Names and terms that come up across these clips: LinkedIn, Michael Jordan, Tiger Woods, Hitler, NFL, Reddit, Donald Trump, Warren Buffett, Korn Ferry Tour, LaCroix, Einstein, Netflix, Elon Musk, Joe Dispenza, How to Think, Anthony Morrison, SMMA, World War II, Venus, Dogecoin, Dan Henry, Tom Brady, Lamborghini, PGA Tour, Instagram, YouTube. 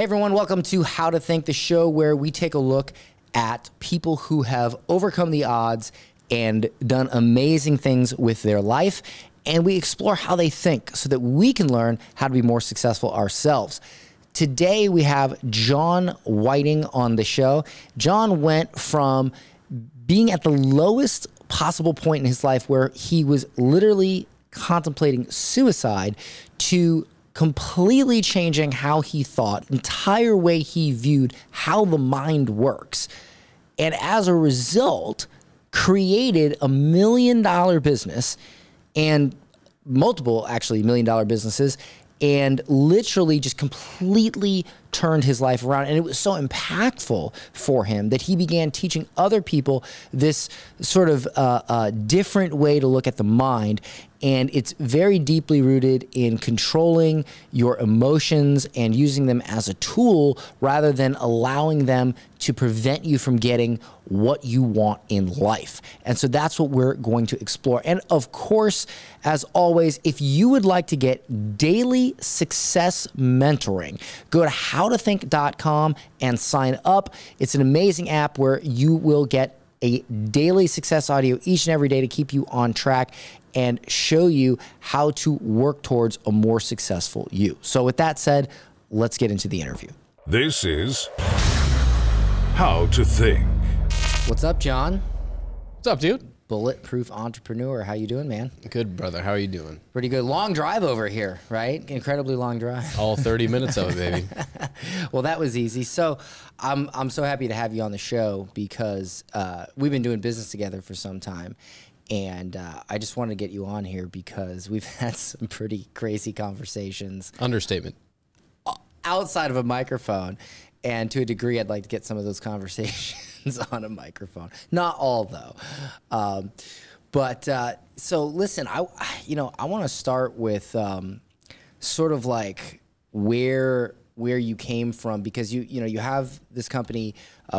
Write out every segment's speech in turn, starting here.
Hey everyone, welcome to How to Think, the show where we take a look at people who have overcome the odds and done amazing things with their life, and we explore how they think so that we can learn how to be more successful ourselves. Today we have John Whiting on the show. John went from being at the lowest possible point in his life where he was literally contemplating suicide to completely changing how he thought, entire way he viewed how the mind works. And as a result, created a $1 million business and multiple actually $1 million businesses and literally just completely turned his life around. And it was so impactful for him that he began teaching other people this sort of different way to look at the mind. And it's very deeply rooted in controlling your emotions and using them as a tool rather than allowing them to prevent you from getting what you want in life. And so that's what we're going to explore. And of course, as always, if you would like to get daily success mentoring, go to howtothink.com and sign up. It's an amazing app where you will get a daily success audio each and every day to keep you on track and show you how to work towards a more successful you. So with that said, let's get into the interview. This is How to Think. What's up, John? What's up, dude? Bulletproof Entrepreneur. How you doing, man? Good, brother. How are you doing? Pretty good. Long drive over here, right? Incredibly long drive. All 30 minutes of it, baby. Well, that was easy. So I'm so happy to have you on the show because we've been doing business together for some time. And I just wanted to get you on here because we've had some pretty crazy conversations. Understatement. Outside of a microphone. And to a degree, I'd like to get some of those conversations on a microphone. Not all, though. So listen, I want to start with sort of like where you came from, because you have this company,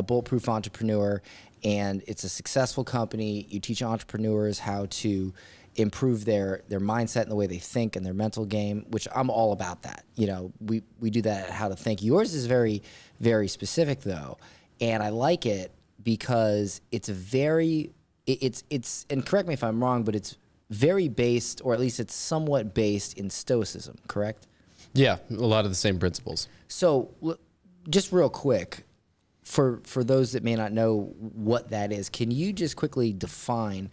Bulletproof Entrepreneur, and it's a successful company. You teach entrepreneurs how to improve their mindset and the way they think and their mental game, which I'm all about that. You know, we do that at How to Think. Yours is very, very specific though. And I like it because it's a very, it's, and correct me if I'm wrong, but it's very based, or at least it's somewhat based in Stoicism, correct? Yeah, a lot of the same principles. So just real quick, for those that may not know what that is, can you just quickly define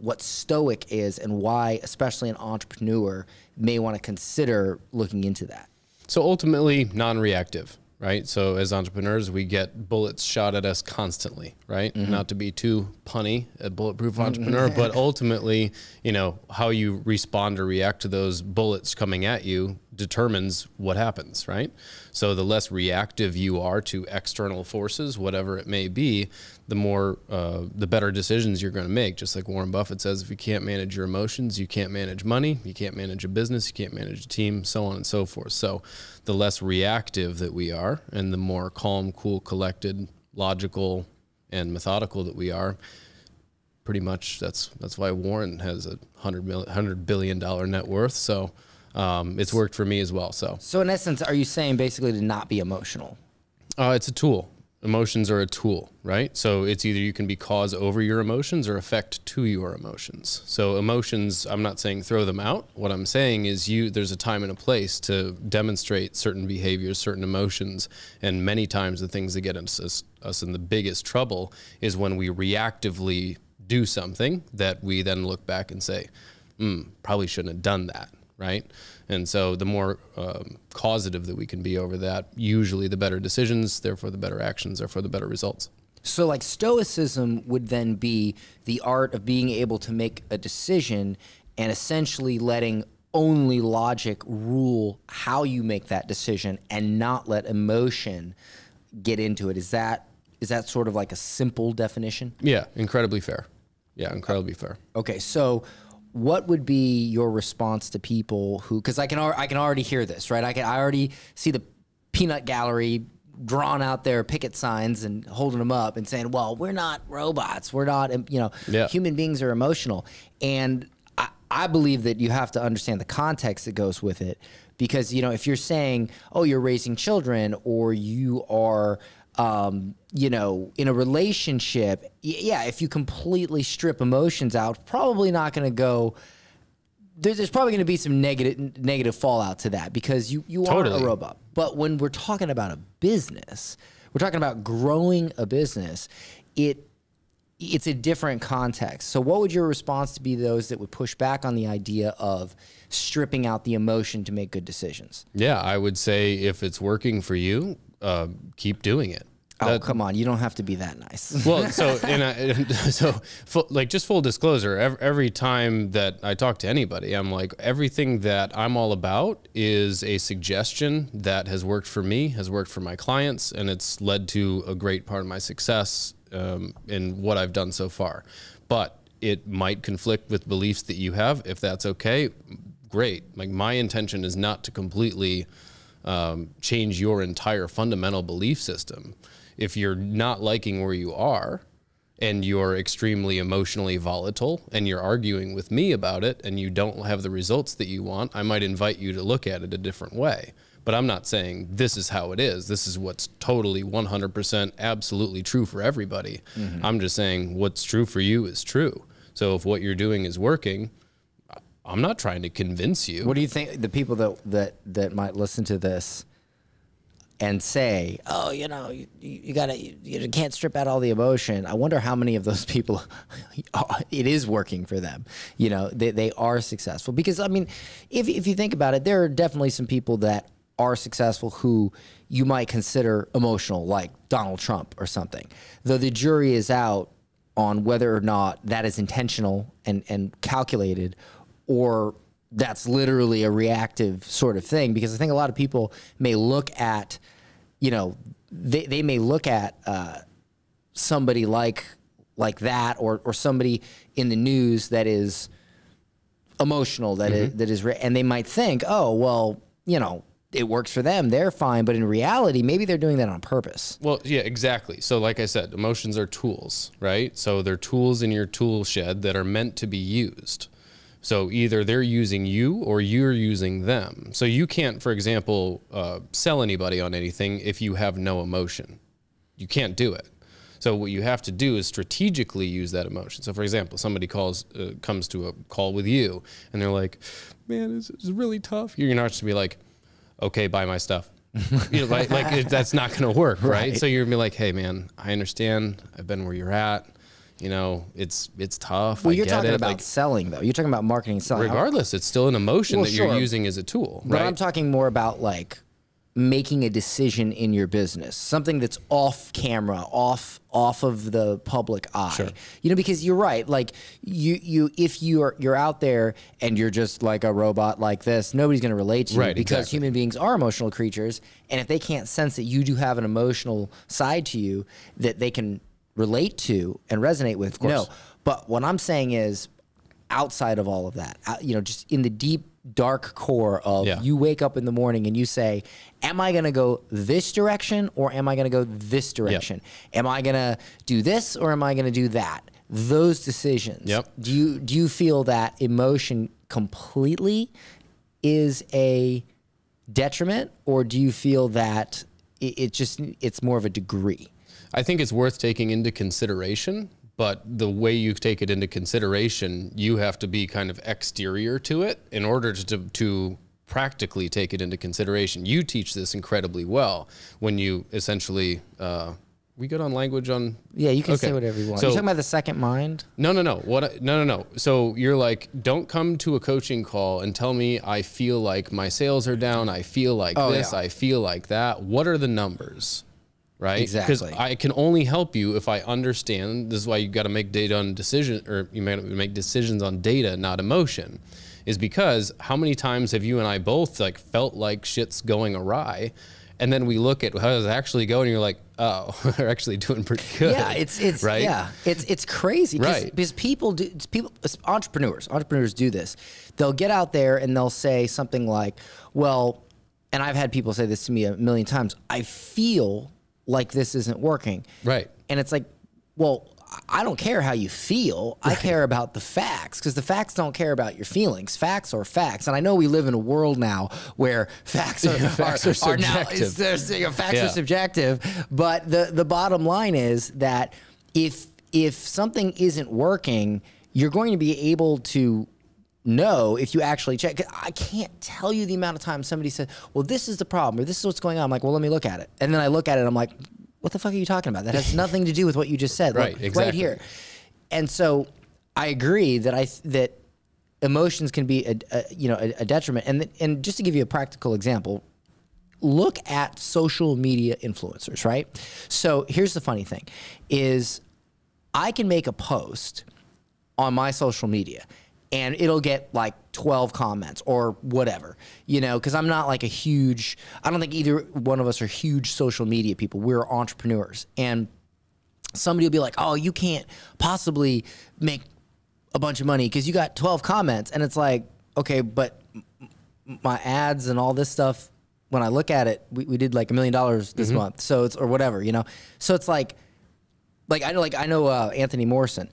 what Stoic is and why, especially an entrepreneur, may want to consider looking into that? So ultimately, non-reactive, right? So as entrepreneurs, we get bullets shot at us constantly, right? Mm-hmm. Not to be too punny, a Bulletproof Entrepreneur, but ultimately, you know, how you respond or react to those bullets coming at you determines what happens, right? So the less reactive you are to external forces, whatever it may be, the more, the better decisions you're going to make. Just like Warren Buffett says, if you can't manage your emotions, you can't manage money, you can't manage a business, you can't manage a team, so on and so forth. So the less reactive that we are and the more calm, cool, collected, logical, and methodical that we are, pretty much that's why Warren has a $100 billion net worth. So it's worked for me as well. So in essence, are you saying basically to not be emotional? It's a tool. Emotions are a tool, right? So it's either you can be cause over your emotions or effect to your emotions. So emotions, I'm not saying throw them out. What I'm saying is there's a time and a place to demonstrate certain behaviors, certain emotions. And many times the things that get us in the biggest trouble is when we reactively do something that we then look back and say, probably shouldn't have done that. Right. And so the more causative that we can be over that, usually the better decisions, therefore the better actions, therefore the better results. So like Stoicism would then be the art of being able to make a decision and essentially letting only logic rule how you make that decision and not let emotion get into it. Is that sort of like a simple definition? Yeah, incredibly fair. Yeah, incredibly fair. Okay, so what would be your response to people who, because I can already hear this, right? I already see the peanut gallery drawing out their picket signs and holding them up and saying, well, we're not robots. We're not, you know, human beings are emotional. And I believe that you have to understand the context that goes with it, Because, you know, if you're saying, oh, you're raising children or you are, you know, in a relationship, yeah, if you completely strip emotions out, probably not going to go. There's probably going to be some negative fallout to that because you totally are a robot. But when we're talking about a business, we're talking about growing a business, it's a different context. So what would your response to be those that would push back on the idea of stripping out the emotion to make good decisions? Yeah, I would say if it's working for you, keep doing it. Oh, come on. You don't have to be that nice. Well, so, like just full disclosure, every time that I talk to anybody, I'm like, everything that I'm all about is a suggestion that has worked for me, has worked for my clients, and it's led to a great part of my success in what I've done so far. But it might conflict with beliefs that you have. If that's okay, great. Like my intention is not to completely change your entire fundamental belief system. If you're not liking where you are and you're extremely emotionally volatile and you're arguing with me about it and you don't have the results that you want, I might invite you to look at it a different way. But I'm not saying this is how it is. This is what's totally 100% absolutely true for everybody. Mm-hmm. I'm just saying what's true for you is true. So if what you're doing is working, I'm not trying to convince you. What do you think the people that might listen to this and say, oh, you know, you can't strip out all the emotion. I wonder how many of those people it is working for them. You know, they are successful because, I mean, if you think about it, there are definitely some people that are successful who you might consider emotional, like Donald Trump or something, though the jury is out on whether or not that is intentional and calculated, or that's literally a reactive sort of thing. Because I think a lot of people may look at, you know, they may look at somebody like that or somebody in the news that is emotional, that mm-hmm. And they might think, oh, well, you know, it works for them, they're fine. But in reality, maybe they're doing that on purpose. Well, yeah, exactly. So like I said, emotions are tools, right? So they're tools in your tool shed that are meant to be used. So either they're using you or you're using them. So you can't, for example, sell anybody on anything if you have no emotion. You can't do it. So what you have to do is strategically use that emotion. So for example, somebody comes to a call with you and they're like, man, it's really tough. You're not just to be like, okay, buy my stuff. You know, like that's not going to work, right? So you're gonna be like, hey man, I understand. I've been where you're at. You know, it's tough. Well, you're talking about like, selling, though. You're talking about marketing and selling. Regardless, it's still an emotion that you're using as a tool, right? But I'm talking more about like making a decision in your business, something that's off camera, off of the public eye. Sure. You know, because you're right. Like if you're out there and you're just like a robot like this, nobody's going to relate to you, right, because human beings are emotional creatures. And if they can't sense that you do have an emotional side to you that they can relate to and resonate with. No, but what I'm saying is outside of all of that, you know, just in the deep, dark core of you wake up in the morning and you say, am I going to go this direction or am I going to go this direction? Yep. Am I going to do this or am I going to do that? Those decisions. Yep. Do you feel that emotion completely is a detriment, or do you feel that it's more of a degree? I think it's worth taking into consideration, but the way you take it into consideration, you have to be kind of exterior to it in order to practically take it into consideration. You teach this incredibly well when you essentially, we good on language on? Yeah, you can say whatever you want. So, are you talking about the second mind? No. No. So you're like, don't come to a coaching call and tell me I feel like my sales are down, I feel like this, I feel like that. What are the numbers? Right? Exactly. Because I can only help you if I understand. This is why you got to make decisions on data, not emotion, is because how many times have you and I both like felt like shit's going awry, and then we look at how it's actually going, and you're like, oh, they're actually doing pretty good. Yeah, it's right. Yeah, it's crazy. Right. Because entrepreneurs do this. They'll get out there and they'll say something like, well, and I've had people say this to me a million times. I feel like this isn't working. Right. And it's like, well, I don't care how you feel. I care about the facts, because the facts don't care about your feelings. Facts are facts. And I know we live in a world now where facts are, facts are subjective. Facts are subjective. But the bottom line is that if something isn't working, you're going to be able to know if you actually check. I can't tell you the amount of time somebody said, well, this is the problem, or this is what's going on. I'm like, well, let me look at it. And then I look at it, I'm like, what the fuck are you talking about? That has nothing to do with what you just said. Right, like, exactly. Right here. And so I agree that that emotions can be a detriment. And just to give you a practical example, look at social media influencers, right? So here's the funny thing is I can make a post on my social media and it'll get like 12 comments or whatever, you know, because I'm not like a huge, I don't think either one of us are huge social media people. We're entrepreneurs. And somebody will be like, oh, you can't possibly make a bunch of money because you got 12 comments. And it's like, okay, but my ads and all this stuff, when I look at it, we did like $1 million this month. So it's, or whatever, you know? So it's like I know Anthony Morrison.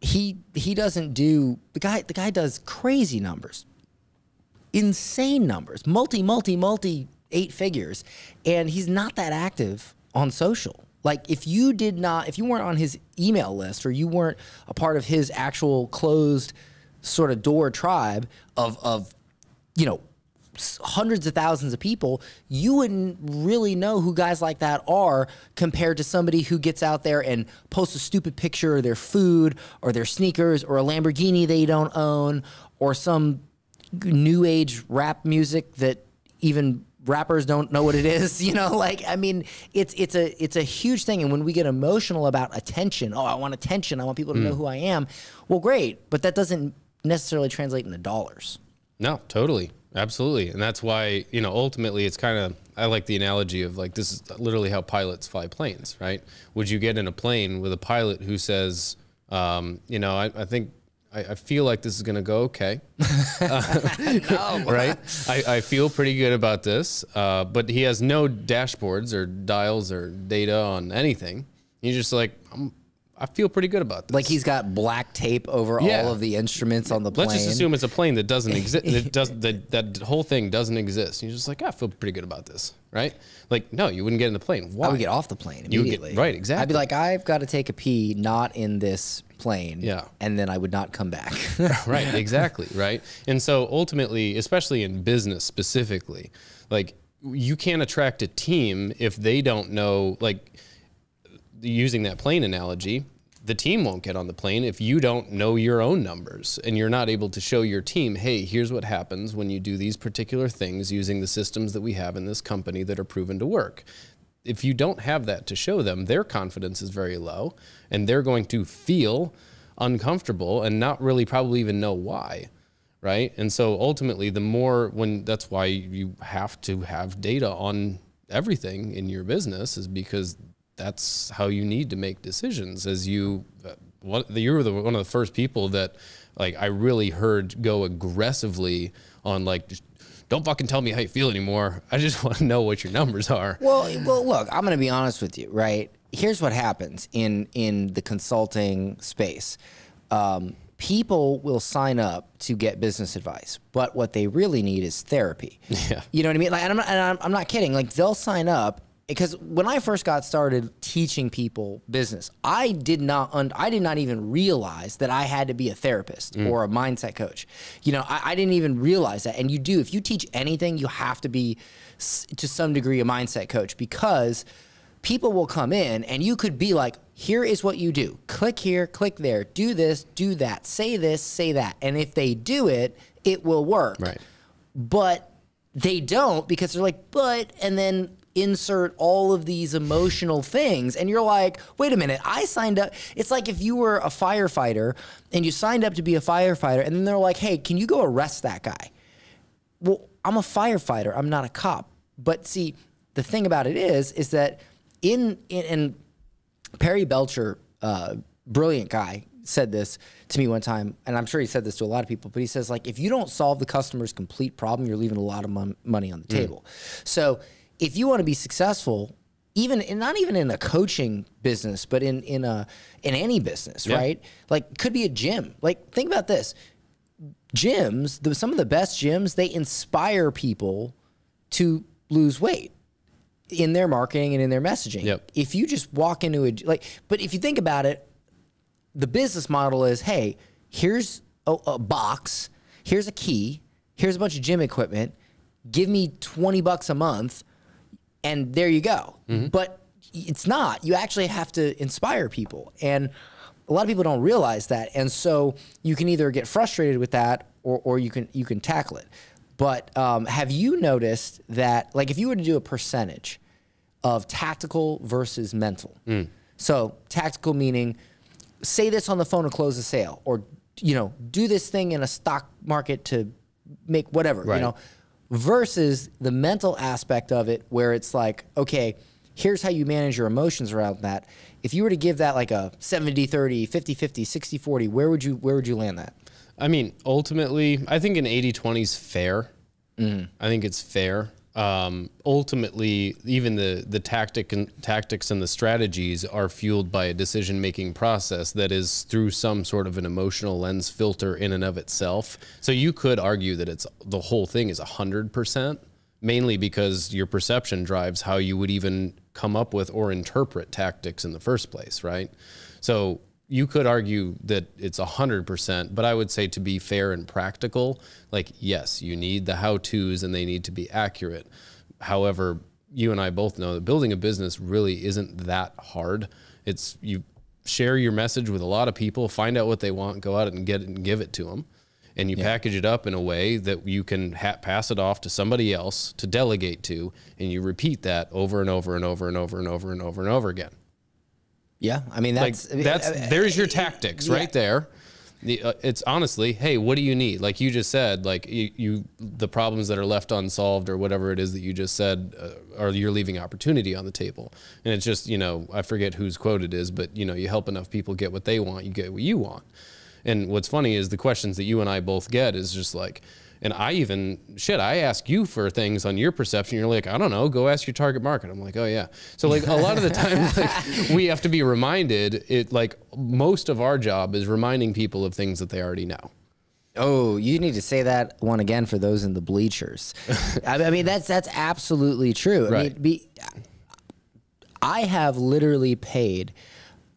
He doesn't do, the guy does crazy numbers, insane numbers, multi 8 figures. And he's not that active on social. Like if you weren't on his email list or you weren't a part of his actual closed sort of door tribe of, you know, hundreds of thousands of people, you wouldn't really know who guys like that are compared to somebody who gets out there and posts a stupid picture of their food or their sneakers or a Lamborghini they don't own or some new age rap music that even rappers don't know what it is, you know? Like, I mean, it's a huge thing. And when we get emotional about attention, oh, I want attention, I want people to know who I am. Well, great, but that doesn't necessarily translate into dollars. No, totally. Absolutely. And that's why, you know, ultimately it's kind of, I like the analogy of like, this is literally how pilots fly planes, right? Would you get in a plane with a pilot who says, you know, I feel like this is going to go okay. Right? I feel pretty good about this, but he has no dashboards or dials or data on anything. He's just like, I feel pretty good about this. Like he's got black tape over all of the instruments on the plane. Let's just assume it's a plane that doesn't exist. that whole thing doesn't exist. And you're just like, I feel pretty good about this, right? Like, no, you wouldn't get in the plane. Why? I would get off the plane immediately. Right, exactly. I'd be like, I've got to take a pee, not in this plane. Yeah. And then I would not come back. Right, exactly, right? And so ultimately, especially in business specifically, like you can't attract a team if they don't know, like, using that plane analogy, the team won't get on the plane if you don't know your own numbers and you're not able to show your team, hey, here's what happens when you do these particular things using the systems that we have in this company that are proven to work. If you don't have that to show them, their confidence is very low and they're going to feel uncomfortable and not really probably even know why, right? And so ultimately the more that's why you have to have data on everything in your business, is because that's how you need to make decisions. As you were one of the first people that like I really heard go aggressively on, like, don't fucking tell me how you feel anymore. I just want to know what your numbers are. Well, look, I'm going to be honest with you, right? Here's what happens in the consulting space. People will sign up to get business advice, but what they really need is therapy. Yeah. You know what I mean? Like, and I'm not kidding. Like, they'll sign up. Because when I first got started teaching people business, I did not even realize that I had to be a therapist or a mindset coach. You know, I didn't even realize that. And you do, if you teach anything, you have to be to some degree a mindset coach, because people will come in and you could be like, here is what you do. Click here, click there, do this, do that, say this, say that. And if they do it, it will work. Right. But they don't, because they're like, but, and then insert all of these emotional things. And you're like, wait a minute, I signed up. It's like if you were a firefighter and you signed up to be a firefighter and then they're like, hey, can you go arrest that guy? Well, I'm a firefighter, I'm not a cop. But see, the thing about it is that in Perry Belcher, brilliant guy, said this to me one time, and I'm sure he said this to a lot of people, but he says, like, if you don't solve the customer's complete problem, you're leaving a lot of money on the table. So if you want to be successful, even and not even in a coaching business, but in any business, yeah. right? Like, could be a gym. Like, think about this. Gyms, some of the best gyms, they inspire people to lose weight in their marketing and in their messaging. Yep. If you just walk into a, like, but if you think about it, the business model is, hey, here's a box, here's a key, here's a bunch of gym equipment, give me 20 bucks a month, and there you go. Mm-hmm. But it's not, you actually have to inspire people. And a lot of people don't realize that. And so you can either get frustrated with that or you can tackle it. But have you noticed that, like, if you were to do a percentage of tactical versus mental, so tactical meaning say this on the phone to close a sale, or, you know, do this thing in a stock market to make whatever, right. you know, versus the mental aspect of it where it's like, okay, here's how you manage your emotions around that. If you were to give that like a 70-30, 50-50, 60-40, where would you land that? I mean, ultimately, I think an 80-20 is fair. Mm. I think it's fair. Ultimately, even the tactics and the strategies are fueled by a decision-making process that is through some sort of an emotional lens filter in and of itself. So you could argue that it's the whole thing is 100%, mainly because your perception drives how you would even come up with or interpret tactics in the first place, right? So you could argue that it's 100%, but I would say, to be fair and practical, like, yes, you need the how-tos and they need to be accurate. However, you and I both know that building a business really isn't that hard. It's, you share your message with a lot of people, find out what they want, go out and get it and give it to them. And you yeah. package it up in a way that you can pass it off to somebody else to delegate to, and you repeat that over and over and over and over and over and over and over again. Yeah, I mean, that's... like, there's your tactics yeah. right there. It's honestly, hey, what do you need? Like you just said, like the problems that are left unsolved or whatever it is that you just said, or you're leaving opportunity on the table. And it's just, you know, I forget whose quote it is, but, you know, you help enough people get what they want, you get what you want. And what's funny is the questions that you and I both get is just like, and I even, shit, I ask you for things on your perception. You're like, I don't know, go ask your target market. I'm like, oh yeah. So like a lot of the time, like, we have to be reminded, it, like, most of our job is reminding people of things that they already know. Oh, you need to say that one again for those in the bleachers. I mean, that's absolutely true. I right. mean, I have literally paid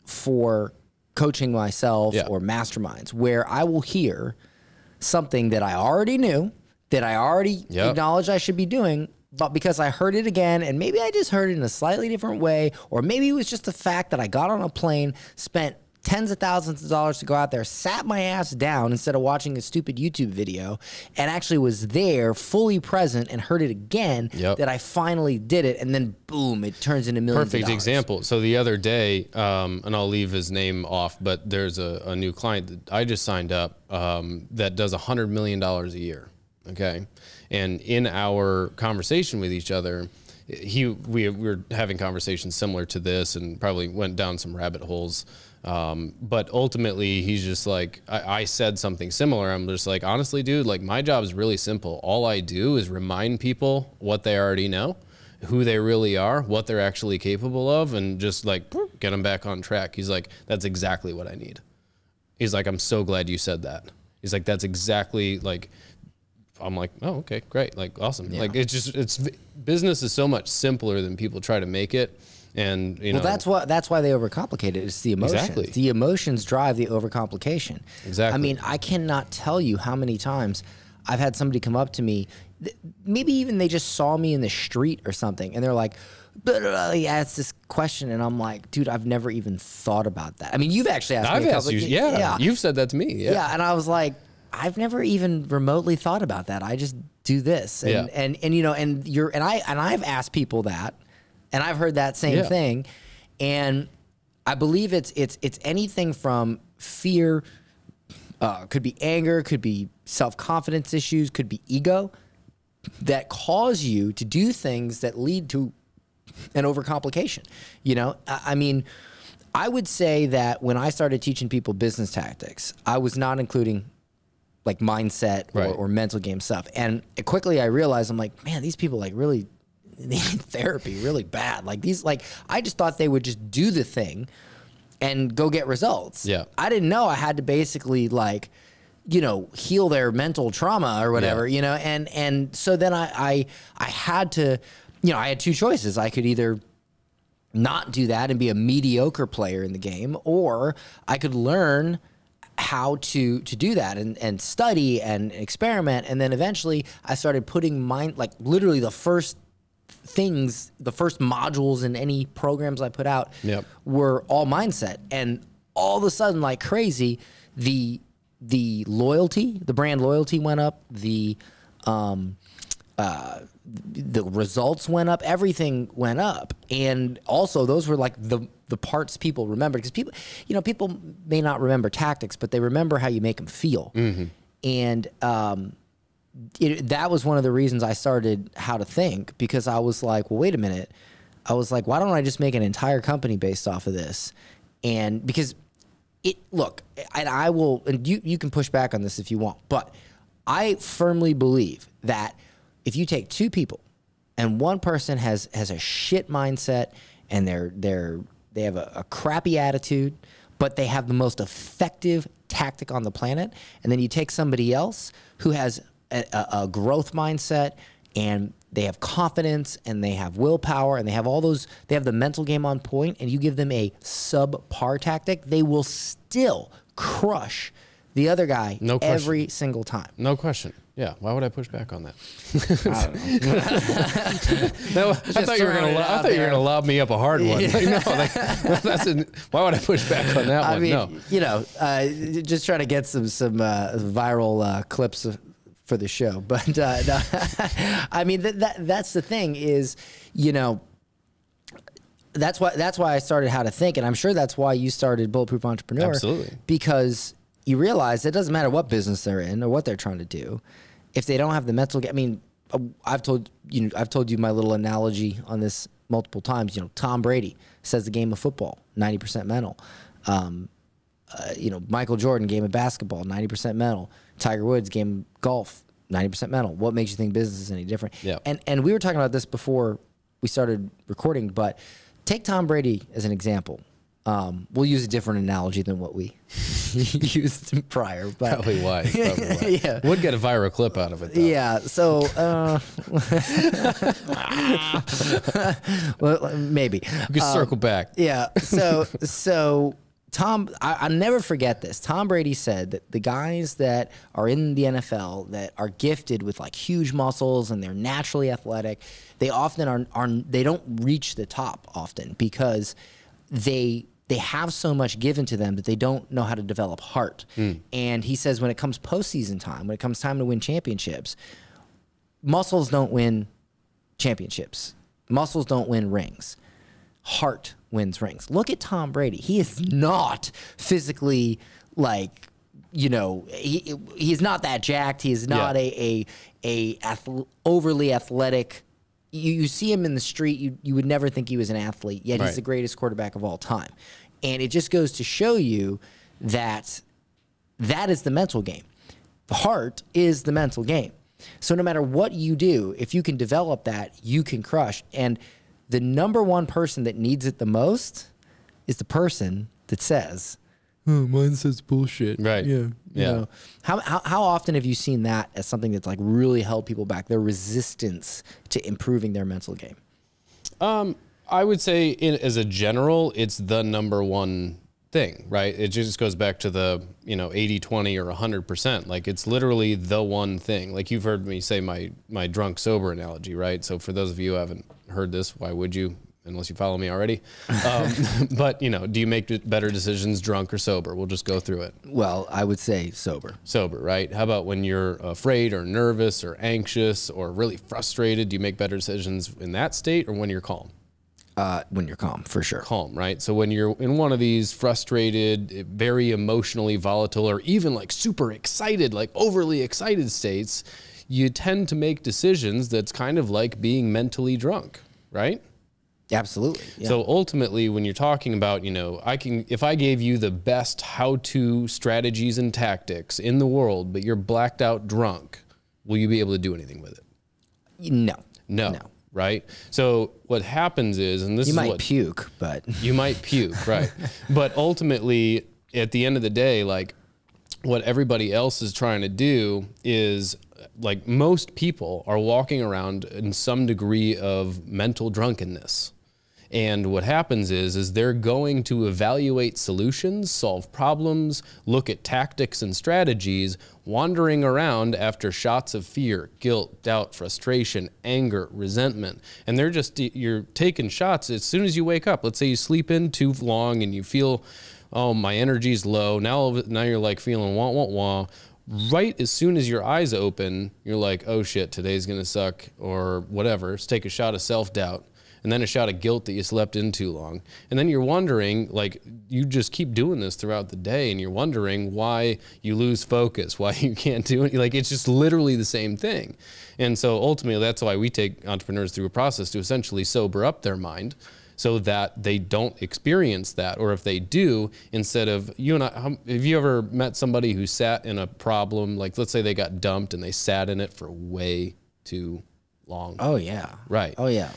for coaching myself yeah. or masterminds where I will hear something that I already knew, that I already yep. acknowledged I should be doing, but because I heard it again, and maybe I just heard it in a slightly different way, or maybe it was just the fact that I got on a plane, spent tens of thousands of dollars to go out there, sat my ass down instead of watching a stupid YouTube video, and actually was there, fully present, and heard it again, yep. that I finally did it, and then boom, it turns into millions of dollars. Perfect example. So the other day, and I'll leave his name off, but there's a new client that I just signed up that does $100 million a year, okay? And in our conversation with each other, we were having conversations similar to this and probably went down some rabbit holes. But ultimately he's just like, I said something similar. I'm just like, honestly, dude, like my job is really simple. All I do is remind people what they already know, who they really are, what they're actually capable of, and just like get them back on track. He's like, that's exactly what I need. He's like, I'm so glad you said that. He's like, that's exactly like, I'm like, oh, okay, great. Like, awesome. Yeah. Like it's just, business is so much simpler than people try to make it. And you know, that's why they overcomplicate it. It's the emotions. Exactly. The emotions drive the overcomplication. Exactly. I mean, I cannot tell you how many times I've had somebody come up to me, maybe even they just saw me in the street or something, and they're like, he asked this question, and I'm like, dude, I've never even thought about that. I mean, you've actually asked me a couple, yeah, you've said that to me. Yeah. Yeah, and I was like, I've never even remotely thought about that. I just do this, and yeah. and you know, and I've asked people that. And I've heard that same yeah. thing. And I believe it's anything from fear, could be anger, could be self-confidence issues, could be ego, that cause you to do things that lead to an overcomplication. You know, I mean, I would say that when I started teaching people business tactics, I was not including like mindset right. or mental game stuff. And quickly I realized, I'm like, man, these people like really they need therapy really bad. Like these, like I just thought they would just do the thing and go get results. Yeah. I didn't know I had to basically like, you know, heal their mental trauma or whatever, yeah. you know? And so then I had to, you know, I had two choices. I could either not do that and be a mediocre player in the game, or I could learn how to do that and study and experiment. And then eventually I started putting mine, like literally the first things, the first modules in any programs I put out yep. were all mindset. And all of a sudden, like crazy, the loyalty, the brand loyalty went up, the results went up, everything went up. And also those were like the parts people remember, because people, you know, people may not remember tactics, but they remember how you make them feel. Mm-hmm. And, that was one of the reasons I started How to Think, because I was like, well, wait a minute. I was like, why don't I just make an entire company based off of this? And because it, look, and I will, and you can push back on this if you want, but I firmly believe that if you take two people and one person has a shit mindset and they have a crappy attitude, but they have the most effective tactic on the planet, and then you take somebody else who has a growth mindset and they have confidence and they have willpower and they have all those, they have the mental game on point, and you give them a subpar tactic, they will still crush the other guy every single time. No question. Yeah. Why would I push back on that? I don't know. No, I thought you were going to lob me up a hard one. Like, no, like, that's a, why would I push back on that one? I mean, no. You know, just trying to get some viral clips for the show. But no, I mean, that's the thing is, you know, that's why I started How to Think. And I'm sure that's why you started Bulletproof Entrepreneur. Absolutely. Because you realize it doesn't matter what business they're in or what they're trying to do. If they don't have the mental, I mean, I've told you my little analogy on this multiple times. You know, Tom Brady says the game of football, 90% mental. You know, Michael Jordan, game of basketball, 90% mental. Tiger Woods, game of golf, 90% mental. What makes you think business is any different? Yeah. And we were talking about this before we started recording, but take Tom Brady as an example. We'll use a different analogy than what we used prior, but probably wise. Probably wise. Yeah. Would get a viral clip out of it, though. Yeah. So, well, maybe we could circle back. Yeah. So Tom, I'll never forget this. Tom Brady said that the guys that are in the NFL that are gifted with like huge muscles and they're naturally athletic, they often are they don't reach the top often because they have so much given to them that they don't know how to develop heart. Mm. And he says when it comes postseason time, when it comes time to win championships, muscles don't win championships. Muscles don't win rings. Heart wins rings. Look at Tom Brady. He is not physically like, you know, he's not that jacked. He is not yeah. overly athletic. You see him in the street, you would never think he was an athlete, yet right. he's the greatest quarterback of all time. And it just goes to show you that that is the mental game. The heart is the mental game. So no matter what you do, if you can develop that, you can crush. And the number one person that needs it the most is the person that says, oh, mine says bullshit. Right. Yeah. Yeah. You know, how often have you seen that as something that's like really held people back, their resistance to improving their mental game? I would say as a general, it's the number one thing, right? It just goes back to the, you know, 80/20 or 100%. Like it's literally the one thing. Like you've heard me say my drunk sober analogy, right? So for those of you who haven't heard this, why would you? Unless you follow me already. But, you know, do you make better decisions drunk or sober? We'll just go through it. Well, I would say sober. Sober, right? How about when you're afraid or nervous or anxious or really frustrated? Do you make better decisions in that state or when you're calm? When you're calm, for sure. Calm, right? So when you're in one of these frustrated, very emotionally volatile, or even like super excited, like overly excited states, you tend to make decisions that's kind of like being mentally drunk, right? Absolutely. Yeah. So ultimately, when you're talking about, you know, if I gave you the best how-to strategies and tactics in the world, but you're blacked out drunk, will you be able to do anything with it? No. No. right? So what happens is, and this is what— you might puke, but— you might puke, right. But ultimately, at the end of the day, like, what everybody else is trying to do is, like, most people are walking around in some degree of mental drunkenness. And what happens is they're going to evaluate solutions, solve problems, look at tactics and strategies, wandering around after shots of fear, guilt, doubt, frustration, anger, resentment. And they're just, you're taking shots as soon as you wake up. Let's say you sleep in too long and you feel, oh, my energy's low. Now you're like feeling wah, wah, wah. Right as soon as your eyes open, you're like, oh shit, today's gonna suck or whatever. Let's take a shot of self-doubt. And then a shot of guilt that you slept in too long. And then you're wondering, like, you just keep doing this throughout the day, and you're wondering why you lose focus, why you can't do it. Like, it's just literally the same thing. And so ultimately, that's why we take entrepreneurs through a process to essentially sober up their mind so that they don't experience that. Or if they do, instead of, you and I, have you ever met somebody who sat in a problem? Like, let's say they got dumped and they sat in it for way too long. Oh, yeah. Right. Oh, yeah.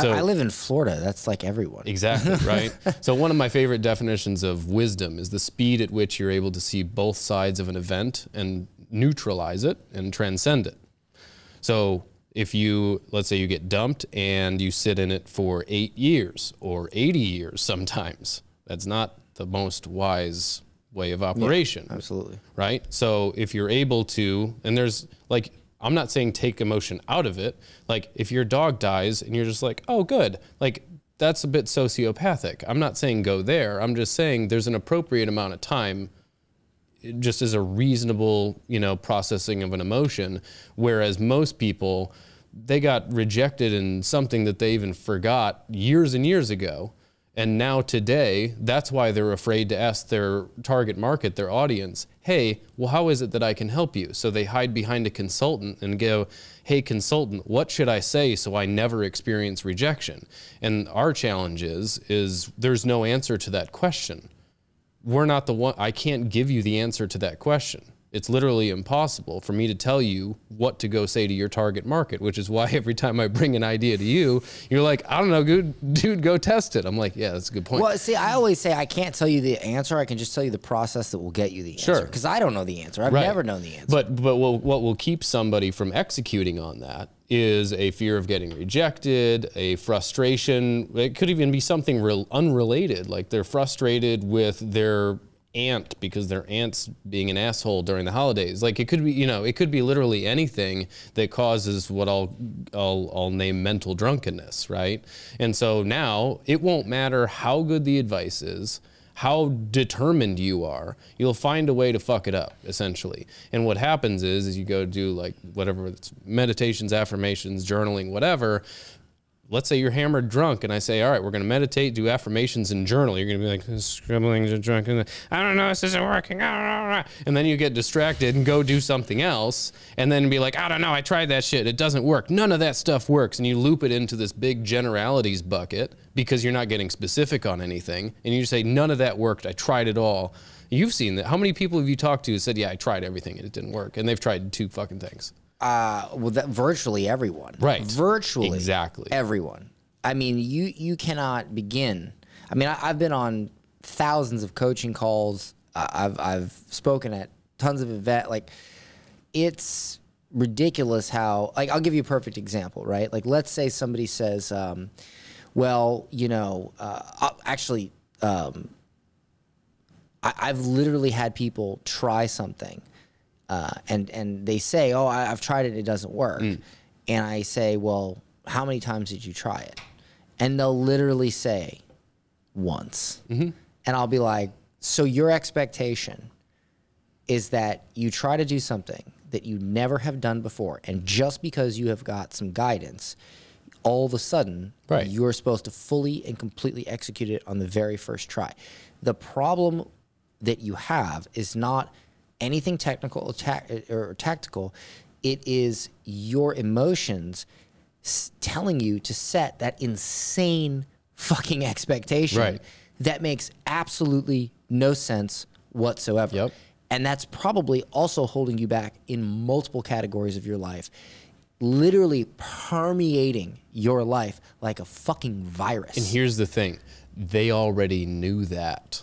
So, I live in Florida. That's like everyone. Exactly, right? So one of my favorite definitions of wisdom is the speed at which you're able to see both sides of an event and neutralize it and transcend it. So if you, let's say you get dumped and you sit in it for 8 years or 80 years sometimes, that's not the most wise way of operation. Yeah, absolutely. Right? So if you're able to, and there's like, I'm not saying take emotion out of it. Like, if your dog dies and you're just like, oh, good. Like, that's a bit sociopathic. I'm not saying go there. I'm just saying there's an appropriate amount of time just as a reasonable, you know, processing of an emotion. Whereas most people, they got rejected in something that they even forgot years and years ago. And now today, that's why they're afraid to ask their target market, their audience, hey, well, how is it that I can help you? So they hide behind a consultant and go, hey, consultant, what should I say so I never experience rejection? And our challenge is there's no answer to that question. We're not the one, I can't give you the answer to that question. It's literally impossible for me to tell you what to go say to your target market, which is why every time I bring an idea to you, you're like, I don't know, dude, go test it. I'm like, yeah, that's a good point. Well, see, I always say I can't tell you the answer. I can just tell you the process that will get you the answer. Sure. Because I don't know the answer. I've never known the answer. But what will keep somebody from executing on that is a fear of getting rejected, a frustration. It could even be something real unrelated, like they're frustrated with their aunt because their aunt's being an asshole during the holidays. Like, it could be, you know, it could be literally anything that causes what I'll name mental drunkenness, right? And so now it won't matter how good the advice is, how determined you are, you'll find a way to fuck it up, essentially. And what happens is you go do, like, whatever, it's meditations, affirmations, journaling, whatever. Let's say you're hammered drunk and I say, all right, we're going to meditate, do affirmations and journal. You're going to be like, scribbling, you're drunk. And I don't know, this isn't working. And then you get distracted and go do something else. And then be like, I don't know, I tried that shit. It doesn't work. None of that stuff works. And you loop it into this big generalities bucket because you're not getting specific on anything. And you say, none of that worked. I tried it all. You've seen that. How many people have you talked to who said, yeah, I tried everything and it didn't work? And they've tried 2 fucking things. Well, that virtually everyone. Right. Virtually. Exactly. Everyone. I mean, you cannot begin. I mean, I've been on thousands of coaching calls. I've spoken at tons of events. Like, it's ridiculous how, like, I'll give you a perfect example, right? Like, let's say somebody says, well, you know, actually, I've literally had people try something. And they say, oh, I've tried it, it doesn't work. And I say, well, how many times did you try it? And they'll literally say, once. And I'll be like, so your expectation is that you try to do something that you never have done before, and just because you have got some guidance, all of a sudden, you're supposed to fully and completely execute it on the very first try. The problem that you have is not anything technical or tactical, it is your emotions telling you to set that insane fucking expectation that makes absolutely no sense whatsoever. And that's probably also holding you back in multiple categories of your life. literally permeating your life like a fucking virus. And here's the thing. They already knew that.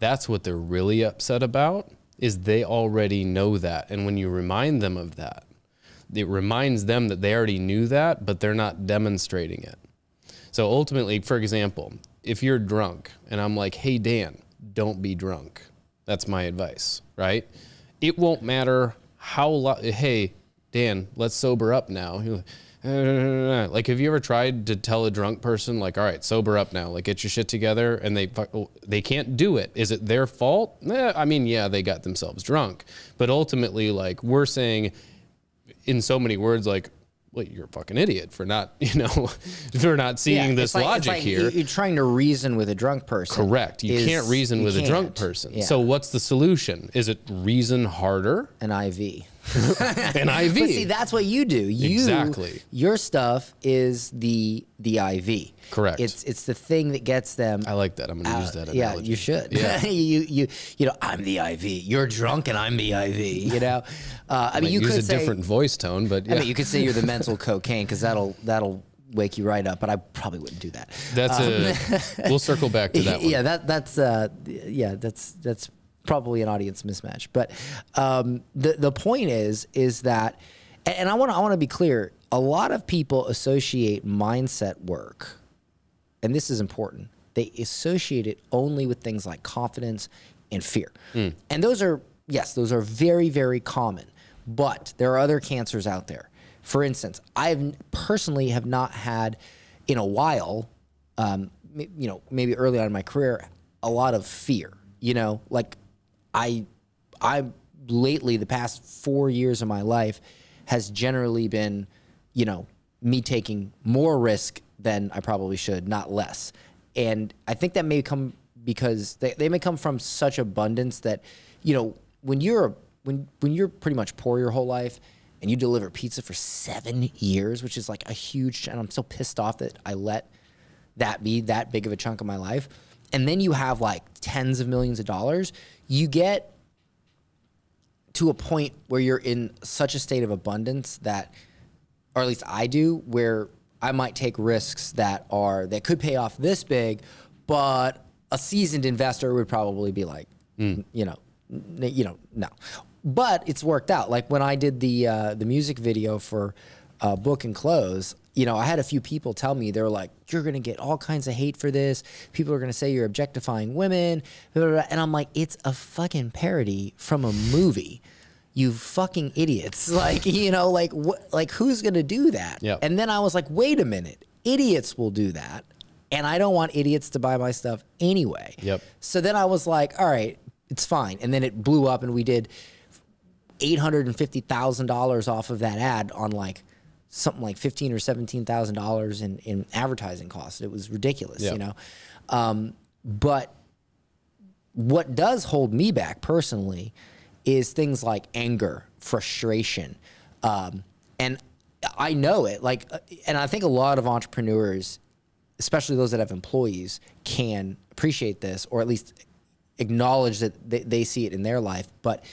That's what they're really upset about, is they already know that. And when you remind them of that, it reminds them that they already knew that, but they're not demonstrating it. So ultimately, for example, if you're drunk and I'm like, hey, Dan, don't be drunk. That's my advice, right? It won't matter how long, hey, Dan, let's sober up now. You're like, like, have you ever tried to tell a drunk person, like, all right, sober up now, like, get your shit together, and they can't do it? Is it their fault? I mean, yeah, they got themselves drunk, but ultimately, like, we're saying in so many words, like, well, you're a fucking idiot for not, you know, for not seeing this logic here. You're trying to reason with a drunk person. Correct. You can't reason with a drunk person. Yeah. So what's the solution? Is it reason harder? An IV. An IV. But see, that's what you do. You, exactly. Your stuff is the IV. Correct. It's the thing that gets them. I like that. I'm going to use that analogy. Yeah, you should. Yeah. you know, I'm the IV. You're drunk and I'm the IV, you know. I mean, you could use a different voice tone, but yeah. I mean, you could say you're the mental cocaine, because that'll wake you right up, but I probably wouldn't do that. That's we'll circle back to that one. Yeah, that's probably an audience mismatch. But the point is that, and I want to be clear, a lot of people associate mindset work, and this is important, they associate it only with things like confidence and fear. Mm. And those are, yes, those are very, very common, but there are other cancers out there. For instance, I personally have not had in a while, you know, maybe early on in my career, a lot of fear, you know, like I lately, the past 4 years of my life has generally been, you know, me taking more risk than I probably should, not less. And I think that may come because they may come from such abundance that, you know, when you're pretty much poor your whole life and you deliver pizza for 7 years, which is like a huge, and I'm so pissed off that I let that be that big of a chunk of my life. And then you have like tens of millions of dollars, you get to a point where you're in such a state of abundance that, or at least I do, where I might take risks that are, that could pay off this big, but a seasoned investor would probably be like, you know, no. But it's worked out. Like when I did the music video for Book and Close, you know, I had a few people tell me, they were like, you're going to get all kinds of hate for this. People are going to say you're objectifying women. Blah, blah, blah. And I'm like, it's a fucking parody from a movie. You fucking idiots. Like, you know, like, like who's going to do that? Yep. And then I was like, wait a minute, idiots will do that. And I don't want idiots to buy my stuff anyway. Yep. So then I was like, all right, it's fine. And then it blew up and we did $850,000 off of that ad on like, something like $15,000 or $17,000 in advertising costs. It was ridiculous, yep. You know? But what does hold me back personally is things like anger, frustration. And I know it, like, and I think a lot of entrepreneurs, especially those that have employees, can appreciate this, or at least acknowledge that they see it in their life. But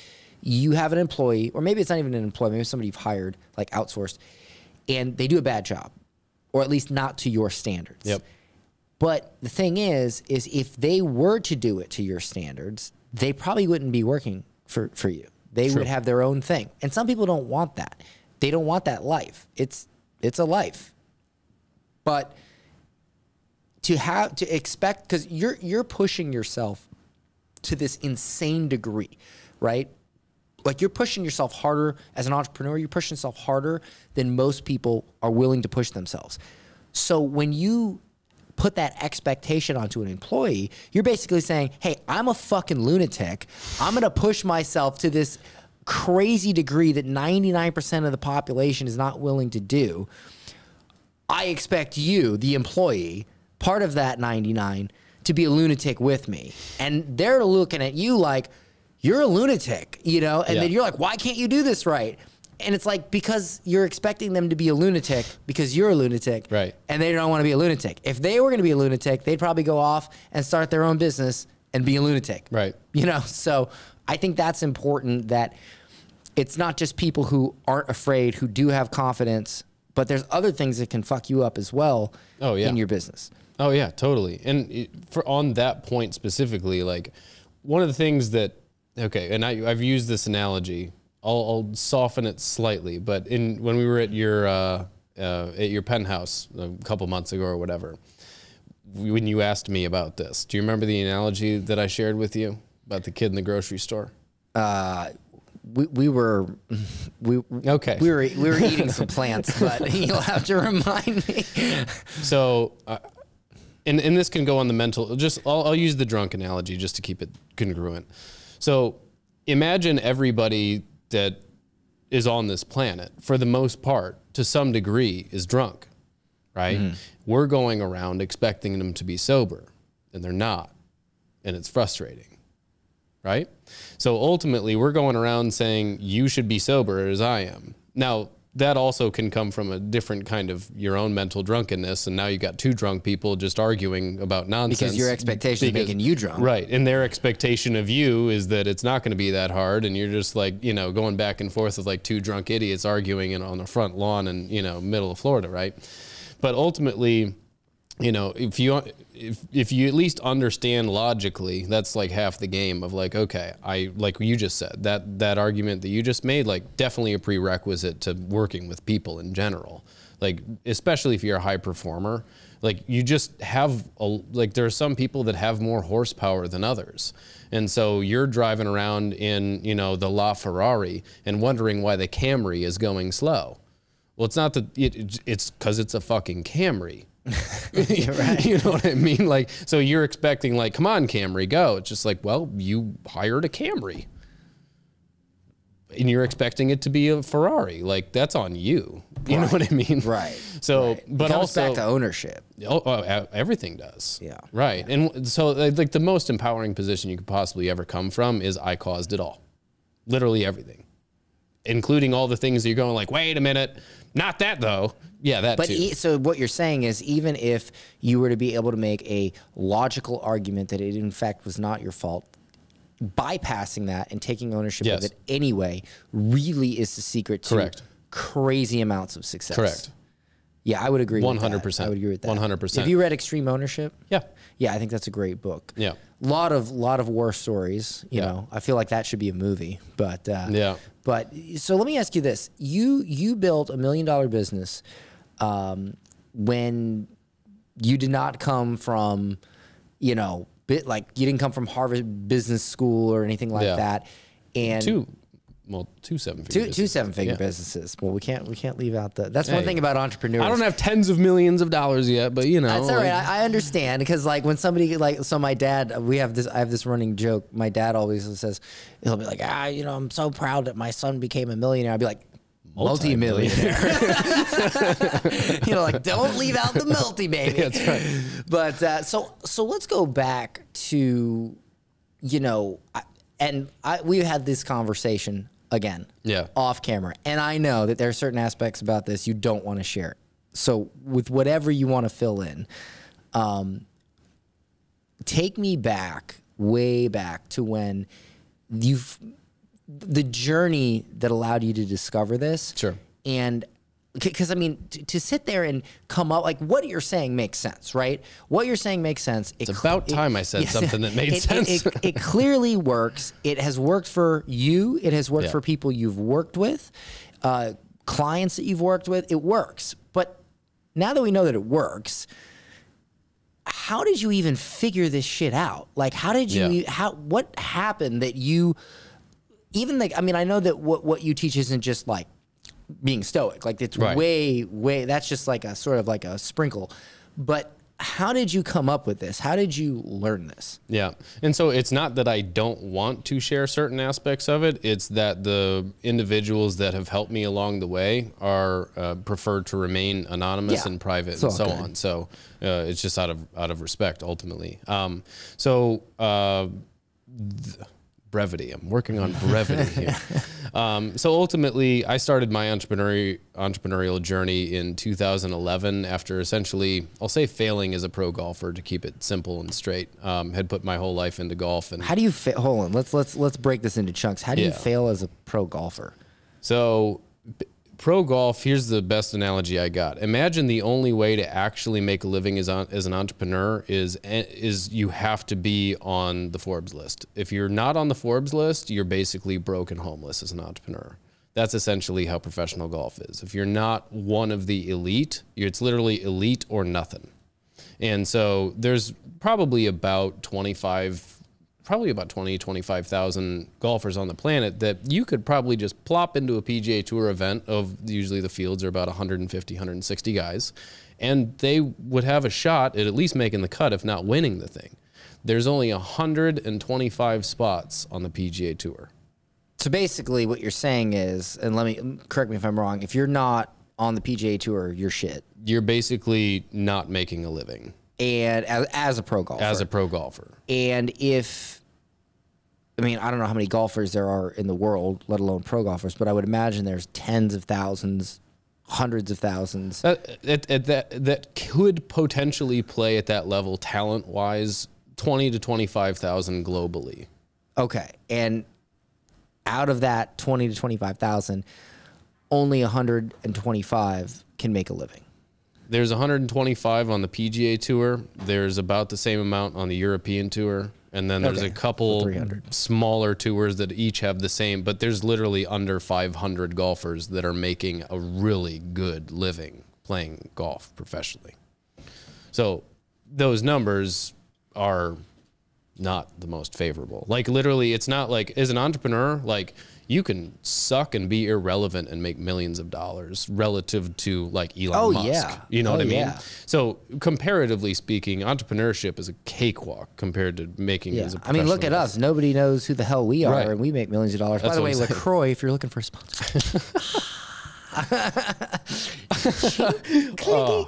you have an employee, or maybe it's not even an employee, maybe somebody you've hired, like outsourced, and they do a bad job, or at least not to your standards. Yep. But the thing is if they were to do it to your standards, they probably wouldn't be working for you. They True. Would have their own thing. And some people don't want that. They don't want that life. It's a life. But to expect, because you're pushing yourself to this insane degree, right? Like you're pushing yourself harder as an entrepreneur, you're pushing yourself harder than most people are willing to push themselves. So when you put that expectation onto an employee, you're basically saying, hey, I'm a fucking lunatic. I'm gonna push myself to this crazy degree that 99% of the population is not willing to do. I expect you, the employee, part of that 99, to be a lunatic with me. And they're looking at you like, you're a lunatic, you know? And yeah. Then you're like, why can't you do this right? And it's like, because you're expecting them to be a lunatic because you're a lunatic, right? And they don't want to be a lunatic. If they were going to be a lunatic, they'd probably go off and start their own business and be a lunatic. Right. You know, so I think that's important, that it's not just people who aren't afraid, who do have confidence, but there's other things that can fuck you up as well in your business. Oh yeah, totally. And for on that point specifically, like one of the things that, and I've used this analogy, I'll soften it slightly, but when we were at your penthouse a couple months ago or whatever, when you asked me about this, do you remember the analogy that I shared with you about the kid in the grocery store? We were eating some plants, but you'll have to remind me. So, and this can go on the mental, I'll use the drunk analogy just to keep it congruent. So imagine everybody that is on this planet, for the most part, to some degree, is drunk, right? Mm. We're going around expecting them to be sober, and they're not, and it's frustrating, right? So ultimately, we're going around saying, you should be sober as I am. Now, that also can come from a different kind of your own mental drunkenness, and now you've got two drunk people just arguing about nonsense. Because your expectation is making you drunk. Right, and their expectation of you is that it's not going to be that hard, and you're just like, you know, going back and forth with like two drunk idiots arguing on the front lawn in, you know, middle of Florida, right? But ultimately, you know, if you at least understand logically, that's like half the game of like, okay, like you just said, that argument that you just made, like definitely a prerequisite to working with people in general. Like, especially if you're a high performer, like you just have, like there are some people that have more horsepower than others. And so you're driving around in, you know, the LaFerrari and wondering why the Camry is going slow. Well, it's not that, it's because it's a fucking Camry. You know what I mean? Like, so you're expecting like, come on, Camry, go. It's just like, well, you hired a Camry and you're expecting it to be a Ferrari. Like, that's on you. You know what I mean? Right. So, but it also back to ownership. Oh, everything does. Yeah. Right. Yeah. And so like the most empowering position you could possibly ever come from is I caused it all, literally everything, including all the things that you're going like, wait a minute, not that though. Yeah, that but too. So what you're saying is even if you were to be able to make a logical argument that it in fact was not your fault, bypassing that and taking ownership of it anyway really is the secret to crazy amounts of success. Correct. Yeah, I would agree 100%. With that. I would agree with that. 100%. Have you read Extreme Ownership? Yeah. Yeah, I think that's a great book. Yeah. Lot of war stories, you know. I feel like that should be a movie, but but so let me ask you this. You built $1 million business when you did not come from, you know, you didn't come from Harvard Business School or anything like that. And two seven-figure businesses. Well, we can't leave out the, that's one thing about entrepreneurs. I don't have tens of millions of dollars yet, but you know, that's all right. I understand. Because like when somebody like, so my dad, I have this running joke. My dad always says, he'll be like, ah, you know, I'm so proud that my son became a millionaire. I'd be like, multi-millionaire. You know, like don't leave out the multi, baby. That's right. But, so let's go back to, you know, we had this conversation again, off camera. And I know that there are certain aspects about this you don't want to share. So with whatever you want to fill in, take me back, way back to when the journey that allowed you to discover this. Sure. And because I mean, to sit there and come up, like what you're saying makes sense, right? What you're saying makes sense. It's about time I said something that made sense. It clearly works. It has worked for you. It has worked for people you've worked with, clients that you've worked with. It works. But now that we know that it works, how did you even figure this shit out? Like, how did you, what happened that you even like, I mean, I know that what you teach isn't just like, being stoic, like it's way that's just like a sort of like a sprinkle, but how did you come up with this? How did you learn this? Yeah. And so it's not that I don't want to share certain aspects of it. It's that the individuals that have helped me along the way are preferred to remain anonymous and private and so on. So it's just out of respect ultimately. Brevity. I'm working on brevity here. So ultimately, I started my entrepreneurial journey in 2011 after essentially, I'll say failing as a pro golfer to keep it simple and straight. Had put my whole life into golf. And how do you fail? Hold on. Let's break this into chunks. How do you fail as a pro golfer? So pro golf, here's the best analogy I got. Imagine the only way to actually make a living as an entrepreneur is you have to be on the Forbes list. If you're not on the Forbes list, you're basically broke and homeless as an entrepreneur. That's essentially how professional golf is. If you're not one of the elite, it's literally elite or nothing. And so there's probably about 20,000 golfers on the planet that you could probably just plop into a PGA Tour event of, usually the fields are about 150, 160 guys, and they would have a shot at least making the cut, if not winning the thing. There's only 125 spots on the PGA Tour. So basically what you're saying is, and let me, correct me if I'm wrong, if you're not on the PGA Tour, you're shit. You're basically not making a living. And as a pro golfer. As a pro golfer. And if, I mean, I don't know how many golfers there are in the world, let alone pro golfers, but I would imagine there's tens of thousands, hundreds of thousands. That could potentially play at that level talent-wise, 20 to 25,000 globally. Okay. And out of that 20 to 25,000, only 125 can make a living. There's 125 on the PGA Tour. There's about the same amount on the European Tour. And then there's a couple smaller tours that each have the same, but there's literally under 500 golfers that are making a really good living playing golf professionally. So those numbers are not the most favorable. Like literally, it's not like, as an entrepreneur, like you can suck and be irrelevant and make millions of dollars relative to like Elon Musk. Yeah. You know what I mean? Yeah. So comparatively speaking, entrepreneurship is a cakewalk compared to making as a professional. I mean, look at us. Nobody knows who the hell we are, and we make millions of dollars. That's, by the way, LaCroix, if you're looking for a sponsor.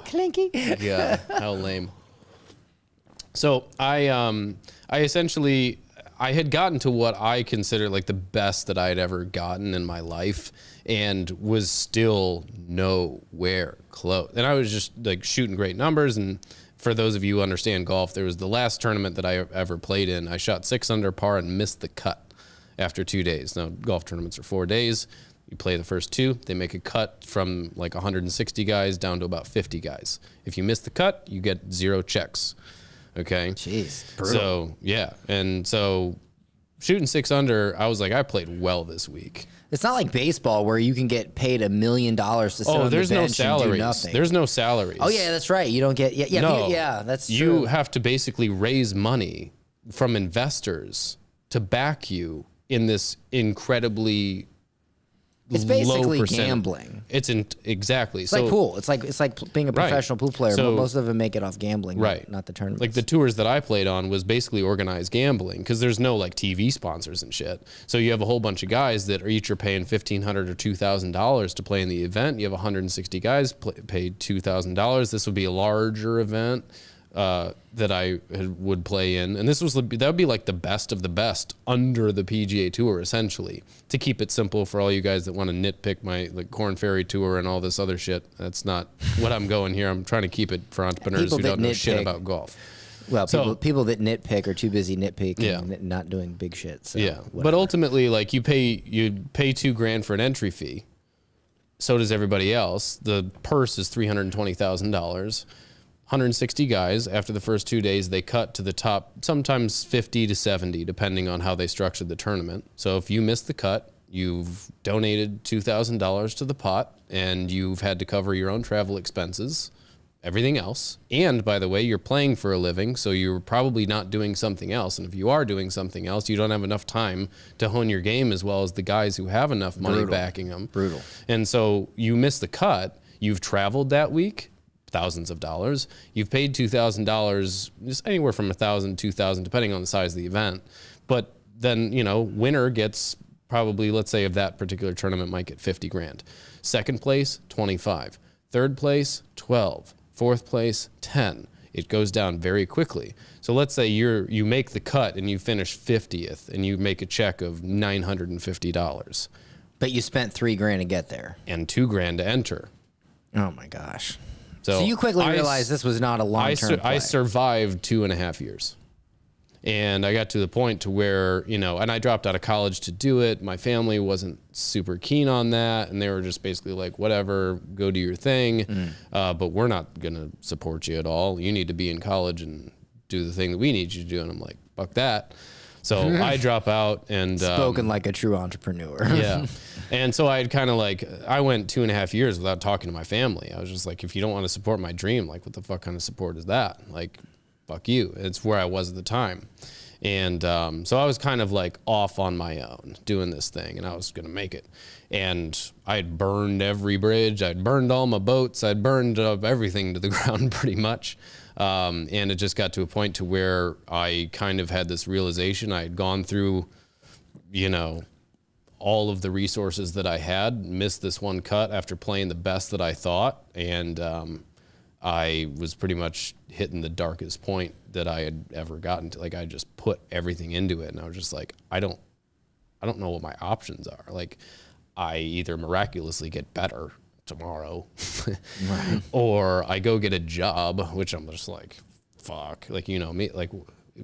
Clinky. Yeah, how lame. So I essentially, I had gotten to what I consider like the best that I had ever gotten in my life and was still nowhere close. And I was just like shooting great numbers. And for those of you who understand golf, there was the last tournament that I ever played in. I shot 6 under par and missed the cut after 2 days. Now golf tournaments are 4 days. You play the first two, they make a cut from like 160 guys down to about 50 guys. If you miss the cut, you get 0 checks. Okay. Jeez. Brutal. So yeah, and so shooting 6 under, I was like, I played well this week. It's not like baseball where you can get paid $1 million to sit on the bench and do nothing. Oh, there's no salaries. There's no salaries. Oh yeah, that's right. You don't get. Yeah, yeah, no, yeah. That's true. You have to basically raise money from investors to back you in this incredibly. It's basically gambling. It's exactly. It's so, like pool. It's like being a professional pool player, so, but most of them make it off gambling, not the tournaments. Like the tours that I played on was basically organized gambling because there's no like TV sponsors and shit. So you have a whole bunch of guys that are each are paying $1,500 or $2,000 to play in the event. You have 160 guys paid $2,000. This would be a larger event that I would play in, and this was that would be like the best of the best under the PGA Tour, essentially. To keep it simple for all you guys that want to nitpick my like Korn Ferry Tour and all this other shit, that's not what I'm going here. I'm trying to keep it for entrepreneurs people who don't know shit about golf. Well, so, people that nitpick are too busy nitpicking and not doing big shit. So yeah, whatever. But ultimately, like you'd pay $2,000 for an entry fee. So does everybody else. The purse is $320,000. 160 guys, after the first 2 days, they cut to the top, sometimes 50 to 70, depending on how they structured the tournament. So if you miss the cut, you've donated $2,000 to the pot, and you've had to cover your own travel expenses, everything else. And by the way, you're playing for a living, so you're probably not doing something else. And if you are doing something else, you don't have enough time to hone your game as well as the guys who have enough money backing them. Brutal. And so you miss the cut, you've traveled that week, thousands of dollars. You've paid $2,000, just anywhere from $1,000, $2,000, depending on the size of the event. But then, you know, winner gets probably, let's say, of that particular tournament might get $50,000. Second place, $25,000. Third place, $12,000. Fourth place, $10,000. It goes down very quickly. So let's say you make the cut and you finish 50th and you make a check of $950. But you spent $3,000 to get there and $2,000 to enter. Oh my gosh. So you quickly realized this was not a long-term play. I survived 2.5 years. And I got to the point to where, you know, and I dropped out of college to do it. My family wasn't super keen on that. And they were just basically like, whatever, go do your thing. But we're not going to support you at all. You need to be in college and do the thing that we need you to do. And I'm like, fuck that. So I drop out and spoken like a true entrepreneur. Yeah. And so I had kind of like, I went 2.5 years without talking to my family. I was just like, if you don't want to support my dream, like what the fuck kind of support is that? Like, fuck you. It's where I was at the time. And so I was kind of like off on my own doing this thing, and I was going to make it. And I had burned every bridge. I'd burned all my boats. I'd burned up everything to the ground pretty much. And it just got to a point to where I kind of had this realization. I had gone through, you know, all of the resources that I had, missed this one cut after playing the best that I thought. And I was pretty much hitting the darkest point that I had ever gotten to. Like, I just put everything into it, and I was just like, I don't know what my options are. Like, I either miraculously get better tomorrow right. or I go get a job, which I'm just like, fuck, like, you know me, like,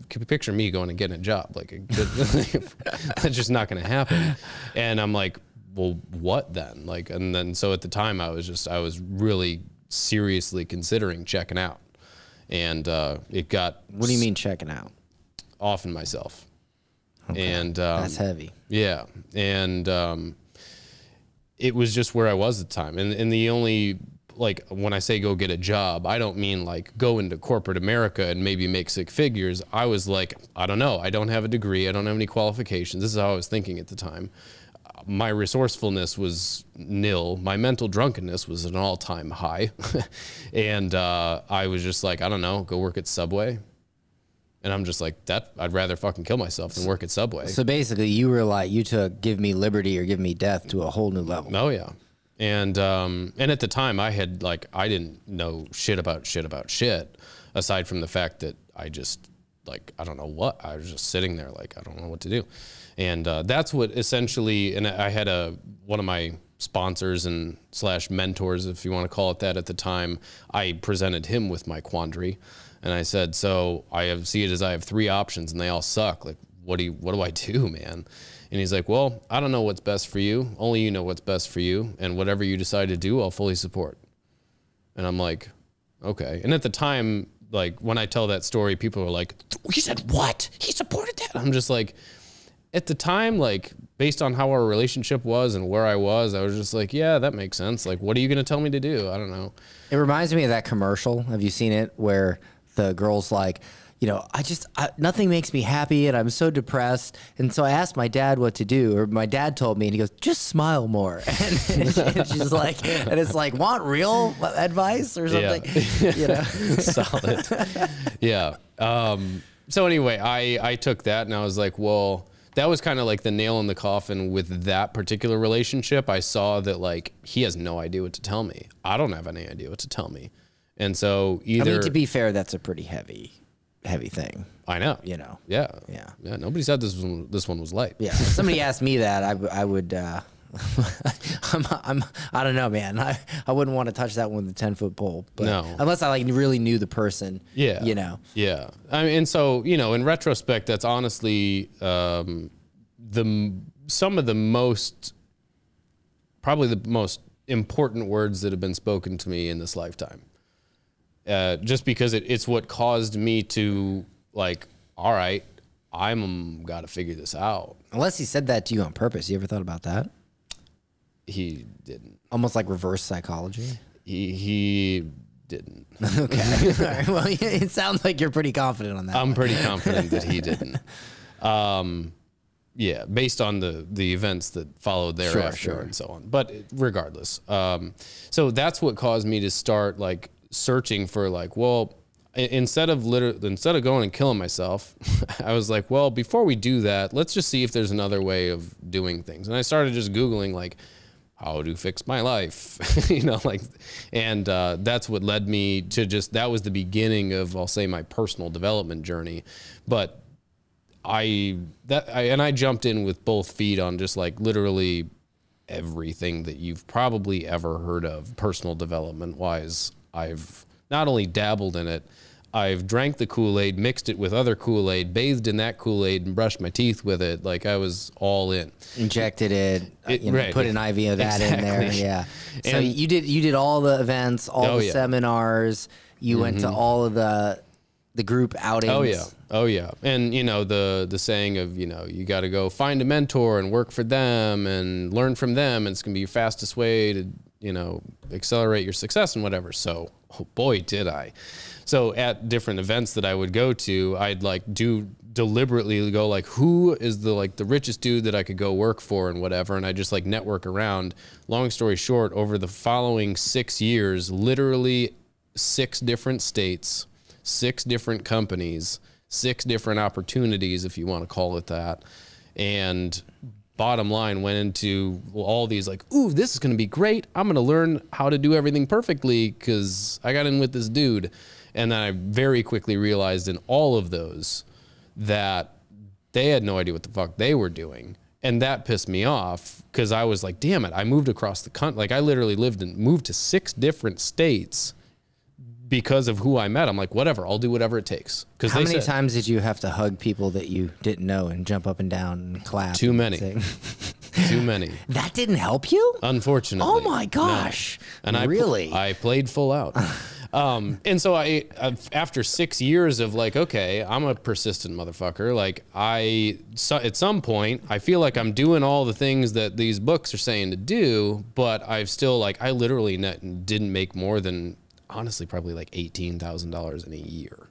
picture me going and getting a job, like, that's just not going to happen. And I'm like, well, what then? Like, and then, so at the time I was really seriously considering checking out. And it got— What do you mean checking out? Offing myself. Okay. And that's heavy. Yeah. And it was just where I was at the time. And the only, like, when I say go get a job, I don't mean like go into corporate America and maybe make six figures. I was like, I don't know. I don't have a degree. I don't have any qualifications. This is how I was thinking at the time. My resourcefulness was nil. My mental drunkenness was an all-time high. And I was just like, I don't know, go work at Subway. And I'm just like, that, I'd rather fucking kill myself than work at Subway. So basically you were like, you took give me liberty or give me death to a whole new level. Oh yeah. And at the time I had, like, I didn't know shit about shit aside from the fact that I just, like, I don't know what, I was just sitting there like, I don't know what to do. And that's what essentially, and I had one of my sponsors and / mentors, if you want to call it that, at the time, I presented him with my quandary. And I said, so I have 3 options and they all suck. Like, what do I do, man? And he's like, well, I don't know what's best for you. Only you know what's best for you. And whatever you decide to do, I'll fully support. And I'm like, okay. And at the time, like, when I tell that story, people are like, he said what? He supported that? I'm just like, at the time, like, based on how our relationship was and where I was just like, yeah, that makes sense. Like, what are you going to tell me to do? I don't know. It reminds me of that commercial. Have you seen it? Where the girl's like, you know, nothing makes me happy and I'm so depressed. And so I asked my dad what to do, or my dad told me, and he goes, just smile more. And she's like, and it's like, want real advice or something? Yeah. You know? Solid. Yeah. So anyway, I took that and I was like, well, that was kind of like the nail in the coffin with that particular relationship. I saw that, like, he has no idea what to tell me. I don't have any idea what to tell me. And so either— I mean, to be fair, that's a pretty heavy thing. I know. You know? Yeah. Yeah. Yeah. Nobody said this one was light. Yeah. If somebody asked me that, I would, I don't know, man. I wouldn't want to touch that one with a 10-foot pole, but no. Unless I, like, really knew the person. Yeah. You know? Yeah. I mean, and so, you know, in retrospect, that's honestly, probably the most important words that have been spoken to me in this lifetime. Just because it's what caused me to, like, all right, I'm got to figure this out. Unless he said that to you on purpose. You ever thought about that? He didn't. Almost like reverse psychology? He didn't. Okay. All right. Well, it sounds like you're pretty confident on that. I'm pretty confident that he didn't. Yeah, based on the events that followed thereafter, sure, and so on. But regardless. So that's what caused me to start, like, searching for, like, well, instead of going and killing myself, I was like, well, before we do that, let's just see if there's another way of doing things. And I started just Googling, like, how to fix my life, you know, like, and that's what led me to just, that was the beginning of, I'll say, my personal development journey. But I jumped in with both feet on just, like, literally everything that you've probably ever heard of personal development wise. I've not only dabbled in it, I've drank the Kool-Aid, mixed it with other Kool-Aid, bathed in that Kool-Aid, and brushed my teeth with it. Like I was all in. Injected it, you know, right. Put an IV of that in there. Yeah. So and you did all the events, all the seminars. You went to all of the group outings. Oh yeah, oh yeah. And you know the saying of you got to go find a mentor and work for them and learn from them, and it's gonna be your fastest way to accelerate your success and whatever. So oh boy did I. So at different events that I would go to, I'd deliberately go like, who is the richest dude that I could go work for and whatever. And I just network around. Long story short, over the following 6 years, literally 6 different states, 6 different companies, 6 different opportunities, if you want to call it that. And bottom line, went into all these like, ooh, this is going to be great. I'm going to learn how to do everything perfectly because I got in with this dude. And then I very quickly realized in all of those that they had no idea what the fuck they were doing. And that pissed me off because I was like, damn it, I moved across the country. Like I literally moved to 6 different states because of who I met. I'm like, whatever, I'll do whatever it takes. How many times did you have to hug people that you didn't know and jump up and down and clap? Too many. Too many. That didn't help you? Unfortunately. Oh my gosh. No. And really? I played full out. And so after 6 years of like, okay, I'm a persistent motherfucker. Like at some point I feel like I'm doing all the things that these books are saying to do, but I've still I literally didn't make more than honestly probably like $18,000 in a year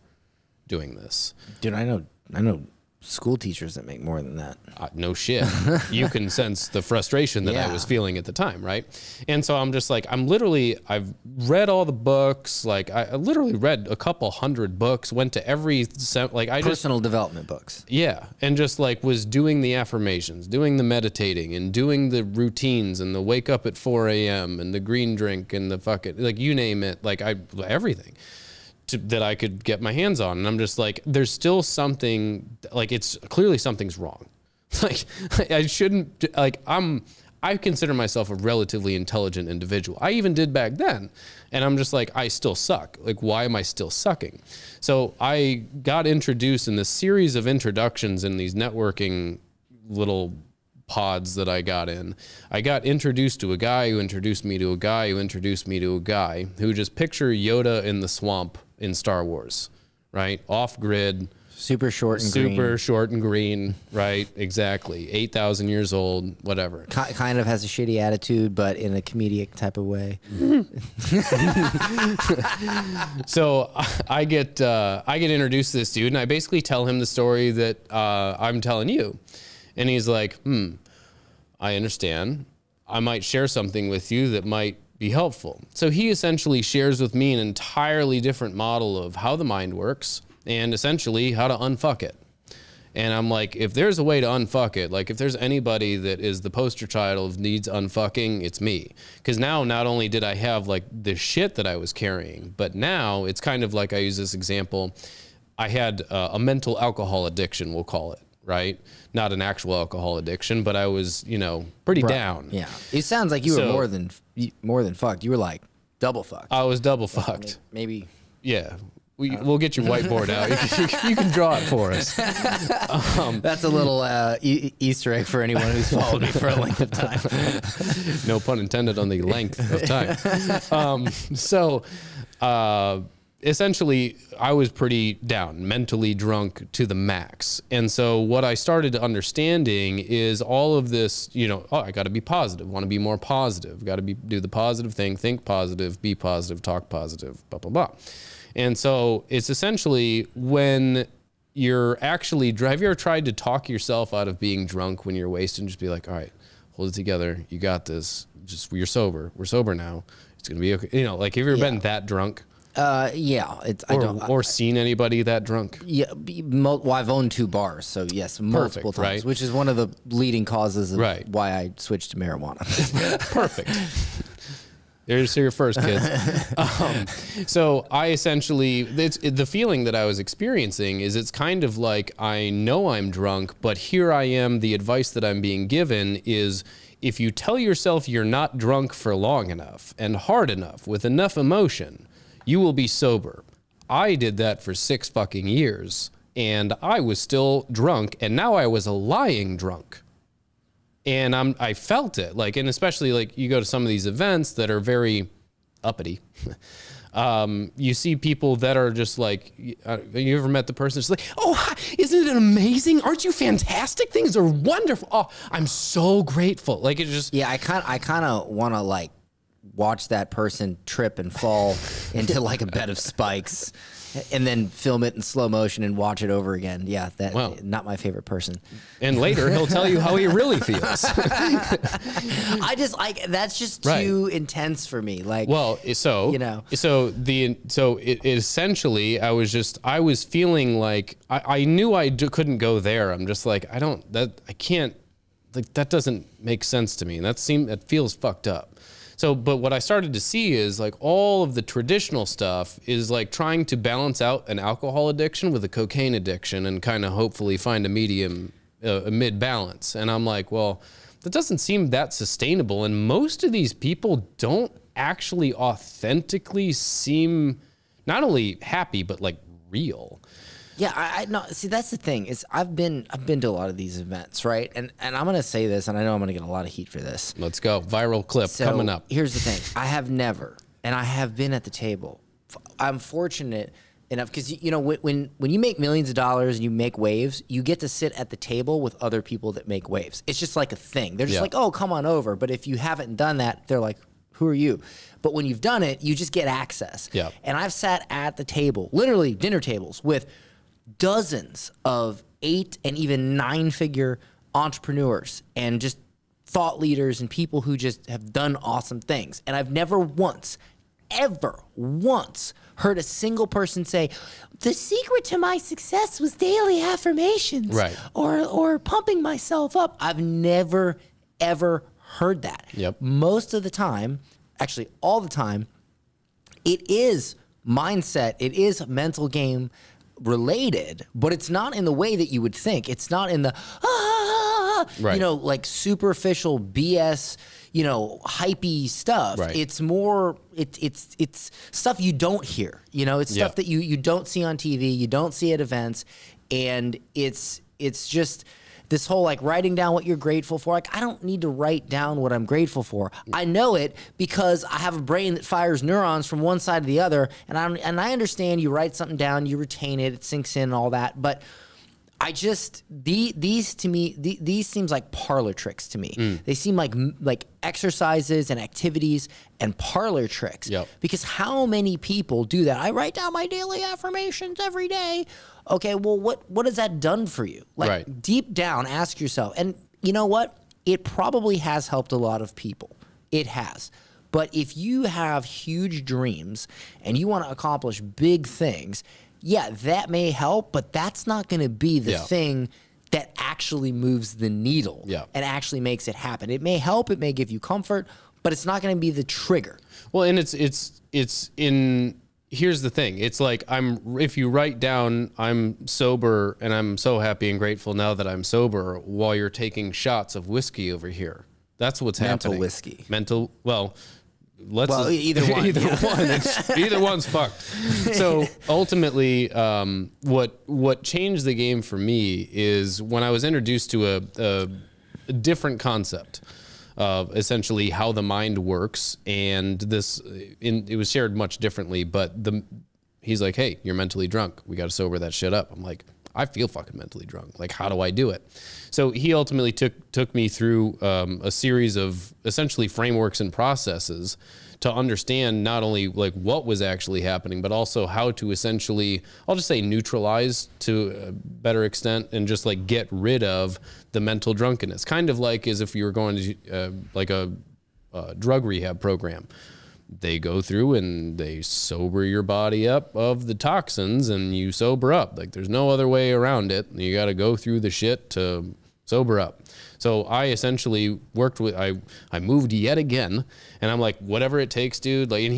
doing this. Dude, I know school teachers that make more than that. No shit. You can sense the frustration that I was feeling at the time, right? And so I'm just like, I've read all the books. Like I literally read a couple hundred books, went to every, personal development books. Yeah. And just was doing the affirmations, doing the meditating and doing the routines and the wake up at 4 a.m. and the green drink and the fuck it, you name it. Everything that I could get my hands on. And I'm just like, there's still something, it's clearly something's wrong. I shouldn't, I consider myself a relatively intelligent individual. I even did back then. And I'm just like, I still suck. Why am I still sucking? So I got introduced in this series of introductions in these networking little pods that I got in. I got introduced to a guy who introduced me to a guy who introduced me to a guy who just picture Yoda in the swamp in Star Wars, right? Off grid, super short and green, right? Exactly. 8,000 years old, whatever. Kind of has a shitty attitude, but in a comedic type of way. So I get introduced to this dude and I basically tell him the story that I'm telling you. And he's like, I understand. I might share something with you that might be helpful. So he essentially shares with me an entirely different model of how the mind works and essentially how to unfuck it. And I'm like, if there's a way to unfuck it, if there's anybody that is the poster child of needs unfucking, it's me. Because now not only did I have the shit that I was carrying, but now it's kind of I use this example. I had a mental alcohol addiction, we'll call it. Right? Not an actual alcohol addiction, but I was, pretty down. Yeah. It sounds like you were more than fucked. You were double fucked. I was double fucked. Maybe. Yeah. We'll get your whiteboard out. You can draw it for us. That's a little Easter egg for anyone who's followed me for a length of time. No pun intended on the length of time. Essentially, I was pretty down, mentally drunk to the max. And so what I started understanding is all of this, oh, I got to be positive, want to be more positive, got to do the positive thing, think positive, be positive, talk positive, blah, blah, blah. And so it's essentially when you're actually, have you ever tried to talk yourself out of being drunk when you're wasted and just be like, all right, hold it together. You got this. You're sober. We're sober now. It's going to be okay. Have you ever been that drunk? Yeah, I don't seen anybody that drunk. Yeah, well, I've owned 2 bars, so yes, multiple times, right? Which is one of the leading causes of why I switched to marijuana. Perfect. There's your first, kids. So I essentially, the feeling that I was experiencing is it's kind of like I know I'm drunk, but here I am. The advice that I'm being given is, if you tell yourself you're not drunk for long enough and hard enough with enough emotion, you will be sober. I did that for 6 fucking years, and I was still drunk, and now I was a lying drunk. And I felt it, like, and especially like you go to some of these events that are very uppity. You see people that are just like, you ever met the person that's like, oh, hi, isn't it amazing? Aren't you fantastic? Things are wonderful. Oh, I'm so grateful. Like, it just, yeah, I kind of want to like watch that person trip and fall into like a bed of spikes. And then film it in slow motion and watch it over again. Yeah, that, wow. Not my favorite person. And later he'll tell you how he really feels. I just like, that's just too intense for me. Like, well, so, you know, so it essentially, I was feeling like I knew couldn't go there. I'm just like, I can't, like, that doesn't make sense to me. And that feels fucked up. So, but what I started to see is like all of the traditional stuff is like trying to balance out an alcohol addiction with a cocaine addiction and kind of hopefully find a medium, a mid balance. And I'm like, well, that doesn't seem that sustainable. And most of these people don't actually authentically seem not only happy, but like real. Yeah, no, see, that's the thing is I've been to a lot of these events, right? And I'm gonna say this, and I know I'm gonna get a lot of heat for this. Let's go, viral clip coming up. Here's the thing: I have never, and I have been at the table. I'm fortunate enough because you know when you make millions of dollars and you make waves, you get to sit at the table with other people that make waves. It's just like a thing. They're just like, oh, come on over. But if you haven't done that, they're like, who are you? But when you've done it, you just get access. Yeah. And I've sat at the table, literally dinner tables with dozens of 8- and even 9-figure entrepreneurs and just thought leaders and people who just have done awesome things. And I've never once, ever once heard a single person say, the secret to my success was daily affirmations or pumping myself up. I've never, ever heard that. Yep. Most of the time, actually all the time, it is mindset. It is mental game related, but it's not in the way that you would think. It's not in the you know, like superficial BS, you know, hypey stuff. Right. It's more it's stuff you don't hear. You know, it's stuff that you don't see on TV, you don't see at events, and it's just this whole like writing down what you're grateful for. Like, I don't need to write down what I'm grateful for. I know it because I have a brain that fires neurons from one side to the other. And I understand you write something down, you retain it, it sinks in and all that. But I just, these to me, these seems like parlor tricks to me. Mm. They seem like exercises and activities and parlor tricks. Yep. Because how many people do that? I write down my daily affirmations every day. Okay, well, what has that done for you? Like, deep down, ask yourself. And you know what? It probably has helped a lot of people. It has. But if you have huge dreams and you want to accomplish big things, yeah, that may help, but that's not going to be the thing that actually moves the needle and actually makes it happen. It may help, it may give you comfort, but it's not going to be the trigger. Well, and it's in, here's the thing. It's like, if you write down, I'm sober and I'm so happy and grateful now that I'm sober, while you're taking shots of whiskey over here. That's what's happening. Mental whiskey. Mental, well, either one. Either one's fucked. So ultimately, what changed the game for me is when I was introduced to a different concept of essentially how the mind works, and it was shared much differently. But he's like, hey, you're mentally drunk. We got to sober that shit up. I'm like, I feel fucking mentally drunk. Like, how do I do it? So he ultimately took me through a series of essentially frameworks and processes to understand not only like what was actually happening, but also how to essentially, I'll just say, neutralize to a better extent and just like get rid of the mental drunkenness. Kind of like as if you were going to like a drug rehab program. They go through and they sober your body up of the toxins and you sober up. Like, there's no other way around it. You got to go through the shit to sober up. So I essentially I moved yet again, and I'm like, whatever it takes, dude. Like, and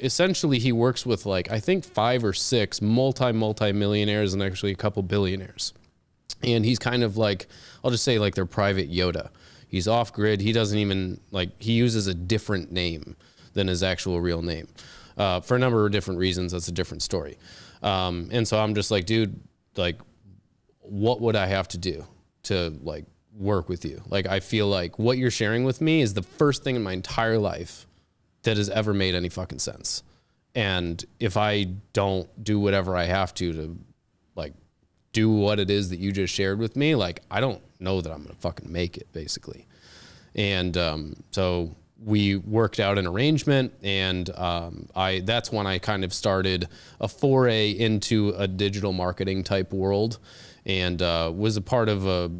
essentially he works with like, I think 5 or 6 multi-millionaires and actually a couple billionaires. And he's kind of like, I'll just say like their private Yoda. He's off grid. He doesn't even like, he uses a different name than his actual real name. for a number of different reasons. That's a different story. And so I'm just like, dude, like, what would I have to do to like work with you? Like, I feel like what you're sharing with me is the first thing in my entire life that has ever made any fucking sense. And if I don't do whatever I have to like do what it is that you just shared with me, like, I don't know that I'm going to fucking make it, basically. And, so we worked out an arrangement, and, that's when I kind of started a foray into a digital marketing type world, and, was a part of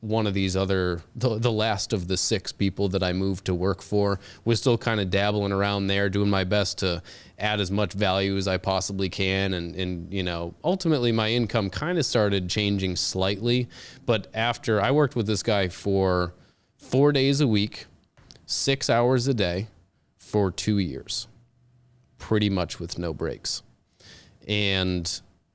one of these other, the last of the 6 people that I moved to work for. Was still kind of dabbling around there, doing my best to add as much value as I possibly can. And you know, ultimately my income kind of started changing slightly. But after I worked with this guy for 4 days a week, 6 hours a day for 2 years, pretty much with no breaks. And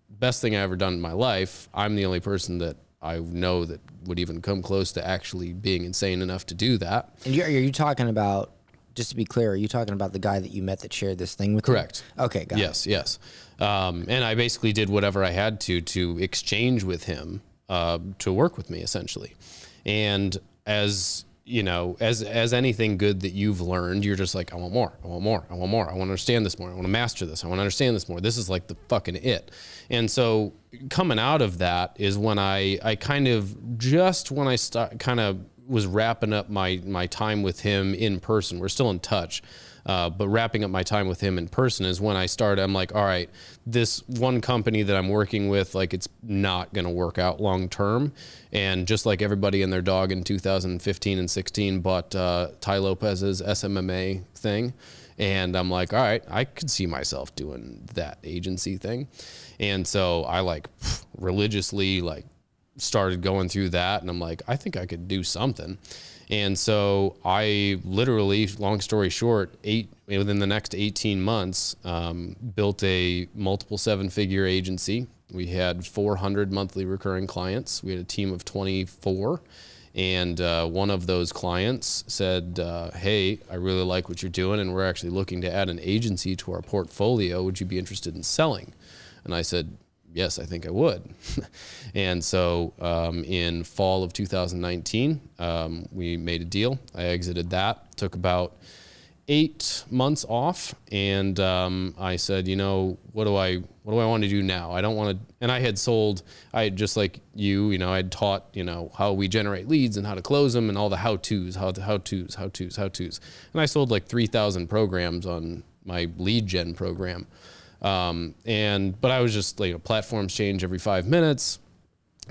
best thing I ever done in my life. I'm the only person that I know that would even come close to actually being insane enough to do that. And are you talking about, just to be clear, are you talking about the guy that you met that shared this thing with you? Correct. Okay, got it. Yes, yes. And I basically did whatever I had to exchange with him, to work with me, essentially. And as, you know, as anything good that you've learned, you're just like, I want more, I want more, I want more. I want to understand this more. I want to master this. I want to understand this more. This is like the fucking it. And so coming out of that is when I kind of, just when I kind of was wrapping up my time with him in person. We're still in touch, but wrapping up my time with him in person is when I started. I'm like, all right, this one company that I'm working with, like, it's not going to work out long term. And just like everybody and their dog in 2015 and 16 bought Ty Lopez's SMMA thing. And I'm like, all right, I could see myself doing that agency thing. And so I like religiously like started going through that, and I'm like, I think I could do something. And so I literally, long story short, within the next 18 months, built a multiple 7-figure agency. We had 400 monthly recurring clients. We had a team of 24. And one of those clients said, hey, I really like what you're doing, and we're actually looking to add an agency to our portfolio. Would you be interested in selling? And I said, yes, I think I would. And so in fall of 2019, we made a deal. I exited that, took about 8 months off, and I said, you know, what do I want to do now? I don't want to, and I had sold, I had, just like you know, I had taught, you know, how we generate leads and how to close them and all the how-tos. And I sold like 3,000 programs on my lead gen program. But I was just like, you know, platforms change every 5 minutes.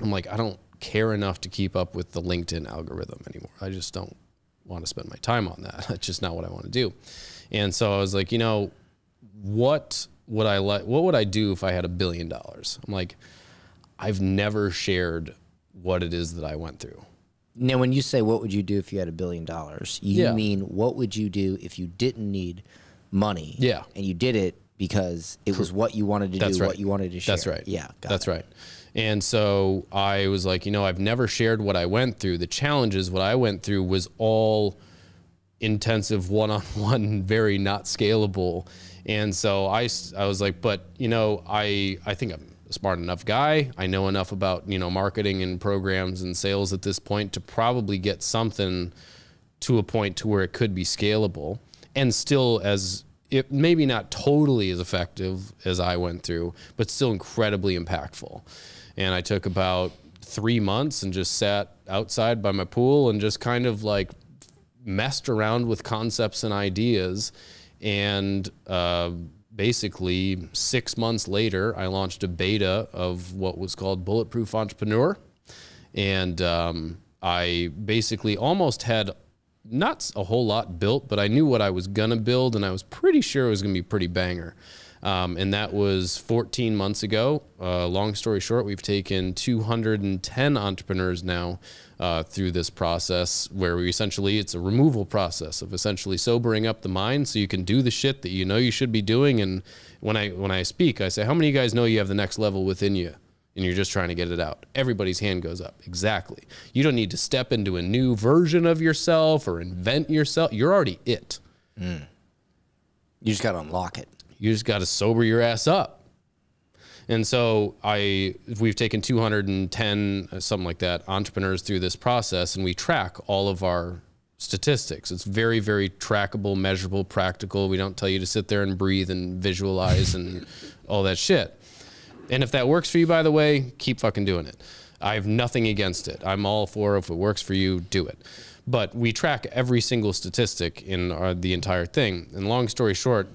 I'm like, I don't care enough to keep up with the LinkedIn algorithm anymore. I just don't want to spend my time on that. That's just not what I want to do. And so I was like, you know, what would I do if I had $1 billion? I'm like, I've never shared what it is that I went through. Now, when you say, what would you do if you had $1 billion? You mean, what would you do if you didn't need money? Yeah. And you did it because it was what you wanted to do, what you wanted to share. That's right. Yeah, that's right. And so I was like, you know, I've never shared what I went through. The challenges, what I went through was all intensive, one-on-one, very not scalable. And so I was like, but, you know, I think I'm a smart enough guy. I know enough about, you know, marketing and programs and sales at this point to probably get something to a point to where it could be scalable and still as, it maybe not totally as effective as I went through, but still incredibly impactful. And I took about 3 months and just sat outside by my pool and just kind of like messed around with concepts and ideas. And basically 6 months later, I launched a beta of what was called Bulletproof Entrepreneur. And I basically almost had not a whole lot built, but I knew what I was going to build, and I was pretty sure it was going to be pretty banger. And that was 14 months ago. Long story short, we've taken 210 entrepreneurs now through this process where we essentially, it's a removal process of essentially sobering up the mind so you can do the shit that you know you should be doing. And when I speak, I say, how many of you guys know you have the next level within you? And you're just trying to get it out. Everybody's hand goes up. Exactly. You don't need to step into a new version of yourself or invent yourself. You're already it. You just got to unlock it. You just got to sober your ass up. And so we've taken 210, something like that, entrepreneurs through this process, and we track all of our statistics. It's very, very trackable, measurable, practical. We don't tell you to sit there and breathe and visualize and all that shit. And if that works for you, by the way, keep fucking doing it. I have nothing against it. I'm all for if it works for you, do it. But we track every single statistic in the entire thing. And long story short,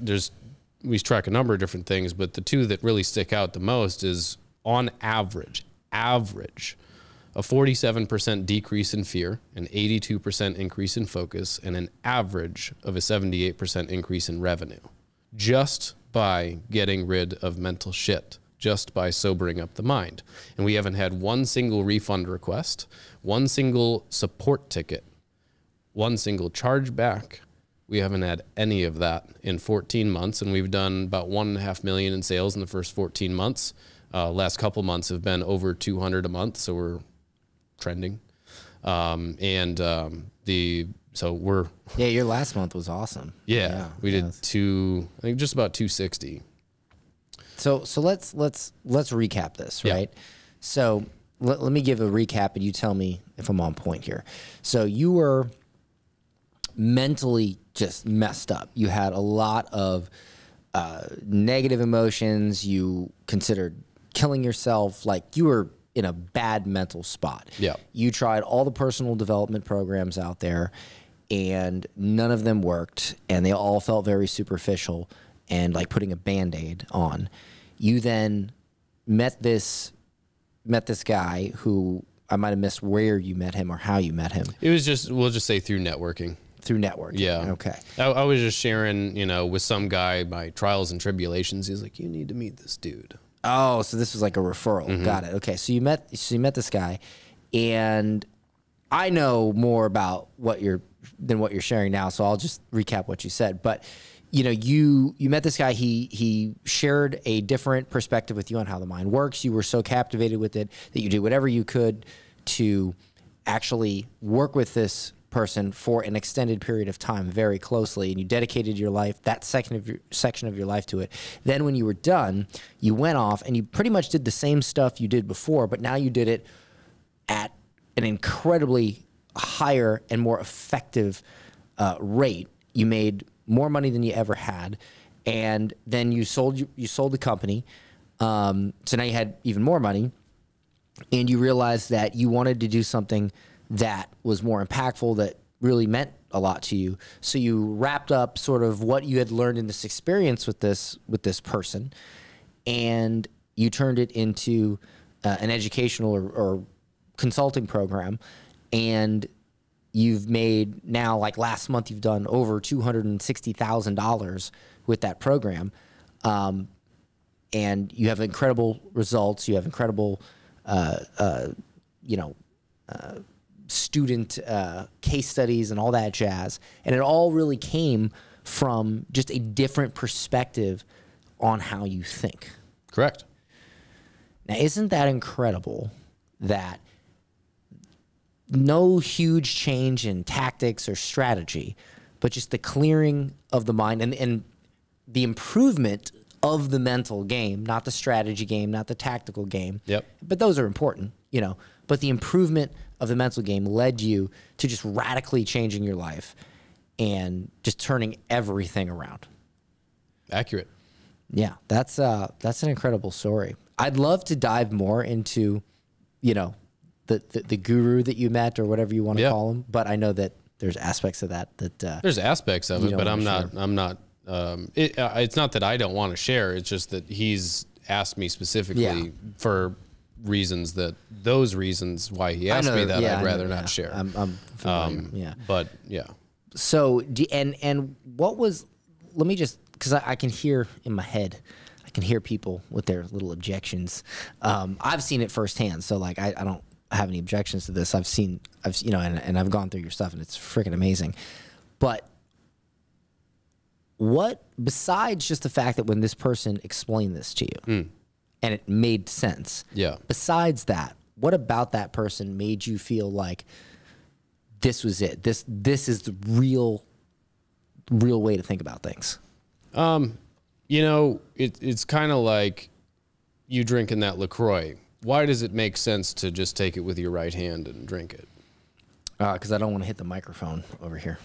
we track a number of different things, but the two that really stick out the most is, on average, a 47% decrease in fear, an 82% increase in focus, and an average of a 78% increase in revenue, just by getting rid of mental shit, just by sobering up the mind. And we haven't had one single refund request, one single support ticket, one single chargeback. We haven't had any of that in 14 months, and we've done about $1.5 million in sales in the first 14 months. Last couple months have been over 200 a month, so we're trending. Yeah, your last month was awesome. Yeah, we did I think just about 260. So let's recap this, right? Yeah. So let me give a recap, and you tell me if I'm on point here. So you were mentally just messed up. You had a lot of negative emotions. You considered killing yourself. Like, you were in a bad mental spot. Yeah. You tried all the personal development programs out there, and none of them worked, and they all felt very superficial and like putting a Band-Aid on. You then met this guy who, I might have missed where you met him or how you met him. It was just, we'll just say through networking. Through networking. Yeah. Okay. I was just sharing, you know, with some guy my trials and tribulations. He's like, you need to meet this dude. Oh, so this was like a referral. Mm-hmm. Got it. Okay. So you met this guy, and I know more about than what you're sharing now. So I'll just recap what you said. But, you know, you met this guy. He shared a different perspective with you on how the mind works. You were so captivated with it that you did whatever you could to actually work with this person for an extended period of time very closely, and you dedicated your life, that section of your life, to it. Then when you were done, you went off and you pretty much did the same stuff you did before, but now you did it at an incredibly higher and more effective rate. You made more money than you ever had, and then you sold the company, so now you had even more money, and you realized that you wanted to do something that was more impactful, that really meant a lot to you. So you wrapped up sort of what you had learned in this experience with this person, and you turned it into an educational or consulting program. And you've made now, like last month, you've done over $260,000 with that program. And you have incredible results. You have incredible, student case studies and all that jazz. And it all really came from just a different perspective on how you think. Correct. Now, isn't that incredible that no huge change in tactics or strategy, but just the clearing of the mind and the improvement of the mental game, not the strategy game, not the tactical game. Yep. But those are important, you know, but the improvement of the mental game led you to just radically changing your life and just turning everything around. Accurate. Yeah, that's an incredible story. I'd love to dive more into, you know, the guru that you met or whatever you want to call him, but I know that there's aspects of that there's aspects of it, but it's not that I don't want to share. It's just that he's asked me specifically for reasons why he asked me that I'd rather not share. I'm familiar, but yeah. So and what was, let me just, because I can hear in my head, I can hear people with their little objections. I've seen it firsthand, so like I don't have any objections to this. I've you know, and I've gone through your stuff, and it's freaking amazing. But what, besides just the fact that when this person explained this to you, and it made sense. Yeah. Besides that, what about that person made you feel like this was it? This is the real way to think about things. You know, it's kind of like you drinking that LaCroix. Why does it make sense to just take it with your right hand and drink it? Because I don't want to hit the microphone over here.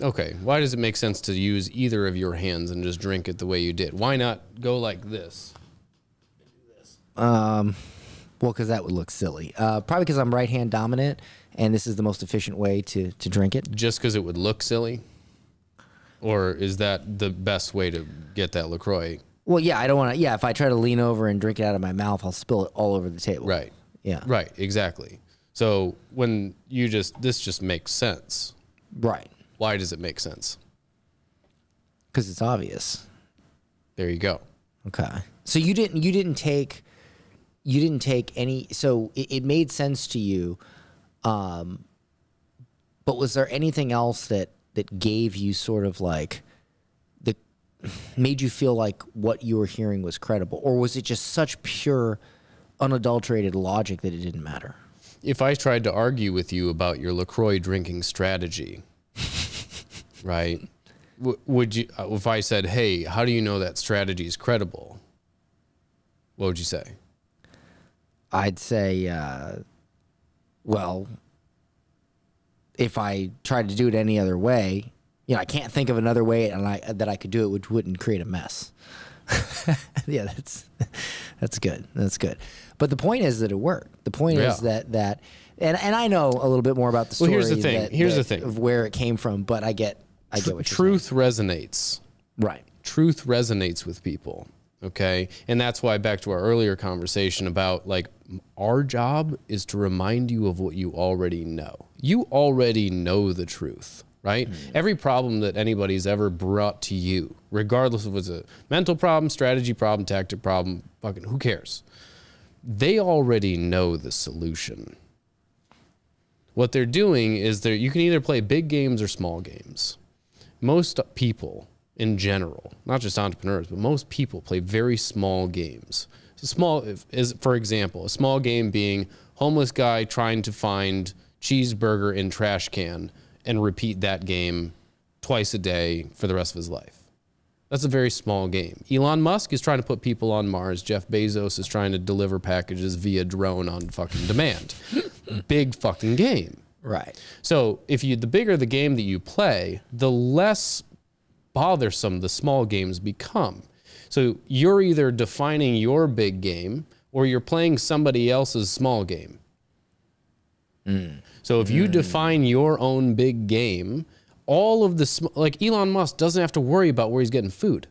Okay. Why does it make sense to use either of your hands and just drink it the way you did? Why not go like this? Well, because that would look silly. Probably because I'm right hand dominant, and this is the most efficient way to drink it. Just because it would look silly? Or is that the best way to get that LaCroix? Well, yeah, I don't want to. Yeah, if I try to lean over and drink it out of my mouth, I'll spill it all over the table. Right. Yeah. Right. Exactly. So when you just, this just makes sense. Right. Why does it make sense? Because it's obvious. There you go. Okay. So you didn't take any, so it made sense to you. But was there anything else that gave you sort of like, made you feel like what you were hearing was credible? Or was it just such pure, unadulterated logic that it didn't matter? If I tried to argue with you about your LaCroix drinking strategy, right? Would you, if I said, hey, how do you know that strategy is credible? What would you say? I'd say, well, if I tried to do it any other way, you know, I can't think of another way and that I could do it, which wouldn't create a mess. Yeah, that's good. That's good. But the point is that it worked. The point is that and I know a little bit more about the story. Well, here's the thing. Of where it came from, but I get what you're saying. Truth resonates. Right. Truth resonates with people. Okay. And that's why, back to our earlier conversation about, like, our job is to remind you of what you already know. You already know the truth, right? Mm-hmm. Every problem that anybody's ever brought to you, regardless of if it's a mental problem, strategy problem, tactic problem, fucking who cares? They already know the solution. What they're doing is you can either play big games or small games. Most people in general, not just entrepreneurs, but most people play very small games. So small is, for example, a small game being homeless guy trying to find cheeseburger in trash can and repeat that game twice a day for the rest of his life. That's a very small game. Elon Musk is trying to put people on Mars. Jeff Bezos is trying to deliver packages via drone on fucking demand. Big fucking game. Right. So if the bigger the game that you play, the less bothersome the small games become. So you're either defining your big game or you're playing somebody else's small game. Mm. So if you define your own big game, all of the, like, Elon Musk doesn't have to worry about where he's getting food.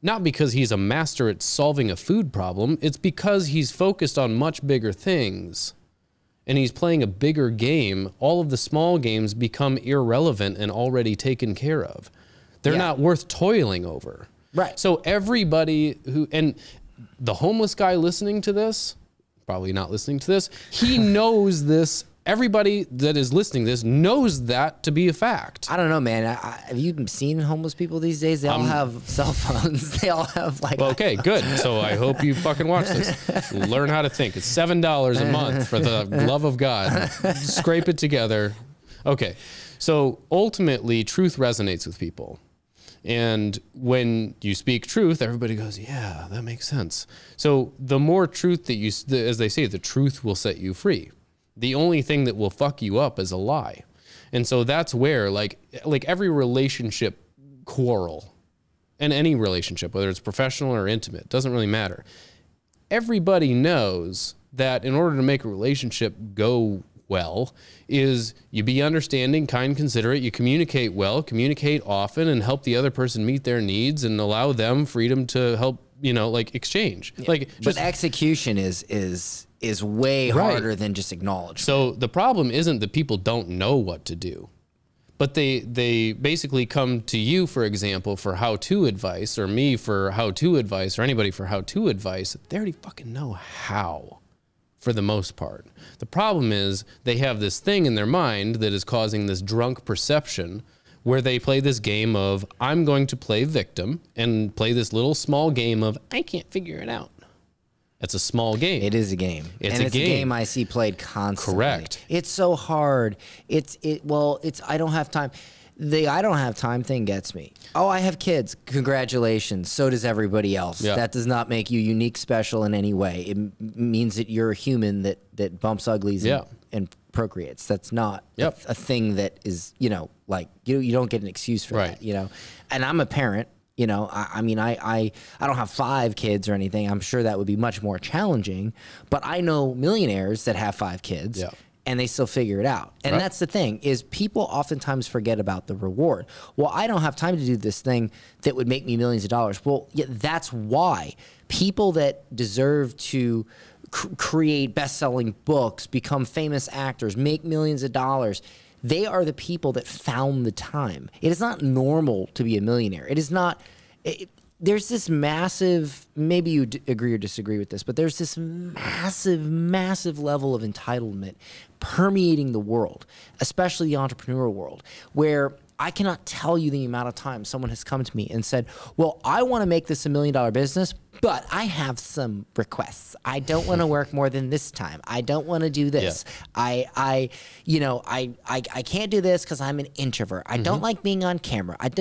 Not because he's a master at solving a food problem. It's because he's focused on much bigger things and he's playing a bigger game. All of the small games become irrelevant and already taken care of. They're not worth toiling over. Right. So everybody and the homeless guy listening to this, probably not listening to this, he knows this. Everybody that is listening to this knows that to be a fact. I don't know, man. Have you seen homeless people these days? They all have cell phones. They all have, like... Well, okay, good. So I hope you fucking watch this. Learn how to think. It's $7 a month, for the love of God. Scrape it together. Okay. So ultimately, truth resonates with people. And when you speak truth, everybody goes, yeah, that makes sense. So the more truth that you, as they say, the truth will set you free. The only thing that will fuck you up is a lie. And so that's where, like every relationship quarrel, and any relationship, whether it's professional or intimate, doesn't really matter. Everybody knows that in order to make a relationship go well, is you be understanding, kind, considerate, you communicate well, communicate often, and help the other person meet their needs and allow them freedom to help, you know, like, exchange. Yeah. Like, just, but execution is way harder than just acknowledgement. So the problem isn't that people don't know what to do, but they basically come to you, for example, for how-to advice, or me for how-to advice, or anybody for how-to advice. They already fucking know how. For the most part. The problem is they have this thing in their mind that is causing this drunk perception where they play this game of, I'm going to play victim, and play this little small game of, I can't figure it out. That's a small game. It is a game. It's a game I see played constantly. Correct. It's so hard. Well, I don't have time. the I don't have time thing gets me. Oh, I have kids. Congratulations. So does everybody else. Yeah. That does not make you unique, special in any way. It means that you're a human that bumps uglies yeah. and procreates. That's not yep. a thing that is, you know, like you don't get an excuse for right. that, you know. And I'm a parent. You know, I mean, I don't have 5 kids or anything. I'm sure that would be much more challenging, but I know millionaires that have 5 kids yeah. and they still figure it out. And right. that's the thing is people oftentimes forget about the reward. Well, I don't have time to do this thing that would make me millions of dollars. Well, yeah, that's why people that deserve to create best-selling books, become famous actors, make millions of dollars, they are the people that found the time. It is not normal to be a millionaire. It is not, there's this massive, maybe you agree or disagree with this, but there's this massive, massive level of entitlement permeating the world, especially the entrepreneurial world, where I cannot tell you the amount of time someone has come to me and said, well, I want to make this a million-dollar business, but I have some requests. I don't want to work more than this time. I don't want to do this. Yeah. I can't do this because I'm an introvert. I mm-hmm. don't like being on camera. It's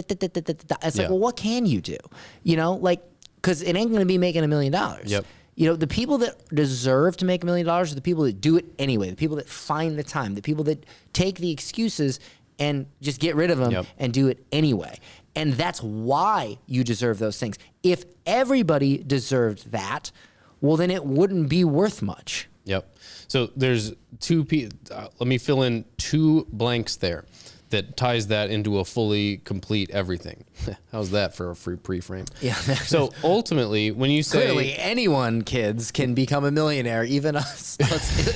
yeah. like, well, what can you do? You know, like, because it ain't going to be making $1 million. Yep. You know, the people that deserve to make $1 million are the people that do it anyway, the people that find the time, the people that take the excuses and just get rid of them yep. and do it anyway. And that's why you deserve those things. If everybody deserved that, well, then it wouldn't be worth much. Yep. So there's let me fill in 2 blanks there that ties that into a fully complete everything. How's that for a free pre-frame? Yeah. So ultimately, when you say... Clearly, anyone, kids, can become a millionaire, even us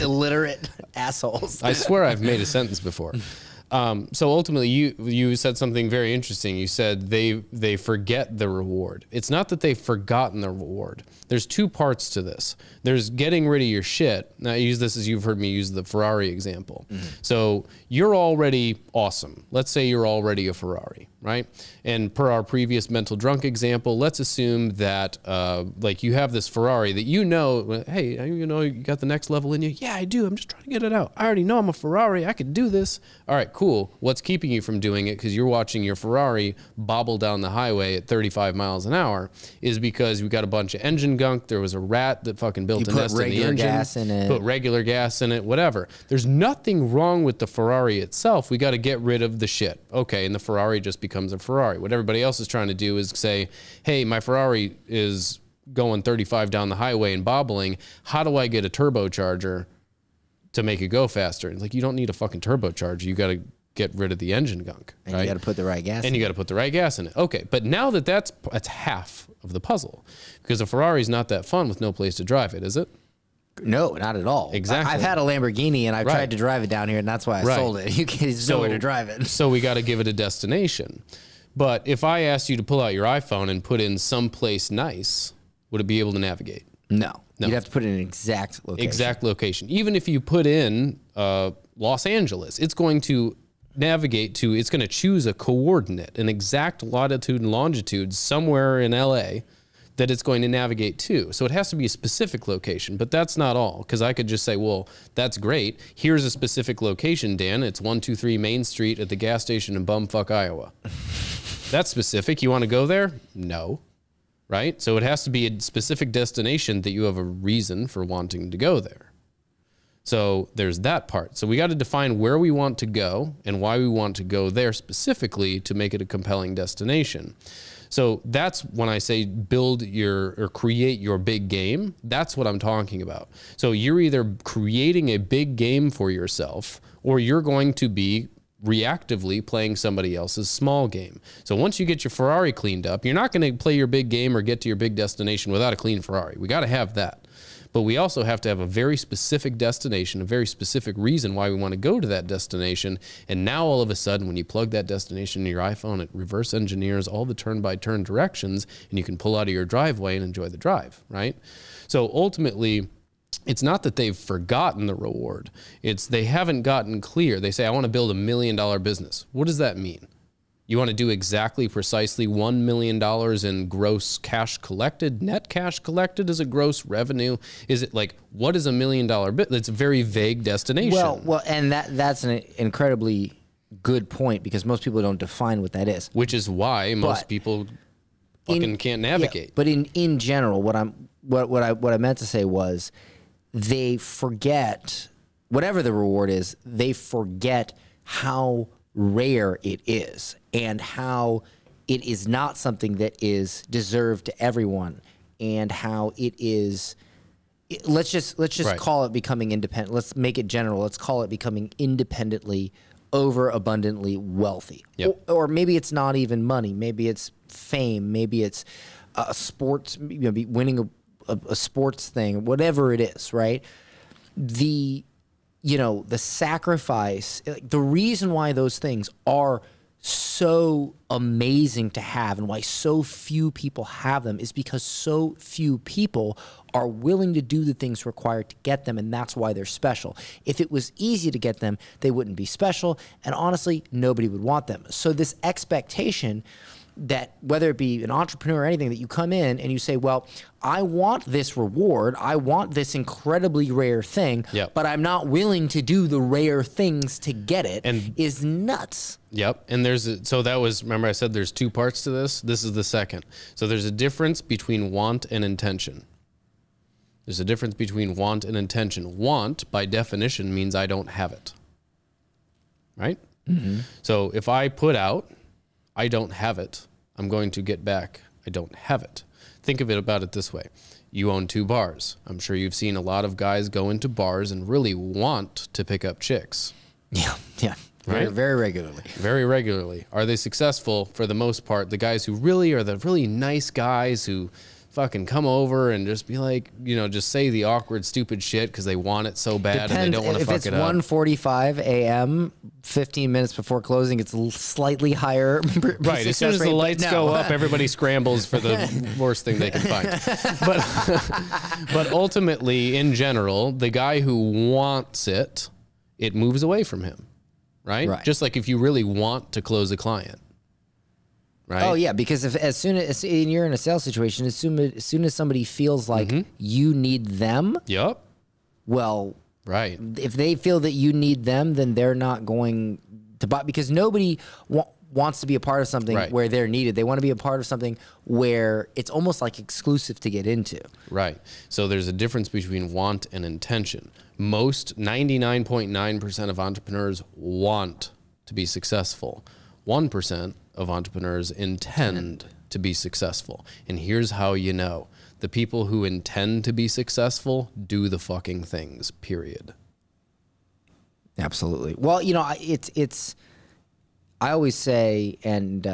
illiterate assholes. I swear I've made a sentence before. So ultimately, you said something very interesting. You said they forget the reward. It's not that they've forgotten the reward. There's 2 parts to this. There's getting rid of your shit. Now, I use this as you've heard me use the Ferrari example. Mm-hmm. So you're already awesome. Let's say you're already a Ferrari, right? And per our previous mental drunk example, let's assume that like you have this Ferrari that you know, hey, you know, you got the next level in you. Yeah, I do. I'm just trying to get it out. I already know I'm a Ferrari. I could do this. All right, cool. What's keeping you from doing it? Because you're watching your Ferrari bobble down the highway at 35 miles an hour is because we got a bunch of engine gunk. There was a rat that fucking built a nest in the engine. You put regular gas in it. Put regular gas in it, whatever. There's nothing wrong with the Ferrari itself. We got to get rid of the shit. Okay, and the Ferrari just becomes a Ferrari. What everybody else is trying to do is say, hey, my Ferrari is going 35 down the highway and bobbling. How do I get a turbocharger to make it go faster? And it's like, you don't need a fucking turbocharger. You got to get rid of the engine gunk. And right? you got to put the right gas in it. And you got to put the right gas in it. Okay, but now that's half of the puzzle, because a Ferrari's not that fun with no place to drive it, is it? No, not at all. Exactly. I've had a Lamborghini and I've right. tried to drive it down here, and that's why I right. sold it. You can't, there's nowhere to drive it. So we got to give it a destination. But if I asked you to pull out your iPhone and put in someplace nice, would it be able to navigate? No. No. You'd have to put in an exact location. Exact location. Even if you put in Los Angeles, it's going to navigate to, it's going to choose a coordinate, an exact latitude and longitude somewhere in LA that it's going to navigate to. So it has to be a specific location, but that's not all, because I could just say, well, that's great. Here's a specific location, Dan. It's 123 Main Street at the gas station in bumfuck, Iowa. That's specific. You want to go there? No. Right? So it has to be a specific destination that you have a reason for wanting to go there. So there's that part. So we got to define where we want to go and why we want to go there specifically to make it a compelling destination. So that's when I say build your or create your big game. That's what I'm talking about. So you're either creating a big game for yourself, or you're going to be reactively playing somebody else's small game. So once you get your Ferrari cleaned up, you're not going to play your big game or get to your big destination without a clean Ferrari. We got to have that. But we also have to have a very specific destination, a very specific reason why we want to go to that destination. And now all of a sudden, when you plug that destination into your iPhone, it reverse engineers all the turn-by-turn directions, and you can pull out of your driveway and enjoy the drive, right? So ultimately, it's not that they've forgotten the reward. It's they haven't gotten clear. They say, I want to build a million-dollar business. What does that mean? You want to do exactly, precisely $1 million in gross cash collected? Net cash collected? Is it gross revenue? Is it like, what is $1 million? It's a very vague destination. Well, and that's an incredibly good point, because most people don't define what that is. Which is why most people fucking can't navigate. Yeah, but in general, what I meant to say was, they forget, whatever the reward is, they forget how rare it is and how it is not something that is deserved to everyone, and how it is, let's just right. call it becoming independent. Let's make it general. Let's call it becoming independently, overabundantly wealthy. Yep. Or maybe it's not even money. Maybe it's fame. Maybe it's a sports, you know, winning a sports thing, whatever it is, right? You know, the sacrifice, the reason why those things are so amazing to have and why so few people have them is because so few people are willing to do the things required to get them, and that's why they're special. If it was easy to get them, they wouldn't be special, and honestly, nobody would want them. So this expectation that, whether it be an entrepreneur or anything, that you come in and you say, well, I want this reward, I want this incredibly rare thing, yep. but I'm not willing to do the rare things to get it, and is nuts. Yep. And there's, so that was, remember I said there's two parts to this? This is the second. So there's a difference between want and intention. There's a difference between want and intention. Want, by definition, means I don't have it, right? Mm-hmm. So if I put out, I don't have it, I'm going to get back, I don't have it. Think of it about it this way. You own two bars. I'm sure you've seen a lot of guys go into bars and really want to pick up chicks. Yeah, yeah. Right? Very regularly. Very regularly. Are they successful? For the most part, the guys who really are the really nice guys who fucking come over and just be like, you know, just say the awkward, stupid shit because they want it so bad and they don't want to fuck it up. If it's 1:45 a.m., 15 minutes before closing, it's slightly higher. Right. As soon as the lights go up, everybody scrambles for the worst thing they can find. But ultimately, in general, the guy who wants it, it moves away from him, right? Right. Just like if you really want to close a client. Right? Oh yeah, because if, as soon as you're in a sales situation, as soon as somebody feels like mm-hmm. you need them, yep. Well, right. If they feel that you need them, then they're not going to buy, because nobody wants to be a part of something right. where they're needed. They want to be a part of something where it's almost like exclusive to get into. Right. So there's a difference between want and intention. Most 99.9% of entrepreneurs want to be successful. 1% of entrepreneurs intend to be successful. And here's how you know. The people who intend to be successful do the fucking things, period. Absolutely. Well, you know, I always say, and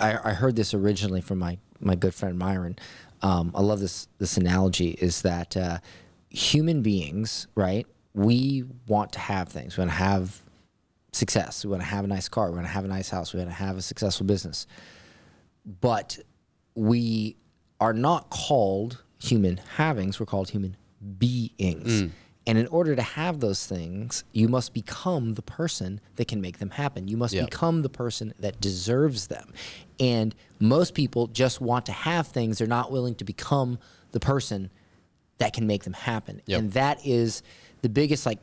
I heard this originally from my good friend Myron. I love this analogy, is that human beings, right, we want to have things. We want to have success. We want to have a nice car. We want to have a nice house. We want to have a successful business. But we are not called human havings. We're called human beings. Mm. And in order to have those things, you must become the person that can make them happen. You must yep. become the person that deserves them. And most people just want to have things. They're not willing to become the person that can make them happen. Yep. And that is the biggest, like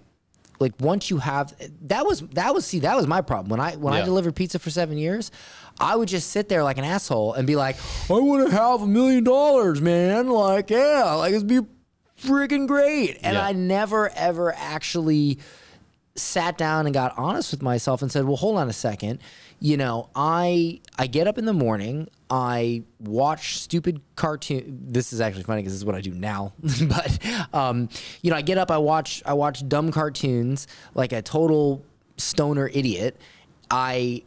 once you have, that was my problem. When yeah. I delivered pizza for 7 years, I would just sit there like an asshole and be like, I want to have $1 million, man. Like, yeah, like it'd be freaking great. And yeah. I never, ever actually sat down and got honest with myself and said, well, hold on a second. You know, I get up in the morning, I watch stupid cartoon. This is actually funny because this is what I do now. But you know, I get up, I watch dumb cartoons like a total stoner idiot. I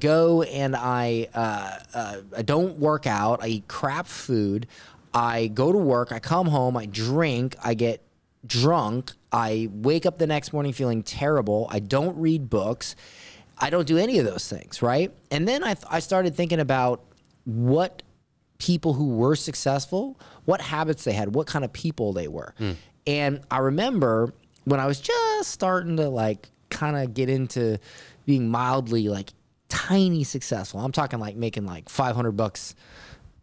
go and I don't work out. I eat crap food. I go to work. I come home. I drink. I get drunk. I wake up the next morning feeling terrible. I don't read books. I don't do any of those things, right? And then I started thinking about what people who were successful, what habits they had, what kind of people they were. Mm. And I remember when I was just starting to like kind of get into being mildly like tiny successful. I'm talking like making like 500 bucks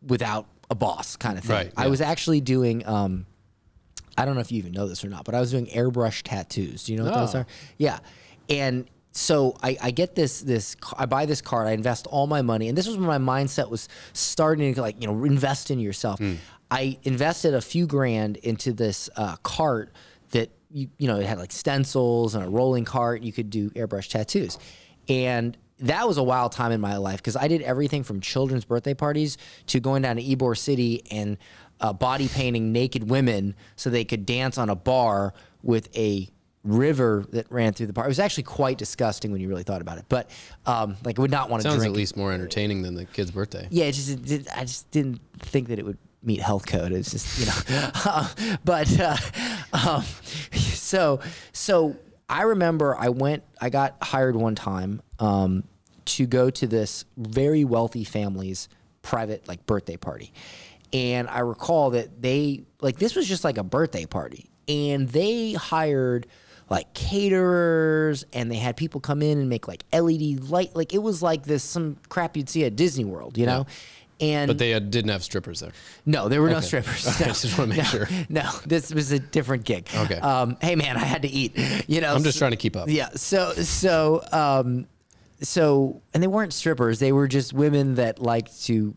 without a boss kind of thing. Right, yeah. I was actually doing, I don't know if you even know this or not, but I was doing airbrush tattoos. Do you know what those are? Yeah. And So I get this, I buy this card, I invest all my money. And this was when my mindset was starting to, like, you know, invest in yourself. Mm. I invested a few grand into this cart that, you know, it had like stencils and a rolling cart. You could do airbrush tattoos. And that was a wild time in my life because I did everything from children's birthday parties to going down to Ybor City and body painting naked women so they could dance on a bar with a river that ran through the park. It was actually quite disgusting when you really thought about it, but like I would not want to drink. Sounds at least more entertaining than the kid's birthday. Yeah, I just didn't think that it would meet health code. It's just, you know, so I remember I got hired one time to go to this very wealthy family's private like birthday party. And I recall that they, like, this was just like a birthday party, and they hired like caterers, and they had people come in and make like LED light. Like, it was like this, some crap you'd see at Disney World, you know? Yeah. And but they didn't have strippers there. No, there were no strippers. No. I just want to make sure. No, this was a different gig. Okay. Hey man, I had to eat, you know? I'm just trying to keep up. Yeah. So, and they weren't strippers. They were just women that liked to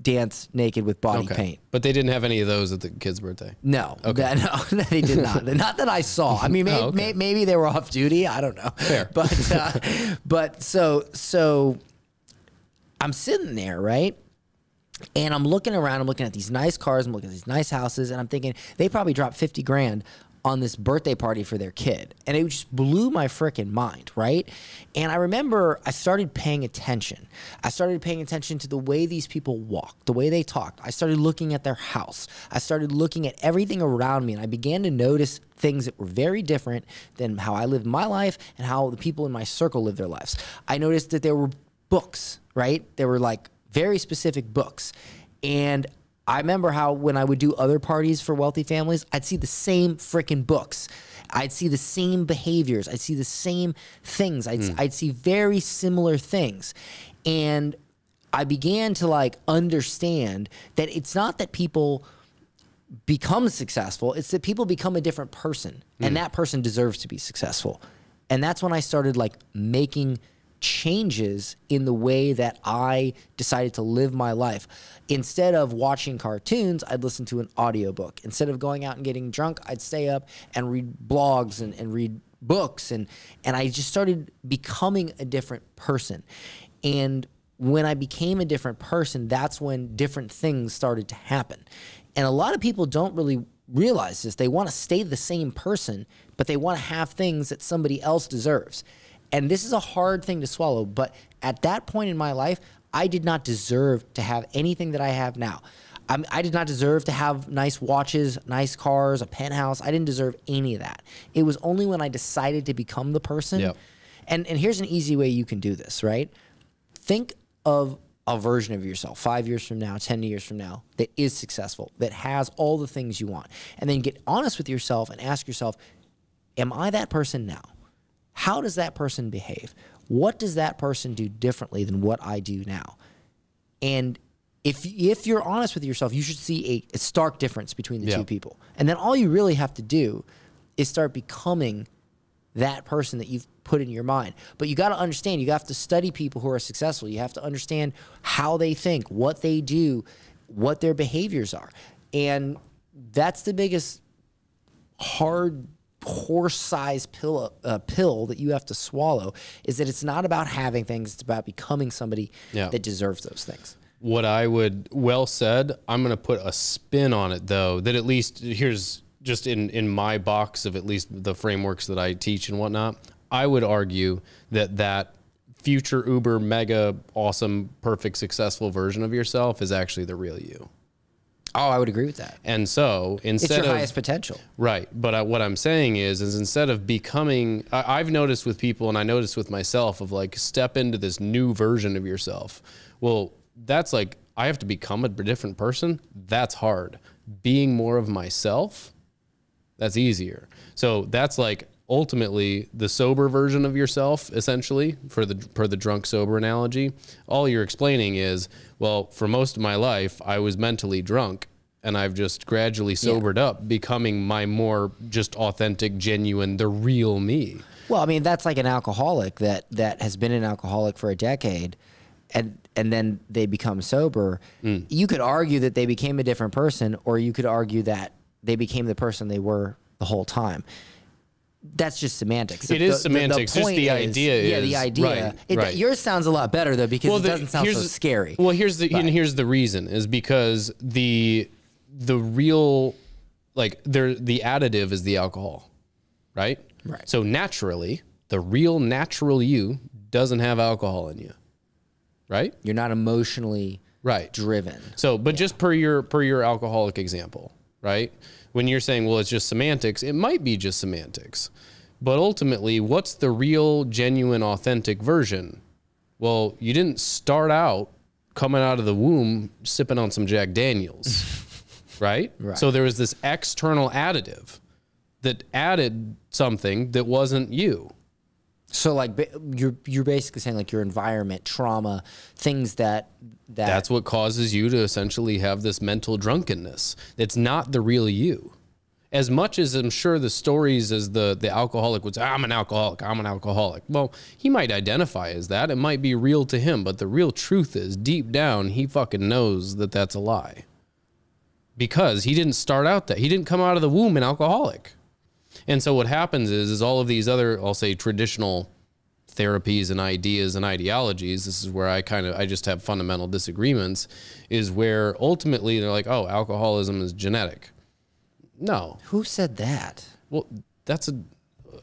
dance naked with body paint. But they didn't have any of those at the kid's birthday? No. Okay. No, they did not. Not that I saw. I mean, maybe, maybe they were off duty. I don't know. Fair. But, so I'm sitting there, right? And I'm looking around. I'm looking at these nice cars. I'm looking at these nice houses. And I'm thinking, they probably dropped 50 grand on this birthday party for their kid. And it just blew my freaking mind, right? And I remember I started paying attention. I started paying attention to the way these people walked, the way they talked. I started looking at their house. I started looking at everything around me, and I began to notice things that were very different than how I lived my life and how the people in my circle lived their lives. I noticed that there were books, right? There were like very specific books. And I remember how when I would do other parties for wealthy families, I'd see the same freaking books. I'd see the same behaviors. I'd see the same things. I'd see very similar things. And I began to like understand that it's not that people become successful. It's that people become a different person, and that person deserves to be successful. And that's when I started like making changes in the way that I decided to live my life. Instead of watching cartoons, I'd listen to an audiobook. Instead of going out and getting drunk, I'd stay up and read blogs and read books. And I just started becoming a different person. And when I became a different person, that's when different things started to happen. And a lot of people don't really realize this. They want to stay the same person, but they want to have things that somebody else deserves. And this is a hard thing to swallow, but at that point in my life, I did not deserve to have anything that I have now. I did not deserve to have nice watches, nice cars, a penthouse. I didn't deserve any of that. It was only when I decided to become the person. Yep. And here's an easy way you can do this, right? Think of a version of yourself 5 years from now, 10 years from now, that is successful, that has all the things you want. And then get honest with yourself and ask yourself, am I that person now? How does that person behave? What does that person do differently than what I do now? And if you're honest with yourself, you should see a stark difference between the two people. And then all you really have to do is start becoming that person that you've put in your mind. But you got to understand, you have to study people who are successful. You have to understand how they think, what they do, what their behaviors are. And that's the biggest hard horse-size pill that you have to swallow, is that it's not about having things, it's about becoming somebody that deserves those things. What I would, well said, I'm going to put a spin on it though, that at least here's just in my box of at least the frameworks that I teach and whatnot, I would argue that that future uber, mega, awesome, perfect, successful version of yourself is actually the real you. Oh, I would agree with that. And so instead of... It's your highest potential. Right. But what I'm saying is instead of becoming... I've noticed with people, and I noticed with myself, of like, step into this new version of yourself. Well, that's like, I have to become a different person. That's hard. Being more of myself, that's easier. So that's like ultimately the sober version of yourself, essentially, for the drunk sober analogy. All you're explaining is, well, for most of my life, I was mentally drunk, and I've just gradually sobered up, becoming my more just authentic, genuine, the real me. Well, I mean, that's like an alcoholic that has been an alcoholic for a decade, and then they become sober. Mm. You could argue that they became a different person, or you could argue that they became the person they were the whole time. That's just semantics. It is semantics. Just the idea is. Yeah, the idea. Yours sounds a lot better, though, because it doesn't sound so scary. Well, here's the reason is because the real, like, the additive is the alcohol, right? Right. So naturally, the real natural you doesn't have alcohol in you, right? You're not emotionally driven. So, but just per your alcoholic example, right? When you're saying, well, it's just semantics, it might be just semantics. But ultimately, what's the real, genuine, authentic version? Well, you didn't start out coming out of the womb sipping on some Jack Daniels, right? So there was this external additive that added something that wasn't you. So like you're basically saying like your environment, trauma, things that's what causes you to essentially have this mental drunkenness. It's not the real you. As much as I'm sure the stories as the alcoholic would say, I'm an alcoholic, I'm an alcoholic. Well, he might identify as that. It might be real to him, but the real truth is deep down, he fucking knows that that's a lie because he didn't start out that. He didn't come out of the womb an alcoholic. And so what happens is all of these other, I'll say, traditional therapies and ideas and ideologies, this is where I just have fundamental disagreements, is where ultimately they're like, oh, alcoholism is genetic. No. Who said that? Well, that's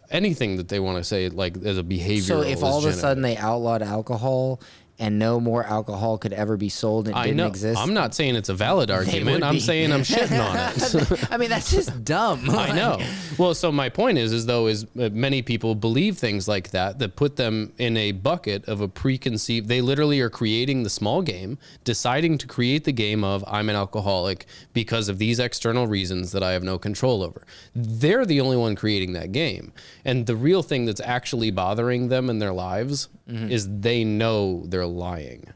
anything that they want to say, like, as a behavioral. So if all of a sudden they outlawed alcohol and no more alcohol could ever be sold and didn't exist. I'm not saying it's a valid argument. I'm saying I'm shitting on it. I mean, that's just dumb. I know. Well, so my point is many people believe things like that put them in a bucket of a preconceived. They literally are creating the small game, deciding to create the game of I'm an alcoholic because of these external reasons that I have no control over. They're the only one creating that game. And the real thing that's actually bothering them in their lives is they know they're lying.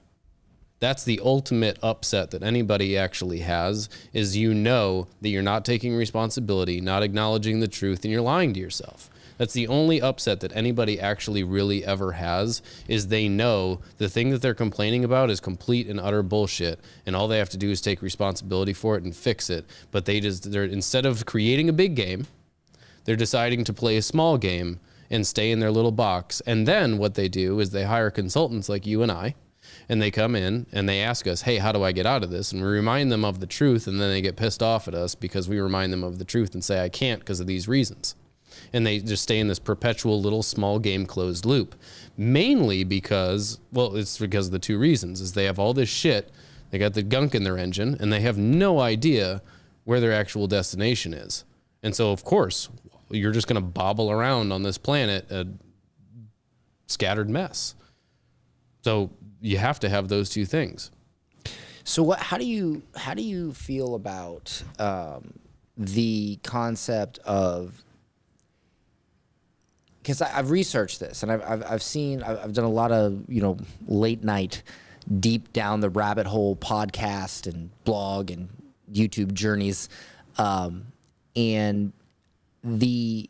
That's the ultimate upset that anybody actually has, is you know that you're not taking responsibility, not acknowledging the truth, and you're lying to yourself. That's the only upset that anybody actually really ever has, is they know the thing that they're complaining about is complete and utter bullshit, and all they have to do is take responsibility for it and fix it. But they're instead of creating a big game, they're deciding to play a small game and stay in their little box. And then what they do is they hire consultants like you and I, and they come in and they ask us, hey, how do I get out of this? And we remind them of the truth, and then they get pissed off at us because we remind them of the truth and say, I can't because of these reasons. And they just stay in this perpetual little small game closed loop, mainly because, well, it's because of the two reasons, is they have all this shit, they got the gunk in their engine, and they have no idea where their actual destination is. And so, of course, you're just going to bobble around on this planet, a scattered mess. So you have to have those two things. So what, how do you feel about the concept of, because I've researched this and I've done a lot of, you know, late night, deep down the rabbit hole podcast and blog and YouTube journeys. And this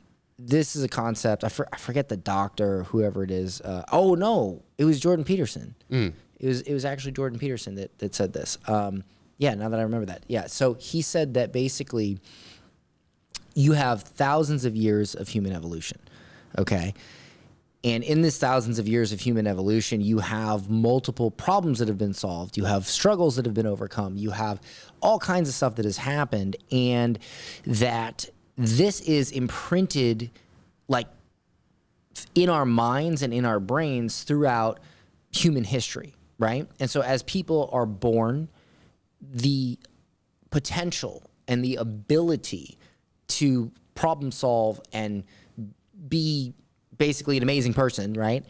is a concept, I forget the doctor, whoever it is, oh no, it was Jordan Peterson. It was actually Jordan Peterson that said this. Yeah, now that I remember that. Yeah, so he said that basically you have thousands of years of human evolution, okay? And in this thousands of years of human evolution, you have multiple problems that have been solved. You have struggles that have been overcome. You have all kinds of stuff that has happened, and that this is imprinted like in our minds and in our brains throughout human history, right? And so as people are born, the potential and the ability to problem solve and be basically an amazing person, right?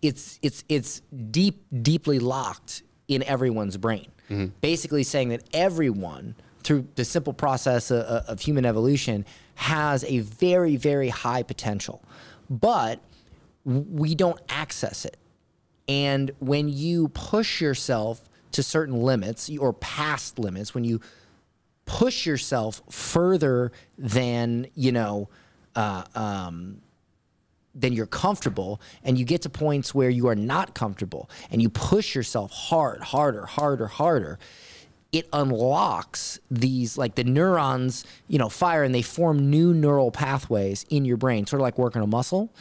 It's deeply locked in everyone's brain. Mm-hmm. Basically saying that everyone, through the simple process of human evolution, has a very, very high potential, but we don't access it. And when you push yourself to certain limits or past limits, when you push yourself further than, you know, then you're comfortable, and you get to points where you are not comfortable and you push yourself hard, harder, harder, harder. It unlocks these, like the neurons, you know, fire and they form new neural pathways in your brain, sort of like working a muscle.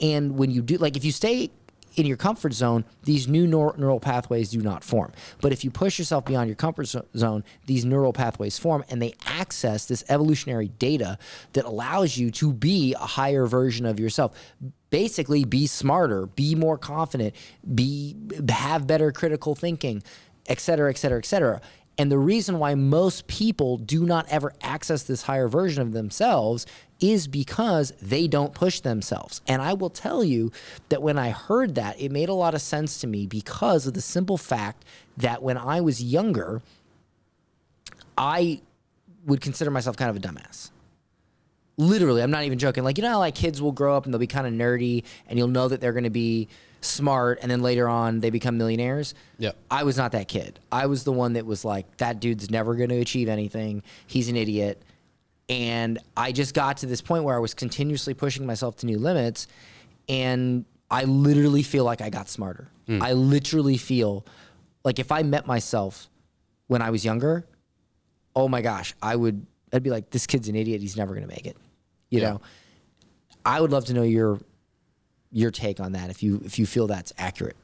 And when you do, like if you stay in your comfort zone, these new neural pathways do not form. But if you push yourself beyond your comfort zone, these neural pathways form and they access this evolutionary data that allows you to be a higher version of yourself. Basically, be smarter, be more confident, have better critical thinking, et cetera, et cetera, et cetera. And the reason why most people do not ever access this higher version of themselves is because they don't push themselves. And I will tell you that when I heard that, it made a lot of sense to me because of the simple fact that when I was younger, I would consider myself kind of a dumbass. Literally, I'm not even joking. Like, you know how like kids will grow up and they'll be kind of nerdy and you'll know that they're going to be smart and then later on they become millionaires. Yeah, I was not that kid. I was the one that was like, that dude's never going to achieve anything. He's an idiot. And I just got to this point where I was continuously pushing myself to new limits and I literally feel like I got smarter. I literally feel like if I met myself when I was younger, oh my gosh, I'd be like, this kid's an idiot. He's never going to make it. You know, I would love to know your take on that, if you feel that's accurate.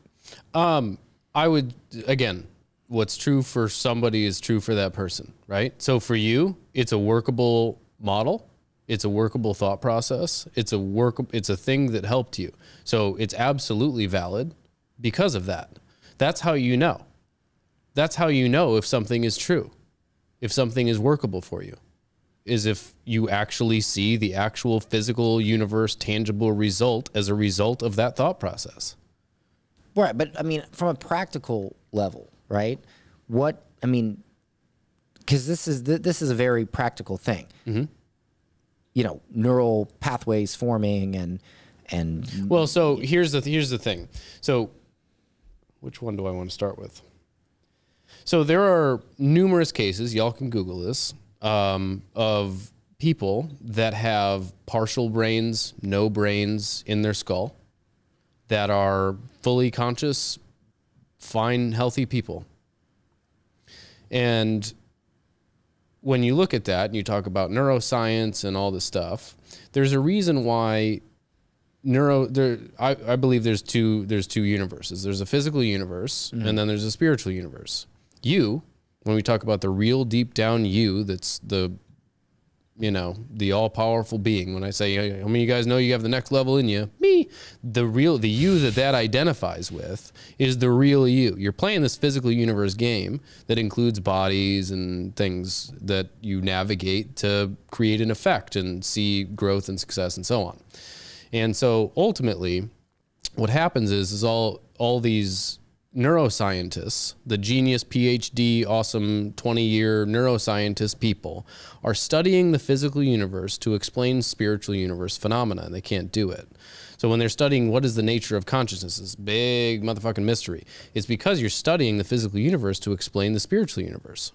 I would, again, what's true for somebody is true for that person, right? So for you, it's a workable model. It's a workable thought process. It's a thing that helped you. So it's absolutely valid because of that. That's how you know. That's how you know if something is true, if something is workable for you, is if you actually see the actual physical universe tangible result as a result of that thought process. Right, but I mean, from a practical level, right? What, I mean, because this is a very practical thing. You know, neural pathways forming and well, so here's the thing. So which one do I want to start with? So there are numerous cases, y'all can Google this, of people that have partial brains, no brains in their skull, that are fully conscious, fine, healthy people. And when you look at that and you talk about neuroscience and all this stuff, there's a reason why I believe there's two universes. There's a physical universe and then there's a spiritual universe. You, when we talk about the real deep down you, that's the, you know, the all powerful being. When I say, how many of you guys know you have the next level in you? Me. The real, the you that identifies with is the real you. You're playing this physical universe game that includes bodies and things that you navigate to create an effect and see growth and success and so on. And so ultimately what happens is all these neuroscientists, the genius PhD, awesome 20-year neuroscientist people, are studying the physical universe to explain spiritual universe phenomena, and they can't do it. So when they're studying what is the nature of consciousness, this big motherfucking mystery, it's because you're studying the physical universe to explain the spiritual universe.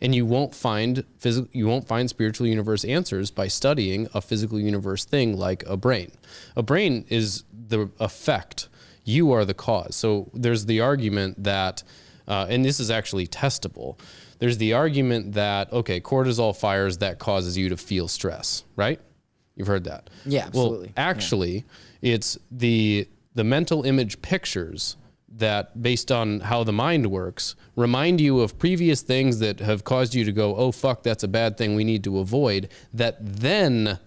And you won't find spiritual universe answers by studying a physical universe thing like a brain. A brain is the effect. You are the cause. So there's the argument that, and this is actually testable, there's the argument that, okay, cortisol fires, that causes you to feel stress, right? You've heard that. Yeah, absolutely. Well, actually, it's the mental image pictures that, based on how the mind works, remind you of previous things that have caused you to go, oh, fuck, that's a bad thing we need to avoid, that then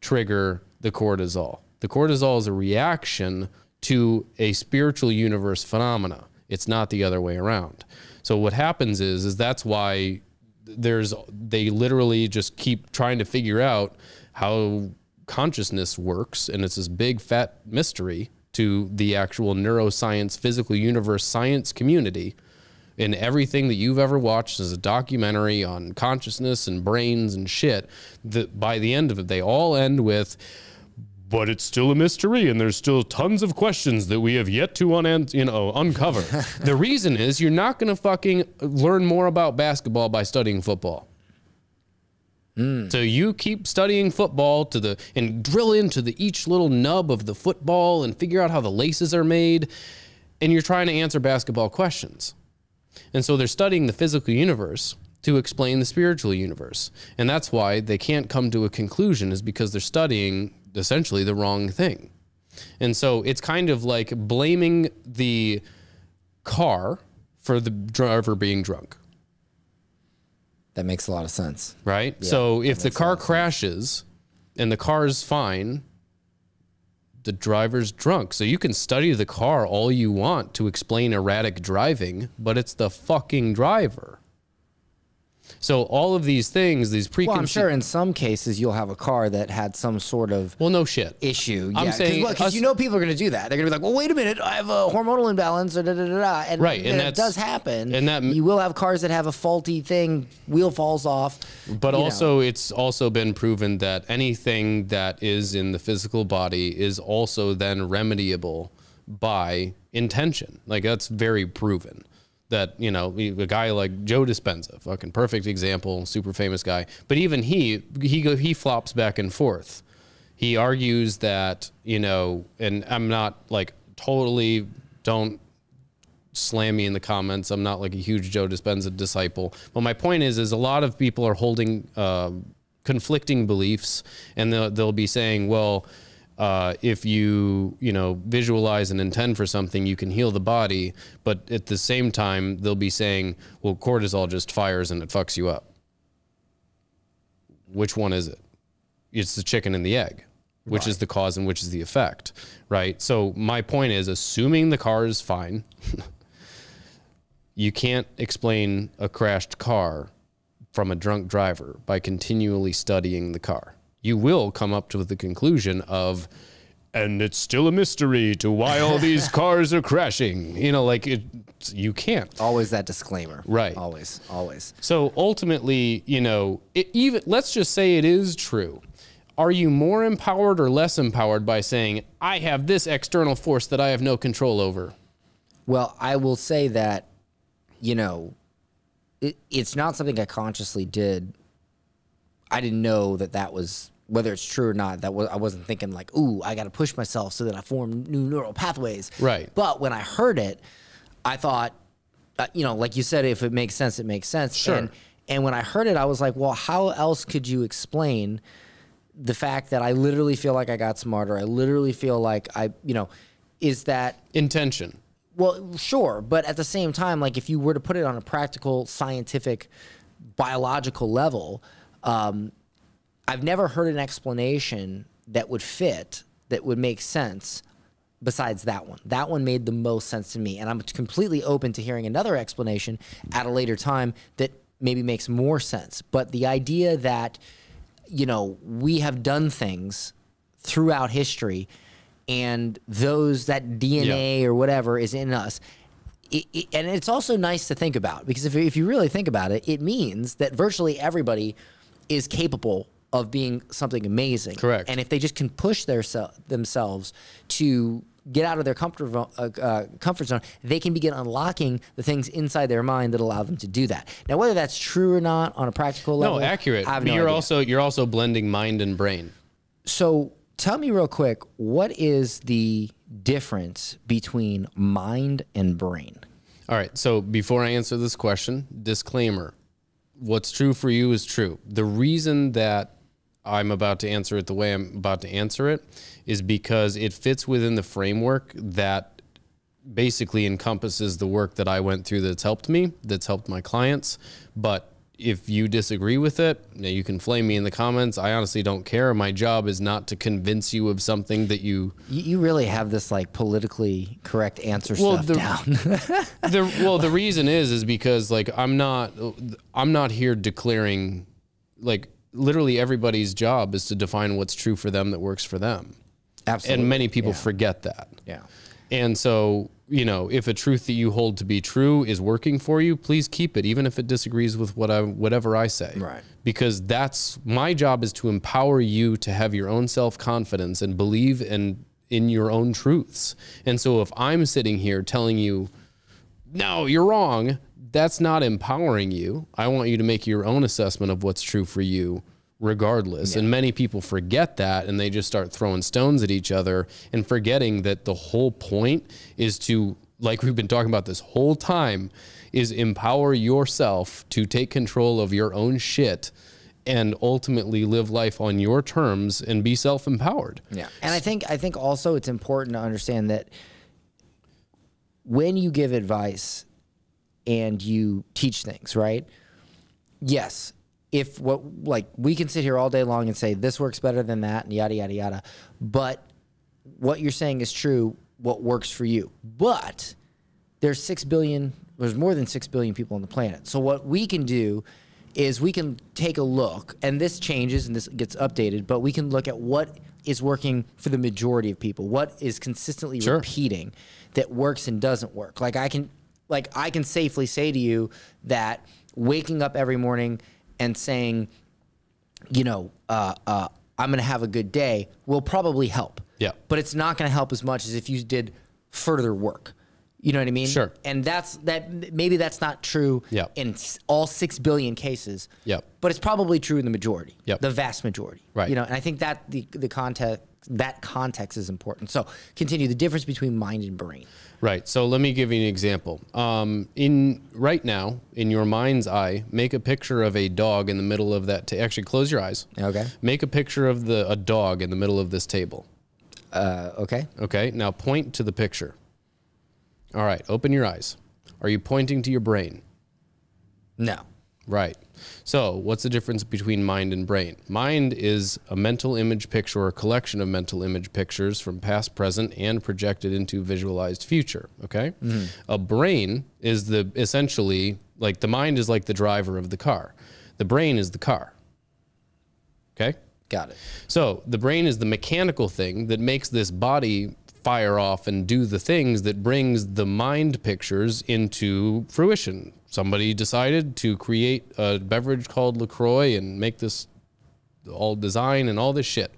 trigger the cortisol. The cortisol is a reaction to a spiritual universe phenomena. It's not the other way around. So what happens is that's why they literally just keep trying to figure out how consciousness works, and it's this big fat mystery to the actual neuroscience, physical universe science community. And everything that you've ever watched is a documentary on consciousness and brains and shit. That by the end of it, they all end with, but it's still a mystery, and there's still tons of questions that we have yet to uncover. The reason is you're not going to fucking learn more about basketball by studying football. So you keep studying football to the and drill into the each little nub of the football and figure out how the laces are made, and you're trying to answer basketball questions. And so they're studying the physical universe to explain the spiritual universe. And that's why they can't come to a conclusion, is because they're studying essentially the wrong thing. And so it's kind of like blaming the car for the driver being drunk. That makes a lot of sense. Right? Yeah, so if the car crashes and the car's fine, the driver's drunk. So you can study the car all you want to explain erratic driving, but it's the fucking driver. So all of these things, these preconceived... Well, I'm sure in some cases you'll have a car that had some sort of... Well, no shit. ...issue. I'm saying... Because you know people are going to do that. They're going to be like, well, wait a minute, I have a hormonal imbalance, or da-da-da-da. And, right, and that does happen. And that, you will have cars that have a faulty thing, wheel falls off. But also, it's also been proven that anything that is in the physical body is also then remediable by intention. Like, that's very proven. That, you know, a guy like Joe Dispenza, fucking perfect example, super famous guy. But even he flops back and forth. He argues that, you know, and I'm not like totally, don't slam me in the comments. I'm not like a huge Joe Dispenza disciple. But my point is a lot of people are holding conflicting beliefs, and they'll be saying, well, if you visualize and intend for something, you can heal the body. But at the same time, they'll be saying, well, cortisol just fires and it fucks you up. Which one is it? It's the chicken and the egg, which is the cause and which is the effect, right? So my point is, assuming the car is fine, you can't explain a crashed car from a drunk driver by continually studying the car. You will come up to the conclusion of, and it's still a mystery to why all these cars are crashing. You know, like, you can't. Always that disclaimer. Right. Always, always. So ultimately, you know, even let's just say it is true. Are you more empowered or less empowered by saying, I have this external force that I have no control over? Well, I will say that, you know, it's not something I consciously did. I didn't know that that was, whether it's true or not, that was, I wasn't thinking like, ooh, I got to push myself so that I form new neural pathways. Right. But when I heard it, I thought, you know, like you said, if it makes sense, it makes sense. Sure. And when I heard it, I was like, well, how else could you explain the fact that I literally feel like I got smarter? I literally feel like I, you know, is that intention? Well, sure. But at the same time, like if you were to put it on a practical, scientific, biological level, I've never heard an explanation that would fit, that would make sense besides that one. That one made the most sense to me. And I'm completely open to hearing another explanation at a later time that maybe makes more sense. But the idea that, you know, we have done things throughout history and those, that DNA or whatever is in us. And it's also nice to think about, because if you really think about it, it means that virtually everybody is capable of being something amazing. Correct. And if they just can push themselves to get out of their comfort zone, they can begin unlocking the things inside their mind that allow them to do that. Now, whether that's true or not on a practical level, accurate. I have no idea. You're also blending mind and brain. So tell me real quick, what is the difference between mind and brain? All right. So before I answer this question, disclaimer. What's true for you is true. The reason that I'm about to answer it the way I'm about to answer it is because it fits within the framework that basically encompasses the work that I went through that's helped me, that's helped my clients. But if you disagree with it, you can flame me in the comments. I honestly don't care. My job is not to convince you of something that you... You really have this like politically correct answer stuff down. The reason is because like I'm not here declaring, like literally everybody's job is to define what's true for them that works for them. Absolutely. And many people forget that. Yeah. And so, you know, if a truth that you hold to be true is working for you, please keep it, even if it disagrees with whatever I say. Right. Because that's, my job is to empower you to have your own self-confidence and believe in your own truths. And so if I'm sitting here telling you, no, you're wrong, that's not empowering you. I want you to make your own assessment of what's true for you regardless. Yeah. And many people forget that, and they just start throwing stones at each other and forgetting that the whole point is to, like we've been talking about this whole time, is empower yourself to take control of your own shit and ultimately live life on your terms and be self-empowered. Yeah. And I think also it's important to understand that when you give advice and you teach things, right? Yes. If what, like, we can sit here all day long and say this works better than that and yada, yada, yada. But what you're saying is true, what works for you. But there's 6 billion, there's more than 6 billion people on the planet. So what we can do is we can take a look, and this changes and this gets updated, but we can look at what is working for the majority of people, what is consistently repeating that works and doesn't work. Like I can safely say to you that waking up every morning and saying, you know, I'm gonna have a good day will probably help. Yeah. But it's not gonna help as much as if you did further work. You know what I mean? Sure. And that maybe that's not true in all 6 billion cases. Yeah. But it's probably true in the majority. Yeah. The vast majority. Right. You know, and I think that the context is important. So continue the difference between mind and brain. Right. So let me give you an example. Right now, in your mind's eye, make a picture of a dog in the middle of that. Actually, close your eyes. Okay. Make a picture of a dog in the middle of this table. Okay. Okay. Now point to the picture. All right, open your eyes. Are you pointing to your brain? No. Right. So what's the difference between mind and brain? Mind is a mental image picture or a collection of mental image pictures from past, present, and projected into visualized future, okay? Mm-hmm. A brain is essentially, like, the mind is like the driver of the car. The brain is the car, okay? Got it. So the brain is the mechanical thing that makes this body fire off and do the things that brings the mind pictures into fruition. Somebody decided to create a beverage called LaCroix and make this all design and all this shit.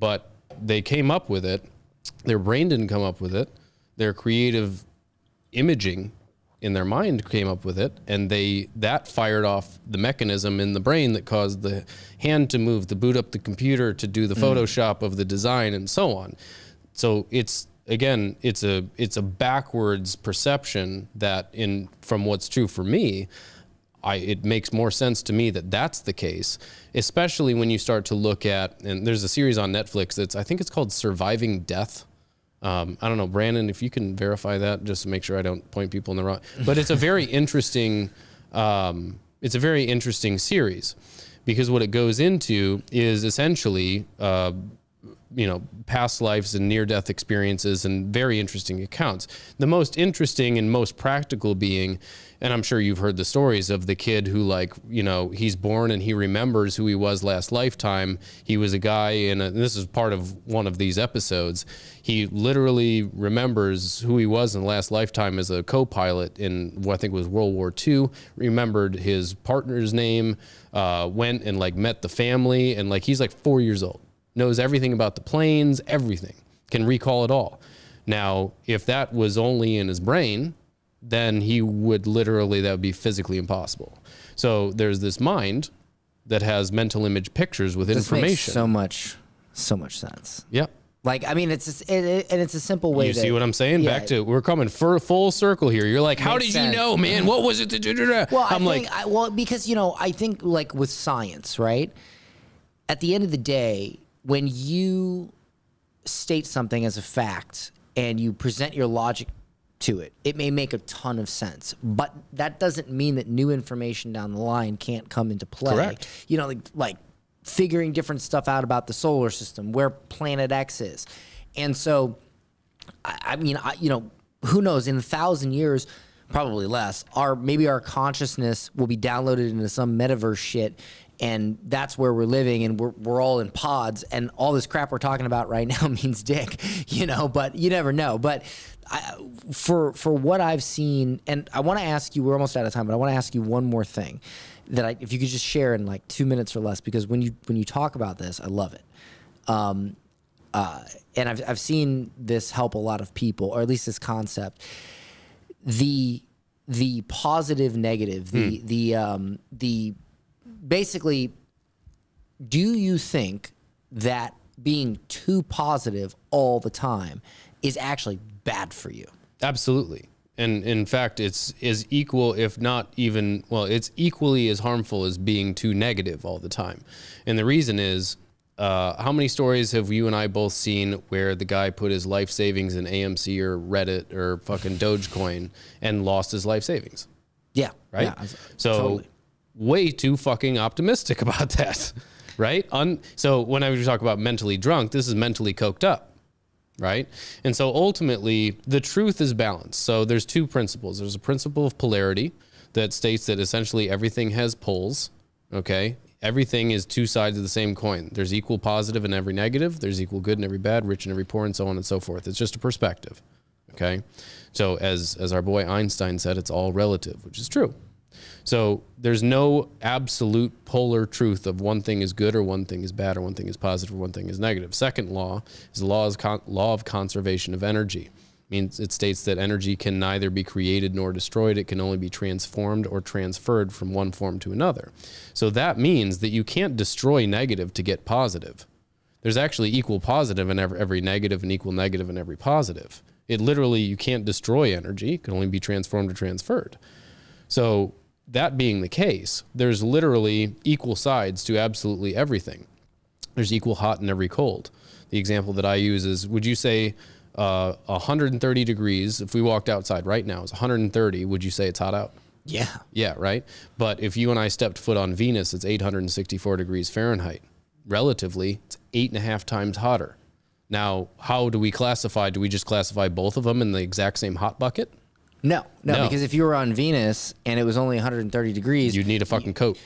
But they came up with it. Their brain didn't come up with it. Their creative imaging in their mind came up with it, and that fired off the mechanism in the brain that caused the hand to move, to boot up the computer, to do the Photoshop of the design, and so on. So it's, again, it's a backwards perception that from what's true for me, it makes more sense to me that that's the case, especially when you start to look at, and there's a series on Netflix that's, I think it's called Surviving Death. I don't know, Brandon, if you can verify that, just to make sure I don't point people in the wrong, but it's a very interesting, series, because what it goes into is essentially, you know, past lives and near-death experiences and very interesting accounts. The most interesting and most practical being, and I'm sure you've heard the stories of the kid who, like, you know, he's born and he remembers who he was last lifetime. He was a guy in and this is part of one of these episodes. He literally remembers who he was in the last lifetime as a co-pilot in what I think was World War II, remembered his partner's name, went and, like, met the family, and, like, he's like 4 years old. Knows everything about the planes, everything, can recall it all. Now, if that was only in his brain, then he would literally, that would be physically impossible. So there's this mind that has mental image pictures with information. Makes so much sense. Yeah. Like, I mean, it's a simple way. You see what I'm saying? Yeah. Back to, we're coming full circle here. You're like, how did you know, man? What was it? Well, I'm like, well, because, you know, I think, like, with science, right? At the end of the day, when you state something as a fact and you present your logic to it, it may make a ton of sense, but that doesn't mean that new information down the line can't come into play. Correct. You know, like figuring different stuff out about the solar system, where planet X is. And so, I mean, you know, who knows, in 1,000 years, probably less, maybe our consciousness will be downloaded into some metaverse shit, and that's where we're living, and we're all in pods, and all this crap we're talking about right now means dick, you know, but you never know. But for what I've seen, and I want to ask you, we're almost out of time, but I want to ask you one more thing that if you could just share in like 2 minutes or less, because when you talk about this, I love it. And I've seen this help a lot of people, or at least this concept, the positive, negative, basically do you think that being too positive all the time is actually bad for you? Absolutely. And in fact, it's as equal, if not even, well, it's equally as harmful as being too negative all the time. And the reason is, how many stories have you and I both seen where the guy put his life savings in AMC or Reddit or fucking Dogecoin and lost his life savings? Yeah. Right? Yeah, so totally. Way too fucking optimistic about that. Right? So when I talk about mentally drunk, this is mentally coked up. Right? And so ultimately, the truth is balance. So there's two principles. There's a principle of polarity that states that essentially everything has poles. Okay? Everything is two sides of the same coin. There's equal positive and every negative. There's equal good and every bad, rich and every poor, and so on and so forth. It's just a perspective. Okay? So as our boy Einstein said, it's all relative, which is true. So there's no absolute polar truth of one thing is good or one thing is bad or one thing is positive or one thing is negative. Second law is the law of conservation of energy. It means it states that energy can neither be created nor destroyed. It can only be transformed or transferred from one form to another. So that means that you can't destroy negative to get positive. There's actually equal positive in every negative and equal negative in every positive. It literally, you can't destroy energy. It can only be transformed or transferred. So that being the case, there's literally equal sides to absolutely everything. There's equal hot and every cold. The example that I use is, would you say 130 degrees, if we walked outside right now, it's 130, would you say it's hot out? Yeah. Yeah, right? But if you and I stepped foot on Venus, it's 864 degrees Fahrenheit. Relatively, it's 8.5 times hotter. Now, how do we classify? Do we just classify both of them in the exact same hot bucket? No, no, no, because if you were on Venus and it was only 130 degrees, you'd need a fucking coat.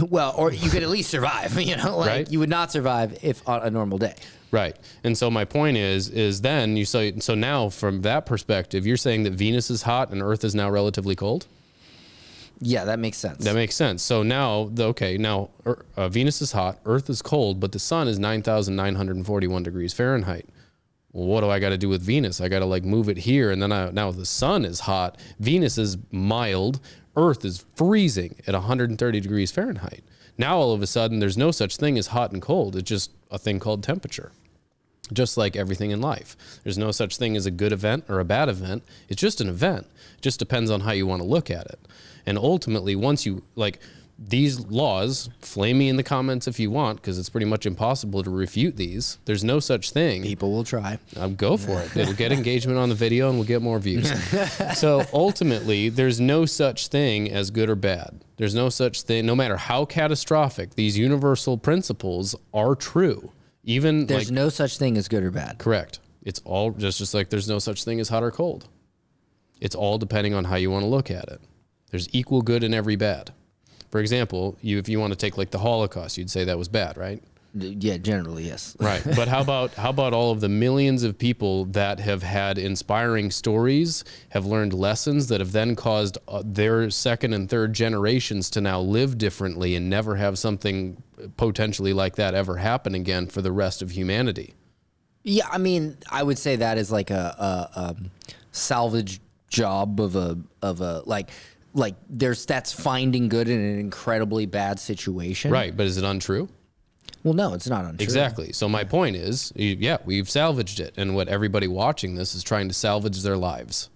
Well, or you could at least survive, you know, like right? You would not survive if on a normal day. Right. And so my point is then you say, so now from that perspective, you're saying that Venus is hot and Earth is now relatively cold. Yeah, that makes sense. That makes sense. So now, okay, now Venus is hot, Earth is cold, but the sun is 9,941 degrees Fahrenheit. Well, what do I got to do with Venus? I got to like move it here. And then now the sun is hot. Venus is mild. Earth is freezing at 130 degrees Fahrenheit. Now, all of a sudden, there's no such thing as hot and cold. It's just a thing called temperature, just like everything in life. There's no such thing as a good event or a bad event. It's just an event. It just depends on how you want to look at it. And ultimately, once you like these laws, flame me in the comments if you want, because it's pretty much impossible to refute these. There's no such thing. People will try. Go for it. It'll get engagement on the video and we'll get more views. So ultimately, there's no such thing as good or bad. There's no such thing, no matter how catastrophic, these universal principles are true. Even there's like, no such thing as good or bad. Correct. It's all just like there's no such thing as hot or cold. It's all depending on how you want to look at it. There's equal good in every bad. For example, if you want to take like the Holocaust, you'd say that was bad, right? Yeah, generally, yes. Right. But how about all of the millions of people that have had inspiring stories, have learned lessons that have then caused their second and third generations to now live differently and never have something potentially like that ever happen again for the rest of humanity? Yeah, I mean, I would say that is like a salvage job of a like that's finding good in an incredibly bad situation. Right, but is it untrue? Well, no, it's not untrue. Exactly. So my point is, yeah, we've salvaged it. And what everybody watching this is trying to salvage their lives.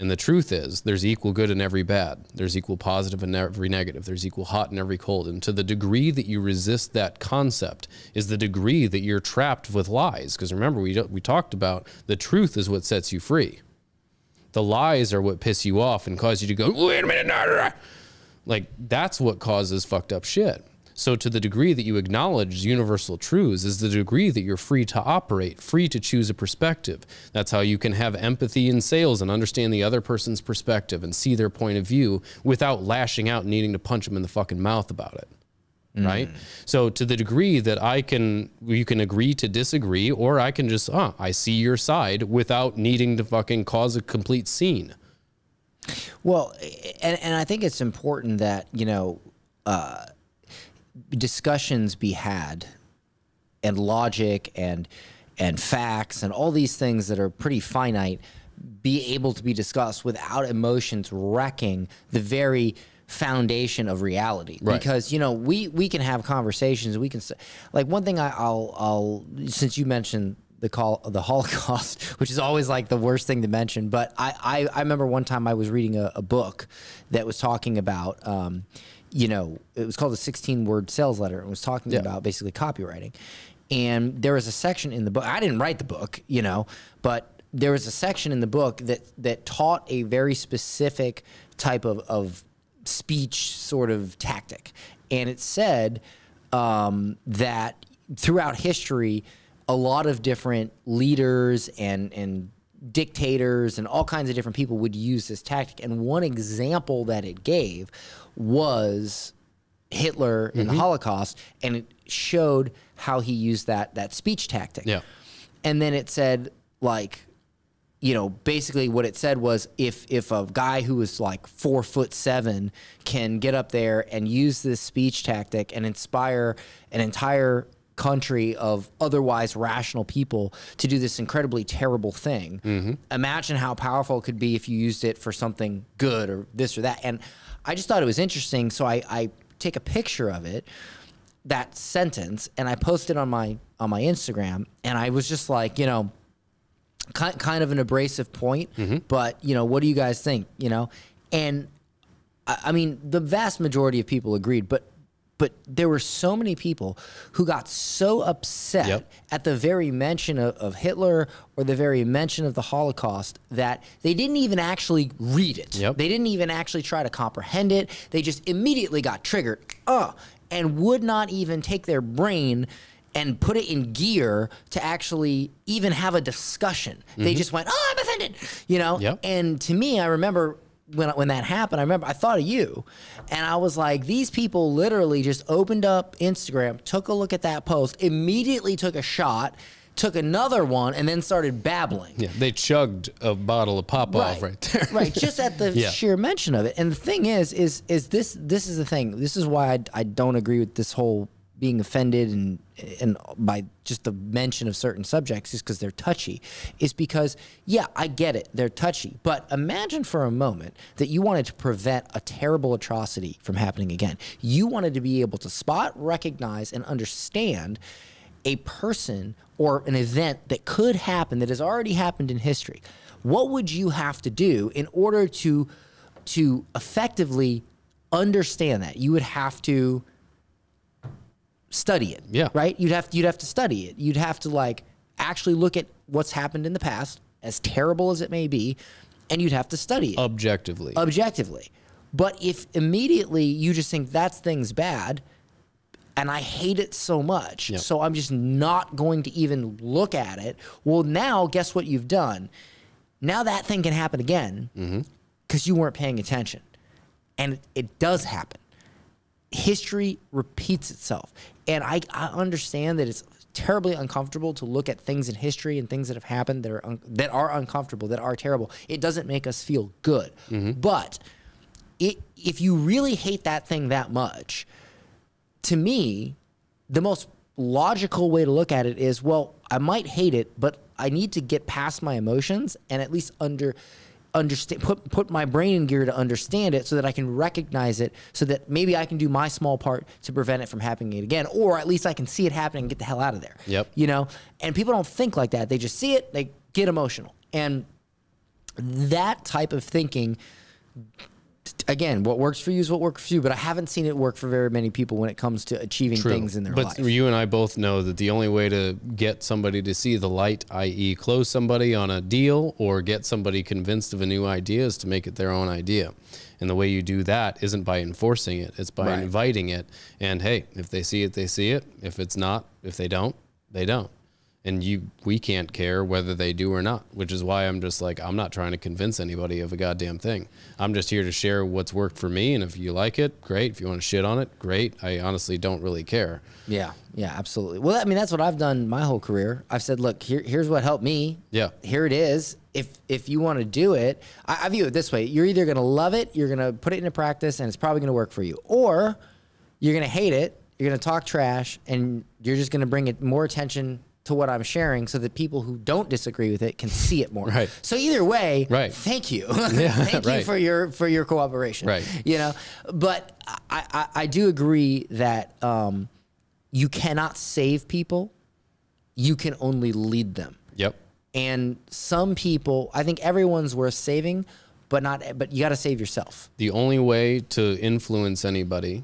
And the truth is there's equal good in every bad. There's equal positive in every negative. There's equal hot in every cold. And to the degree that you resist that concept is the degree that you're trapped with lies. Because remember, we talked about the truth is what sets you free. The lies are what piss you off and cause you to go, wait a minute, nah, nah, nah. Like that's what causes fucked up shit. So to the degree that you acknowledge universal truths is the degree that you're free to operate, free to choose a perspective. That's how you can have empathy in sales and understand the other person's perspective and see their point of view without lashing out and needing to punch them in the fucking mouth about it. Right? So to the degree that you can agree to disagree, or I can just, I see your side without needing to fucking cause a complete scene. Well, and I think it's important that, you know, discussions be had and logic and facts and all these things that are pretty finite be able to be discussed without emotions wrecking the very foundation of reality, right? Because, you know, we can have conversations. We can say, like, one thing I'll since you mentioned the Holocaust, which is always like the worst thing to mention, but I remember one time I was reading a book that was talking about, you know, it was called the 16-word sales letter. It was talking about basically copywriting, and there was a section in the book. I didn't write the book, you know, but there was a section in the book that taught a very specific type of speech sort of tactic. And it said that throughout history, a lot of different leaders and dictators and all kinds of different people would use this tactic. And one example that it gave was Hitler and the Holocaust, and it showed how he used that speech tactic. Yeah. And then it said, like, you know, basically what it said was if a guy who was like 4'7" can get up there and use this speech tactic and inspire an entire country of otherwise rational people to do this incredibly terrible thing, imagine how powerful it could be if you used it for something good or this or that. And I just thought it was interesting, so I take a picture of it, that sentence, and I post it on my Instagram, and I was just like, you know, kind of an abrasive point, but, you know, what do you guys think, you know? And I mean, the vast majority of people agreed, but there were so many people who got so upset at the very mention of Hitler or the very mention of the Holocaust that they didn't even actually read it. They didn't even actually try to comprehend it. They just immediately got triggered and would not even take their brain and put it in gear to actually even have a discussion. They just went, oh, I'm offended, you know? And to me, I remember when that happened, I remember I thought of you, and I was like, these people literally just opened up Instagram, took a look at that post, immediately took a shot, took another one, and then started babbling. Yeah, they chugged a bottle of Pop-Off right there. Right, just at the sheer mention of it. And the thing is this is the thing. This is why I don't agree with this whole being offended and by just the mention of certain subjects, is because they're touchy. Is because, yeah, I get it, they're touchy. But imagine for a moment that you wanted to prevent a terrible atrocity from happening again. You wanted to be able to spot, recognize, and understand a person or an event that could happen, that has already happened in history. What would you have to do in order to effectively understand that? You would have to study it, right? You'd have to study it. You'd have to, like, actually look at what's happened in the past, as terrible as it may be, and you'd have to study it. Objectively. Objectively. But if immediately you just think that thing's bad, and I hate it so much, so I'm just not going to even look at it, well, now guess what you've done? Now that thing can happen again because you weren't paying attention. And it does happen. History repeats itself. And I understand that it's terribly uncomfortable to look at things in history and things that have happened that are uncomfortable, that are terrible. It doesn't make us feel good. But if you really hate that thing that much, to me, the most logical way to look at it is, well, I might hate it, but I need to get past my emotions and at least put my brain in gear to understand it so that I can recognize it, so that maybe I can do my small part to prevent it from happening again, or at least I can see it happening and get the hell out of there. You know, and people don't think like that. They just see it, they get emotional. And that type of thinking, again, what works for you is what works for you, but I haven't seen it work for very many people when it comes to achieving things in their life. But you and I both know that the only way to get somebody to see the light, i.e. close somebody on a deal or get somebody convinced of a new idea, is to make it their own idea. And the way you do that isn't by enforcing it, it's by inviting it. And hey, if they see it, they see it. If it's not, if they don't, they don't. And we can't care whether they do or not, which is why I'm just like, I'm not trying to convince anybody of a goddamn thing. I'm just here to share what's worked for me, and if you like it, great. If you want to shit on it, great. I honestly don't really care. Yeah, yeah, absolutely. Well, I mean, that's what I've done my whole career. I've said, look, here's what helped me. Yeah. Here it is. If you want to do it, I view it this way. You're either going to love it, you're going to put it into practice, and it's probably going to work for you, or you're going to hate it, you're going to talk trash, and you're just going to bring it more attention to what I'm sharing so that people who don't disagree with it can see it more. Right. So either way, right. Thank you. Yeah, thank you for your cooperation. Right. You know, but I do agree that you cannot save people. You can only lead them. Yep. And some people, I think everyone's worth saving, but not, but you got to save yourself. The only way to influence anybody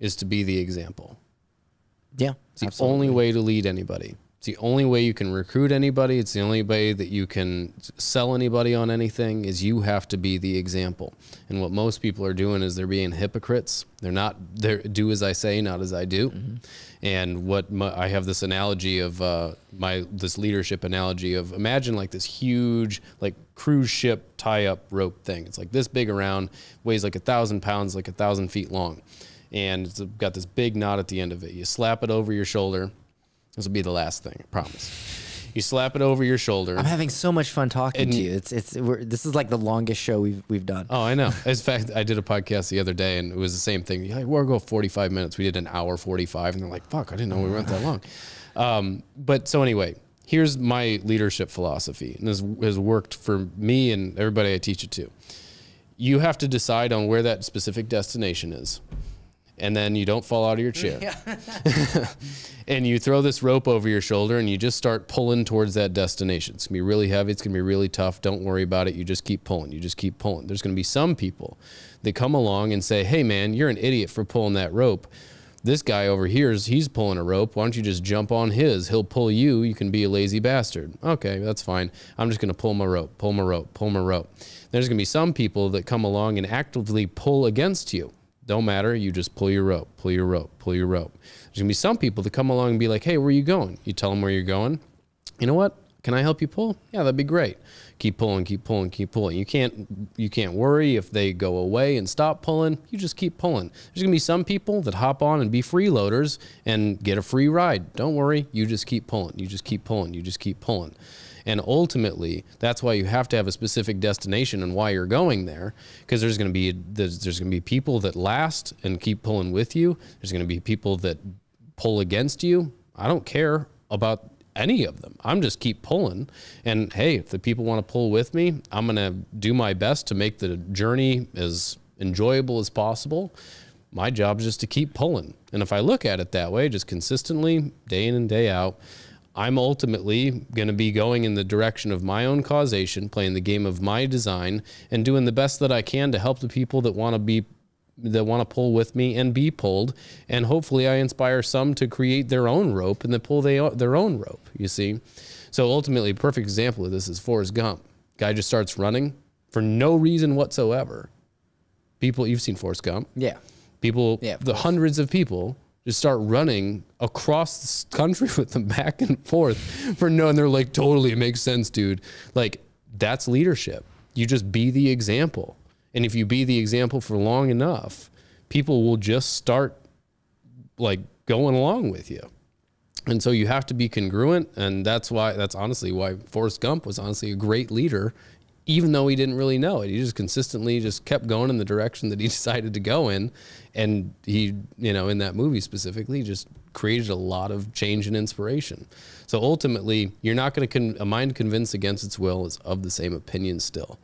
is to be the example. Yeah. It's absolutely. The only way to lead anybody. It's the only way you can recruit anybody. It's the only way that you can sell anybody on anything is you have to be the example. And what most people are doing is they're being hypocrites. They're not, they're do as I say, not as I do. Mm-hmm. And what I have this analogy of this leadership analogy of imagine like this huge, like cruise ship tie up rope thing. It's like this big around, weighs like 1,000 pounds, like 1,000 feet long. And it's got this big knot at the end of it. You slap it over your shoulder. This will be the last thing, I promise. You slap it over your shoulder. I'm having so much fun talking to you. This is like the longest show we've done. Oh, I know. In fact, I did a podcast the other day, and it was the same thing. Like, we'll go 45 minutes. We did an hour 45, and they're like, fuck, I didn't know we went that long. But so anyway, here's my leadership philosophy, and this has worked for me and everybody I teach it to. You have to decide on where that specific destination is. And then you don't fall out of your chair. Yeah. And you throw this rope over your shoulder and you just start pulling towards that destination. It's gonna be really heavy, it's gonna be really tough. Don't worry about it, you just keep pulling, you just keep pulling. There's gonna be some people that come along and say, hey man, you're an idiot for pulling that rope. This guy over here, he's pulling a rope. Why don't you just jump on his? He'll pull you. You can be a lazy bastard. Okay, that's fine. I'm just going to pull my rope, pull my rope, pull my rope. There's going to be some people that come along and actively pull against you. Don't matter, you just pull your rope, pull your rope, pull your rope. There's gonna be some people that come along and be like, hey, where are you going? You tell them where you're going. You know what? Can I help you pull? Yeah, that'd be great. Keep pulling, keep pulling, keep pulling. You can't worry if they go away and stop pulling. You just keep pulling. There's gonna be some people that hop on and be freeloaders and get a free ride. Don't worry, you just keep pulling, you just keep pulling, you just keep pulling. And ultimately, that's why you have to have a specific destination and why you're going there, because there's going to be people that last and keep pulling with you. There's going to be people that pull against you. I don't care about any of them. I'm just keep pulling. And hey, if the people want to pull with me, I'm going to do my best to make the journey as enjoyable as possible. My job is just to keep pulling. And if I look at it that way, just consistently, day in and day out, I'm ultimately going to be going in the direction of my own causation, playing the game of my design, and doing the best that I can to help the people that want to pull with me and be pulled. And hopefully I inspire some to create their own rope and then pull their own rope, you see? So ultimately, a perfect example of this is Forrest Gump. Guy just starts running for no reason whatsoever. People, you've seen Forrest Gump. Yeah. People, yeah, the hundreds of people just start running across the country with them back and forth for no, and they're like, totally, it makes sense, dude. Like, that's leadership. You just be the example. And if you be the example for long enough, people will just start like going along with you. And so you have to be congruent. And that's honestly why Forrest Gump was honestly a great leader, even though he didn't really know it. He just consistently just kept going in the direction that he decided to go in. And he, you know, in that movie specifically, just created a lot of change and inspiration. So ultimately, you're not going to, a mind convinced against its will is of the same opinion still.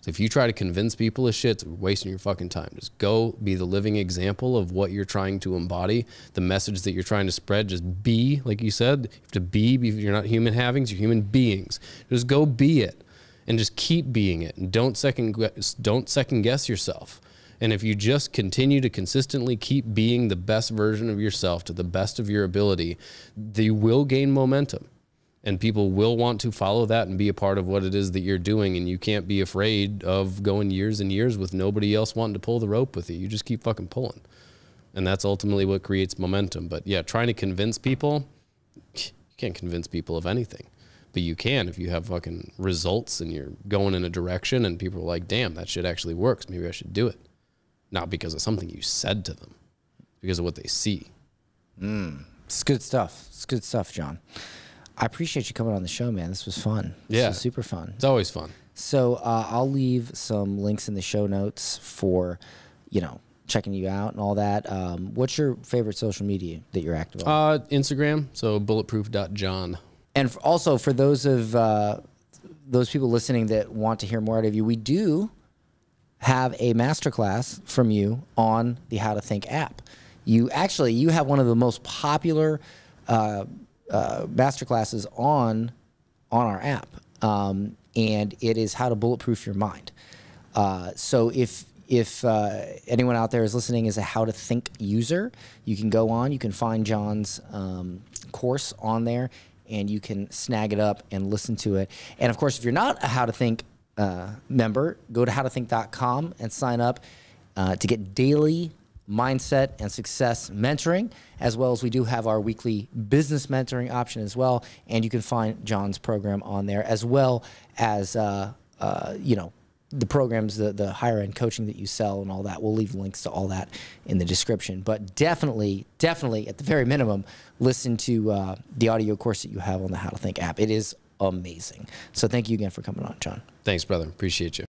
So if you try to convince people of shit, it's wasting your fucking time. Just go be the living example of what you're trying to embody, the message that you're trying to spread. Just be, like you said, you have to be, you're not human havings, you're human beings. Just go be it. And just keep being it, and don't second guess yourself. And if you just continue to consistently keep being the best version of yourself to the best of your ability, you will gain momentum, and people will want to follow that and be a part of what it is that you're doing. And you can't be afraid of going years and years with nobody else wanting to pull the rope with you. You just keep fucking pulling, and that's ultimately what creates momentum. But yeah, trying to convince people, you can't convince people of anything. But you can if you have fucking results and you're going in a direction and people are like, damn, that shit actually works. Maybe I should do it. Not because of something you said to them, because of what they see. It's good stuff. It's good stuff, John. I appreciate you coming on the show, man. This was fun. Yeah. This was super fun. It's always fun. So I'll leave some links in the show notes for, you know, checking you out and all that. What's your favorite social media that you're active on? Instagram. So bulletproof.john. And also for those of those people listening that want to hear more out of you, we do have a masterclass from you on the How to Think app. You have one of the most popular masterclasses on our app, and it is how to bulletproof your mind. So if anyone out there is listening is a How to Think user, you can go on, you can find John's course on there, and you can snag it up and listen to it. And of course, if you're not a How to Think member, go to howtothink.com and sign up to get daily mindset and success mentoring, as well as we do have our weekly business mentoring option as well. And you can find John's program on there, as well as you know, the programs, the higher end coaching that you sell and all that. We'll leave links to all that in the description, but definitely, definitely at the very minimum, listen to the audio course that you have on the How to Think app. It is amazing. So thank you again for coming on, John. Thanks, brother. Appreciate you.